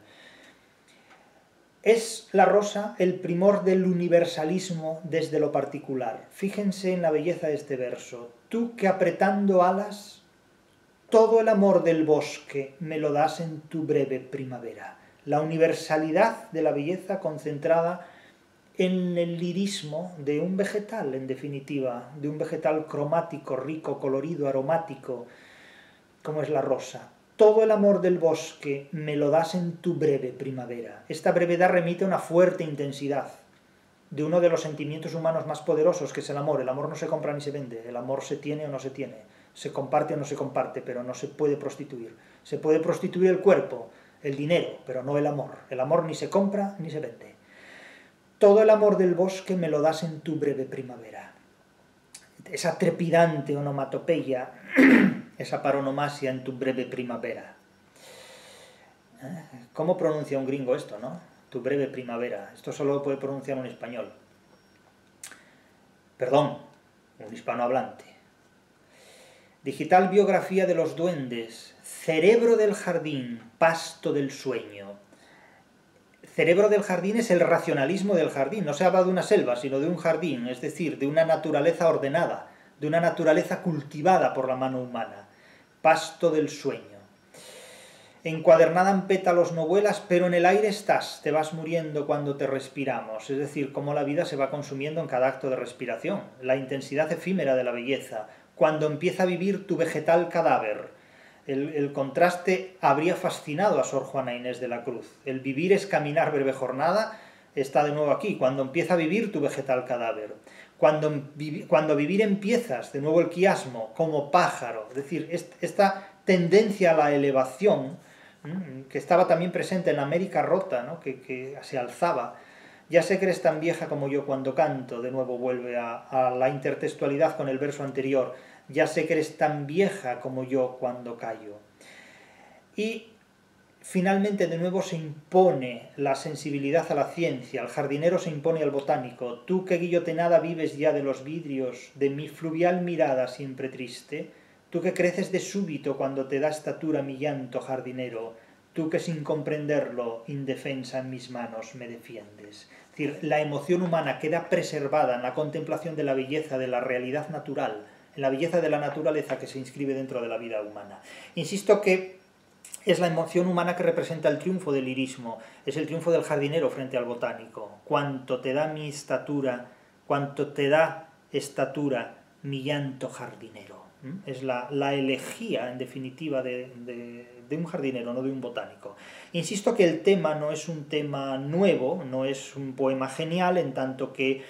Es la rosa el primor del universalismo desde lo particular. Fíjense en la belleza de este verso. Tú que apretando alas, todo el amor del bosque me lo das en tu breve primavera. La universalidad de la belleza concentrada en el lirismo de un vegetal, en definitiva, de un vegetal cromático, rico, colorido, aromático, como es la rosa. Todo el amor del bosque me lo das en tu breve primavera. Esta brevedad remite a una fuerte intensidad de uno de los sentimientos humanos más poderosos, que es el amor. El amor no se compra ni se vende, el amor se tiene o no se tiene, se comparte o no se comparte, pero no se puede prostituir. Se puede prostituir el cuerpo, el dinero, pero no el amor. El amor ni se compra ni se vende. Todo el amor del bosque me lo das en tu breve primavera. Esa trepidante onomatopeya, esa paronomasia en tu breve primavera. ¿Cómo pronuncia un gringo esto, no? Tu breve primavera. Esto solo lo puede pronunciar un español. Perdón, un hispanohablante. Digital biografía de los duendes. Cerebro del jardín, pasto del sueño. Cerebro del jardín es el racionalismo del jardín. No se habla de una selva, sino de un jardín, es decir, de una naturaleza ordenada, de una naturaleza cultivada por la mano humana. Pasto del sueño. encuadernada en pétalos no vuelas, pero en el aire estás, te vas muriendo cuando te respiramos. Es decir, cómo la vida se va consumiendo en cada acto de respiración, la intensidad efímera de la belleza, cuando empieza a vivir tu vegetal cadáver. El, el contraste habría fascinado a Sor Juana Inés de la Cruz. El vivir es caminar breve jornada, está de nuevo aquí, cuando empieza a vivir tu vegetal cadáver. Cuando, cuando vivir empiezas, de nuevo el quiasmo, como pájaro. Es decir, esta tendencia a la elevación, que estaba también presente en la América rota, ¿no? que, que se alzaba. Ya sé que eres tan vieja como yo cuando canto, de nuevo vuelve a, a la intertextualidad con el verso anterior. Ya sé que eres tan vieja como yo cuando callo. Y finalmente de nuevo se impone la sensibilidad a la ciencia, el jardinero se impone al botánico. Tú que guillotinada vives ya de los vidrios, de mi fluvial mirada siempre triste, tú que creces de súbito cuando te da estatura mi llanto jardinero, tú que sin comprenderlo, indefensa en mis manos, me defiendes. Es decir, la emoción humana queda preservada en la contemplación de la belleza, de la realidad natural, en la belleza de la naturaleza que se inscribe dentro de la vida humana. Insisto que es la emoción humana que representa el triunfo del lirismo, es el triunfo del jardinero frente al botánico. Cuánto te da mi estatura, cuánto te da estatura mi llanto jardinero. Es la, la elegía, en definitiva, de, de, de un jardinero, no de un botánico. Insisto que el tema no es un tema nuevo, no es un poema genial, en tanto que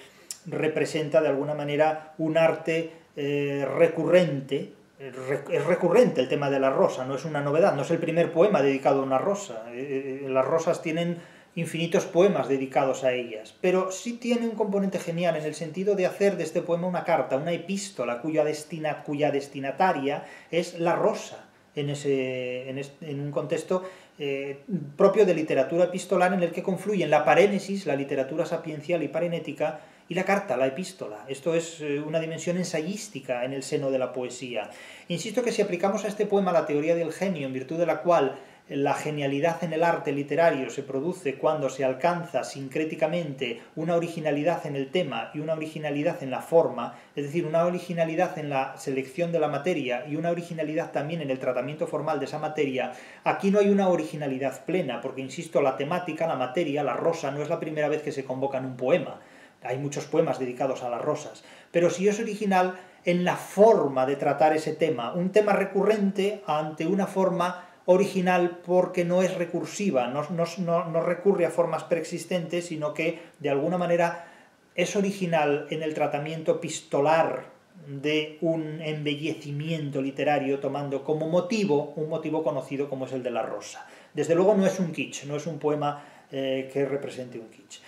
representa de alguna manera un arte eh, recurrente. Es recurrente el tema de la rosa, no es una novedad, no es el primer poema dedicado a una rosa. Eh, las rosas tienen infinitos poemas dedicados a ellas, pero sí tiene un componente genial en el sentido de hacer de este poema una carta, una epístola cuya, destina, cuya destinataria es la rosa, en, ese, en, es, en un contexto eh, propio de literatura epistolar en el que confluyen la parénesis, la literatura sapiencial y parenética, y la carta, la epístola. Esto es una dimensión ensayística en el seno de la poesía. Insisto que si aplicamos a este poema la teoría del genio, en virtud de la cual la genialidad en el arte literario se produce cuando se alcanza sincréticamente una originalidad en el tema y una originalidad en la forma, es decir, una originalidad en la selección de la materia y una originalidad también en el tratamiento formal de esa materia, aquí no hay una originalidad plena, porque, insisto, la temática, la materia, la rosa, no es la primera vez que se convoca en un poema. Hay muchos poemas dedicados a las rosas, pero sí es original en la forma de tratar ese tema, un tema recurrente ante una forma original porque no es recursiva, no, no, no recurre a formas preexistentes, sino que de alguna manera es original en el tratamiento epistolar de un embellecimiento literario, tomando como motivo un motivo conocido como es el de la rosa. Desde luego no es un kitsch, no es un poema eh, que represente un kitsch.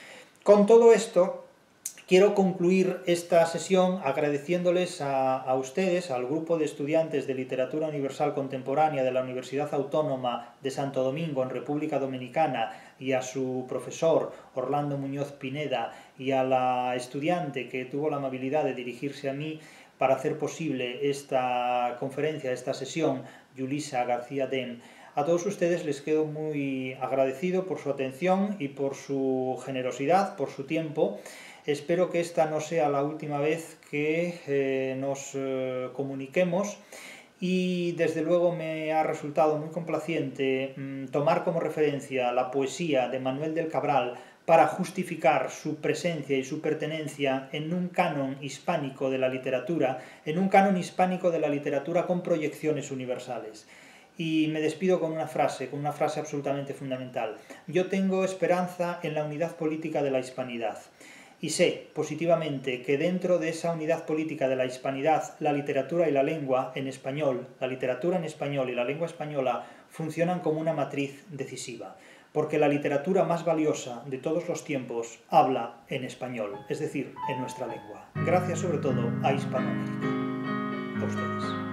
Con todo esto, quiero concluir esta sesión agradeciéndoles a, a ustedes, al grupo de estudiantes de Literatura Universal Contemporánea de la Universidad Autónoma de Santo Domingo, en República Dominicana, y a su profesor, Orlando Muñoz Pineda, y a la estudiante que tuvo la amabilidad de dirigirse a mí para hacer posible esta conferencia, esta sesión, Yulisa García Den. A todos ustedes les quedo muy agradecido por su atención y por su generosidad, por su tiempo. Espero que esta no sea la última vez que eh, nos eh, comuniquemos, y desde luego me ha resultado muy complaciente mmm, tomar como referencia la poesía de Manuel del Cabral para justificar su presencia y su pertenencia en un canon hispánico de la literatura, en un canon hispánico de la literatura con proyecciones universales. Y me despido con una frase, con una frase absolutamente fundamental. Yo tengo esperanza en la unidad política de la hispanidad. Y sé, positivamente, que dentro de esa unidad política de la hispanidad, la literatura y la lengua en español, la literatura en español y la lengua española funcionan como una matriz decisiva, porque la literatura más valiosa de todos los tiempos habla en español, es decir, en nuestra lengua. Gracias sobre todo a Hispanoamérica. A ustedes.